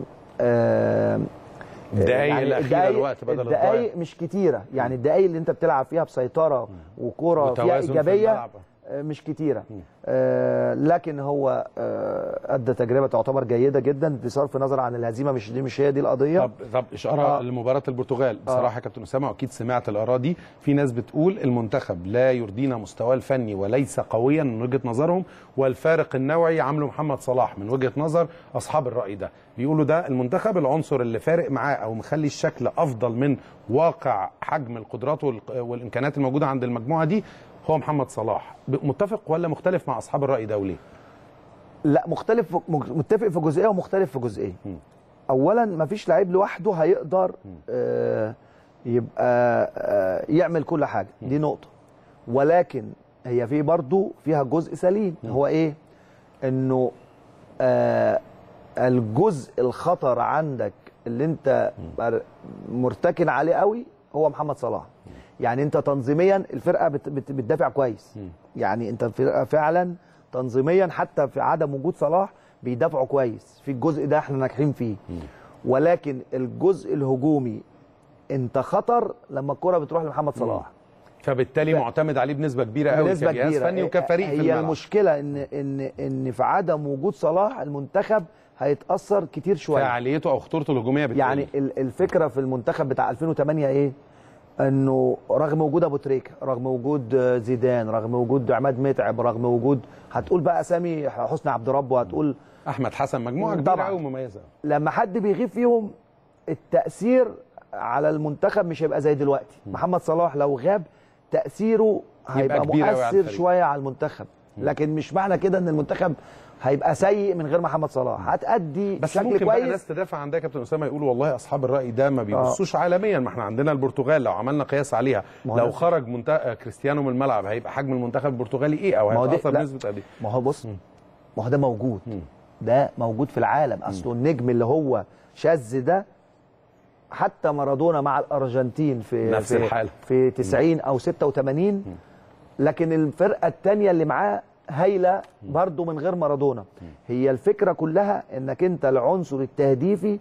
يعني الأخيرة، الوقت بدل الدقايق مش كتيرة يعني. الدقايق اللي أنت بتلعب فيها بسيطرة وكرة فيها إيجابية في مش كتيرة، لكن هو أدى تجربة تعتبر جيدة جدا بصرف النظر عن الهزيمة. مش هي دي القضية. طب إشارة لمباراة البرتغال بصراحة يا كابتن أسامة، وأكيد سمعت الآراء دي، في ناس بتقول المنتخب لا يرضينا مستواه الفني وليس قويا من وجهة نظرهم، والفارق النوعي عامله محمد صلاح. من وجهة نظر أصحاب الرأي ده بيقولوا ده المنتخب العنصر اللي فارق معاه أو مخلي الشكل أفضل من واقع حجم القدرات والإمكانات الموجودة عند المجموعة دي هو محمد صلاح. متفق ولا مختلف مع اصحاب الراي ده وليه؟ لا، مختلف، متفق في جزئيه ومختلف في جزئيه. اولا، مفيش لعيب لوحده هيقدر يبقى يعمل كل حاجه، دي نقطه. ولكن هي في برضه فيها جزء سليم، هو ايه؟ انه الجزء الخطر عندك اللي انت مرتكن عليه قوي هو محمد صلاح. يعني انت تنظيميا الفرقه بتدافع كويس، يعني انت الفرقه فعلا تنظيميا حتى في عدم وجود صلاح بيدافعوا كويس، في الجزء ده احنا ناجحين فيه. ولكن الجزء الهجومي انت خطر لما الكره بتروح لمحمد صلاح. فبالتالي معتمد عليه بنسبه كبيره قوي كجهاز فني وكفريق في الملعب. هي المشكله ان في عدم وجود صلاح المنتخب هيتاثر كتير شويه، فعاليته او خطورته الهجوميه بتقل. يعني الفكره في المنتخب بتاع 2008 ايه؟ انه رغم وجود ابو تريكه، رغم وجود زيدان، رغم وجود عماد متعب، رغم وجود هتقول بقى اسامي حسني عبد رب، وهتقول احمد حسن، مجموعه كبيره قوي مميزه، لما حد بيغيب فيهم التاثير على المنتخب مش هيبقى زي دلوقتي. محمد صلاح لو غاب تاثيره هيبقى مؤثر شويه على المنتخب، لكن مش معنى كده ان المنتخب هيبقى سيء من غير محمد صلاح، هتأدي بشكل كويس. بس ممكن بقى الناس تدافع عن ده يا كابتن اسامه، يقولوا والله اصحاب الراي ده ما بيبصوش عالميا، ما احنا عندنا البرتغال لو عملنا قياس عليها، لو خرج كريستيانو من الملعب هيبقى حجم المنتخب البرتغالي ايه، او هيتاثر بنسبه قد ايه؟ ما هو بص، ما هو ده موجود، ده موجود في العالم، اصله النجم اللي هو شاذ ده، حتى مارادونا مع الارجنتين في نفس الحاله في 90 او 86، لكن الفرقه الثانيه اللي معاه هايله برضه من غير مارادونا. هي الفكره كلها انك انت العنصر التهديفي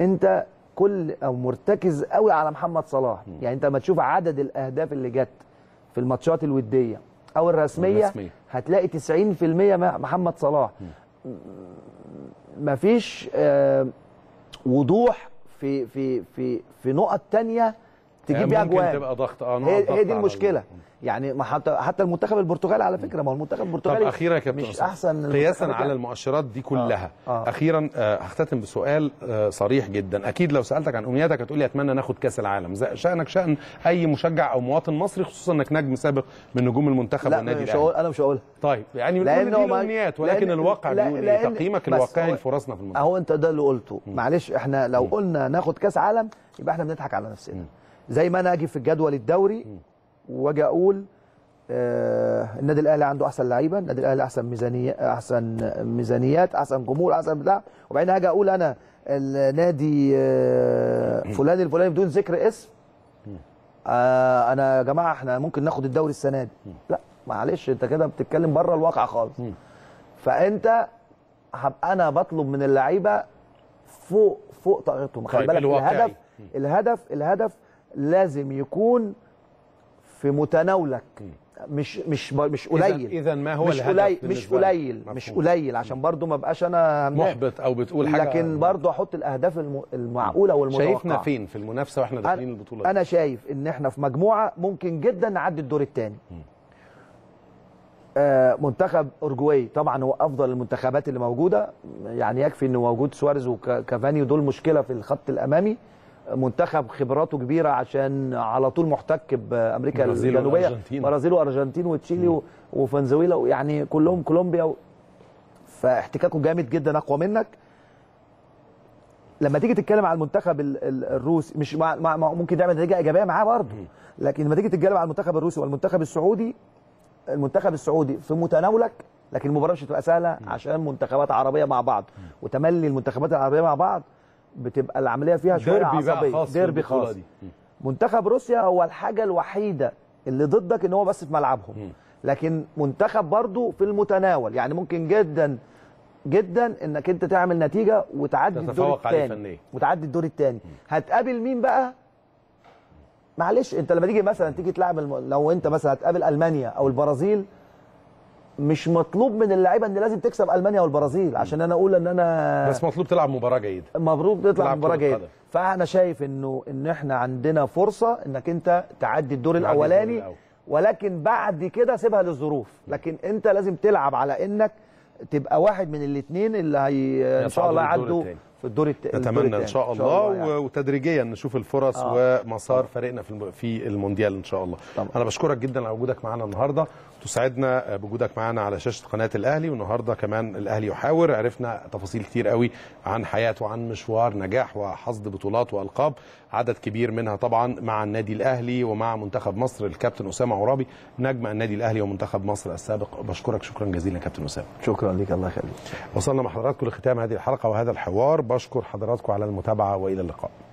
انت كل او مرتكز قوي على محمد صلاح. يعني انت لما تشوف عدد الاهداف اللي جت في الماتشات الوديه او الرسميه هتلاقي 90% محمد صلاح. مفيش وضوح في نقط تانية تجيب بيها اجوان، ممكن تبقى ضغط. هي دي المشكله. يعني حتى المنتخب البرتغالي على فكره، ما هو المنتخب البرتغالي. طب اخيرا يا كابتن مش احسن قياسا على المؤشرات دي كلها. اخيرا هختتم بسؤال صريح جدا، اكيد لو سالتك عن امنياتك هتقول لي اتمنى ناخد كاس العالم، شانك شان اي مشجع او مواطن مصري، خصوصا انك نجم سابق من نجوم المنتخب والنادي الاهلي. لا انا مش هقولها. طيب يعني بنقول دي الامنيات، ولكن الواقع بيقول ايه؟ تقييمك الواقعي لفرصنا في المنتخب. اهو انت ده اللي قلته، معلش احنا لو قلنا ناخد كاس عالم يبقى احنا بنضحك على نفسنا. زي ما انا اجي في الجدول الدوري واجي اقول النادي الاهلي عنده احسن لعيبه، النادي الاهلي احسن ميزانيه، احسن ميزانيات، احسن جمهور، احسن بتاع، وبعدين اجي اقول انا النادي فلان الفلاني بدون ذكر اسم، انا يا جماعه احنا ممكن ناخد الدوري السنه دي. لا معلش، انت كده بتتكلم بره الواقع خالص. فانت هبقى انا بطلب من اللعيبه فوق طاقتهم. خلي بالك الهدف الهدف الهدف لازم يكون في متناولك، مش قليل. اذا ما هو مش الهدف؟ مش قليل عشان برضو ما بقاش انا محبط او بتقول حاجه، لكن برضو احط الاهداف المعقوله والمتوقعه. شايفنا فين في المنافسه واحنا داخلين البطوله دي؟ انا شايف ان احنا في مجموعه ممكن جدا نعدي الدور الثاني. منتخب اورجواي طبعا هو افضل المنتخبات اللي موجوده، يعني يكفي انه موجود سواريز وكافاني، دول مشكله في الخط الامامي. منتخب خبراته كبيره عشان على طول محتك بامريكا الجنوبيه، برازيل وارجنتين وتشيلي وفنزويلا، يعني كلهم كولومبيا فاحتكاكه جامد جدا، اقوى منك. لما تيجي تتكلم على المنتخب الروسي مش ممكن تعمل نتيجه ايجابيه معاه برضه، لكن لما تيجي تتكلم على المنتخب الروسي والمنتخب السعودي، المنتخب السعودي في متناولك، لكن المباراه مش هتبقى سهله عشان منتخبات عربيه مع بعض، وتملي المنتخبات العربيه مع بعض بتبقى العمليه فيها شويه عصبيه، ديربي خاص. منتخب روسيا هو الحاجه الوحيده اللي ضدك ان هو بس في ملعبهم، لكن منتخب برضه في المتناول، يعني ممكن جدا جدا انك انت تعمل نتيجه وتعدي الدور الثاني هتقابل مين بقى؟ معلش انت لما تيجي مثلا تلعب لو انت مثلا هتقابل المانيا او البرازيل، مش مطلوب من اللعيبه ان لازم تكسب المانيا والبرازيل عشان انا اقول ان انا، بس مطلوب تلعب مباراه جيده، مبروك تطلع مباراه جيده. فانا شايف انه احنا عندنا فرصه انك انت تعدي الدور الاولاني، ولكن بعد كده سيبها للظروف. لكن انت لازم تلعب على انك تبقى واحد من الاثنين اللي ان شاء الله يعدوا في الدور الثاني. نتمنى ان شاء الله يعني. وتدريجيا نشوف الفرص ومسار فريقنا في المونديال ان شاء الله. طبعا. انا بشكرك جدا على وجودك معانا النهارده، تسعدنا بوجودك معانا على شاشه قناه الاهلي، والنهارده كمان الاهلي يحاور، عرفنا تفاصيل كتير قوي عن حياته وعن مشوار نجاح وحصد بطولات والقاب، عدد كبير منها طبعا مع النادي الاهلي ومع منتخب مصر. الكابتن اسامه عرابي نجم النادي الاهلي ومنتخب مصر السابق، بشكرك شكرا جزيلا كابتن اسامه. شكرا ليك، الله يخليك. وصلنا مع حضراتكم لختام هذه الحلقه وهذا الحوار، بشكر حضراتكم على المتابعة وإلى اللقاء.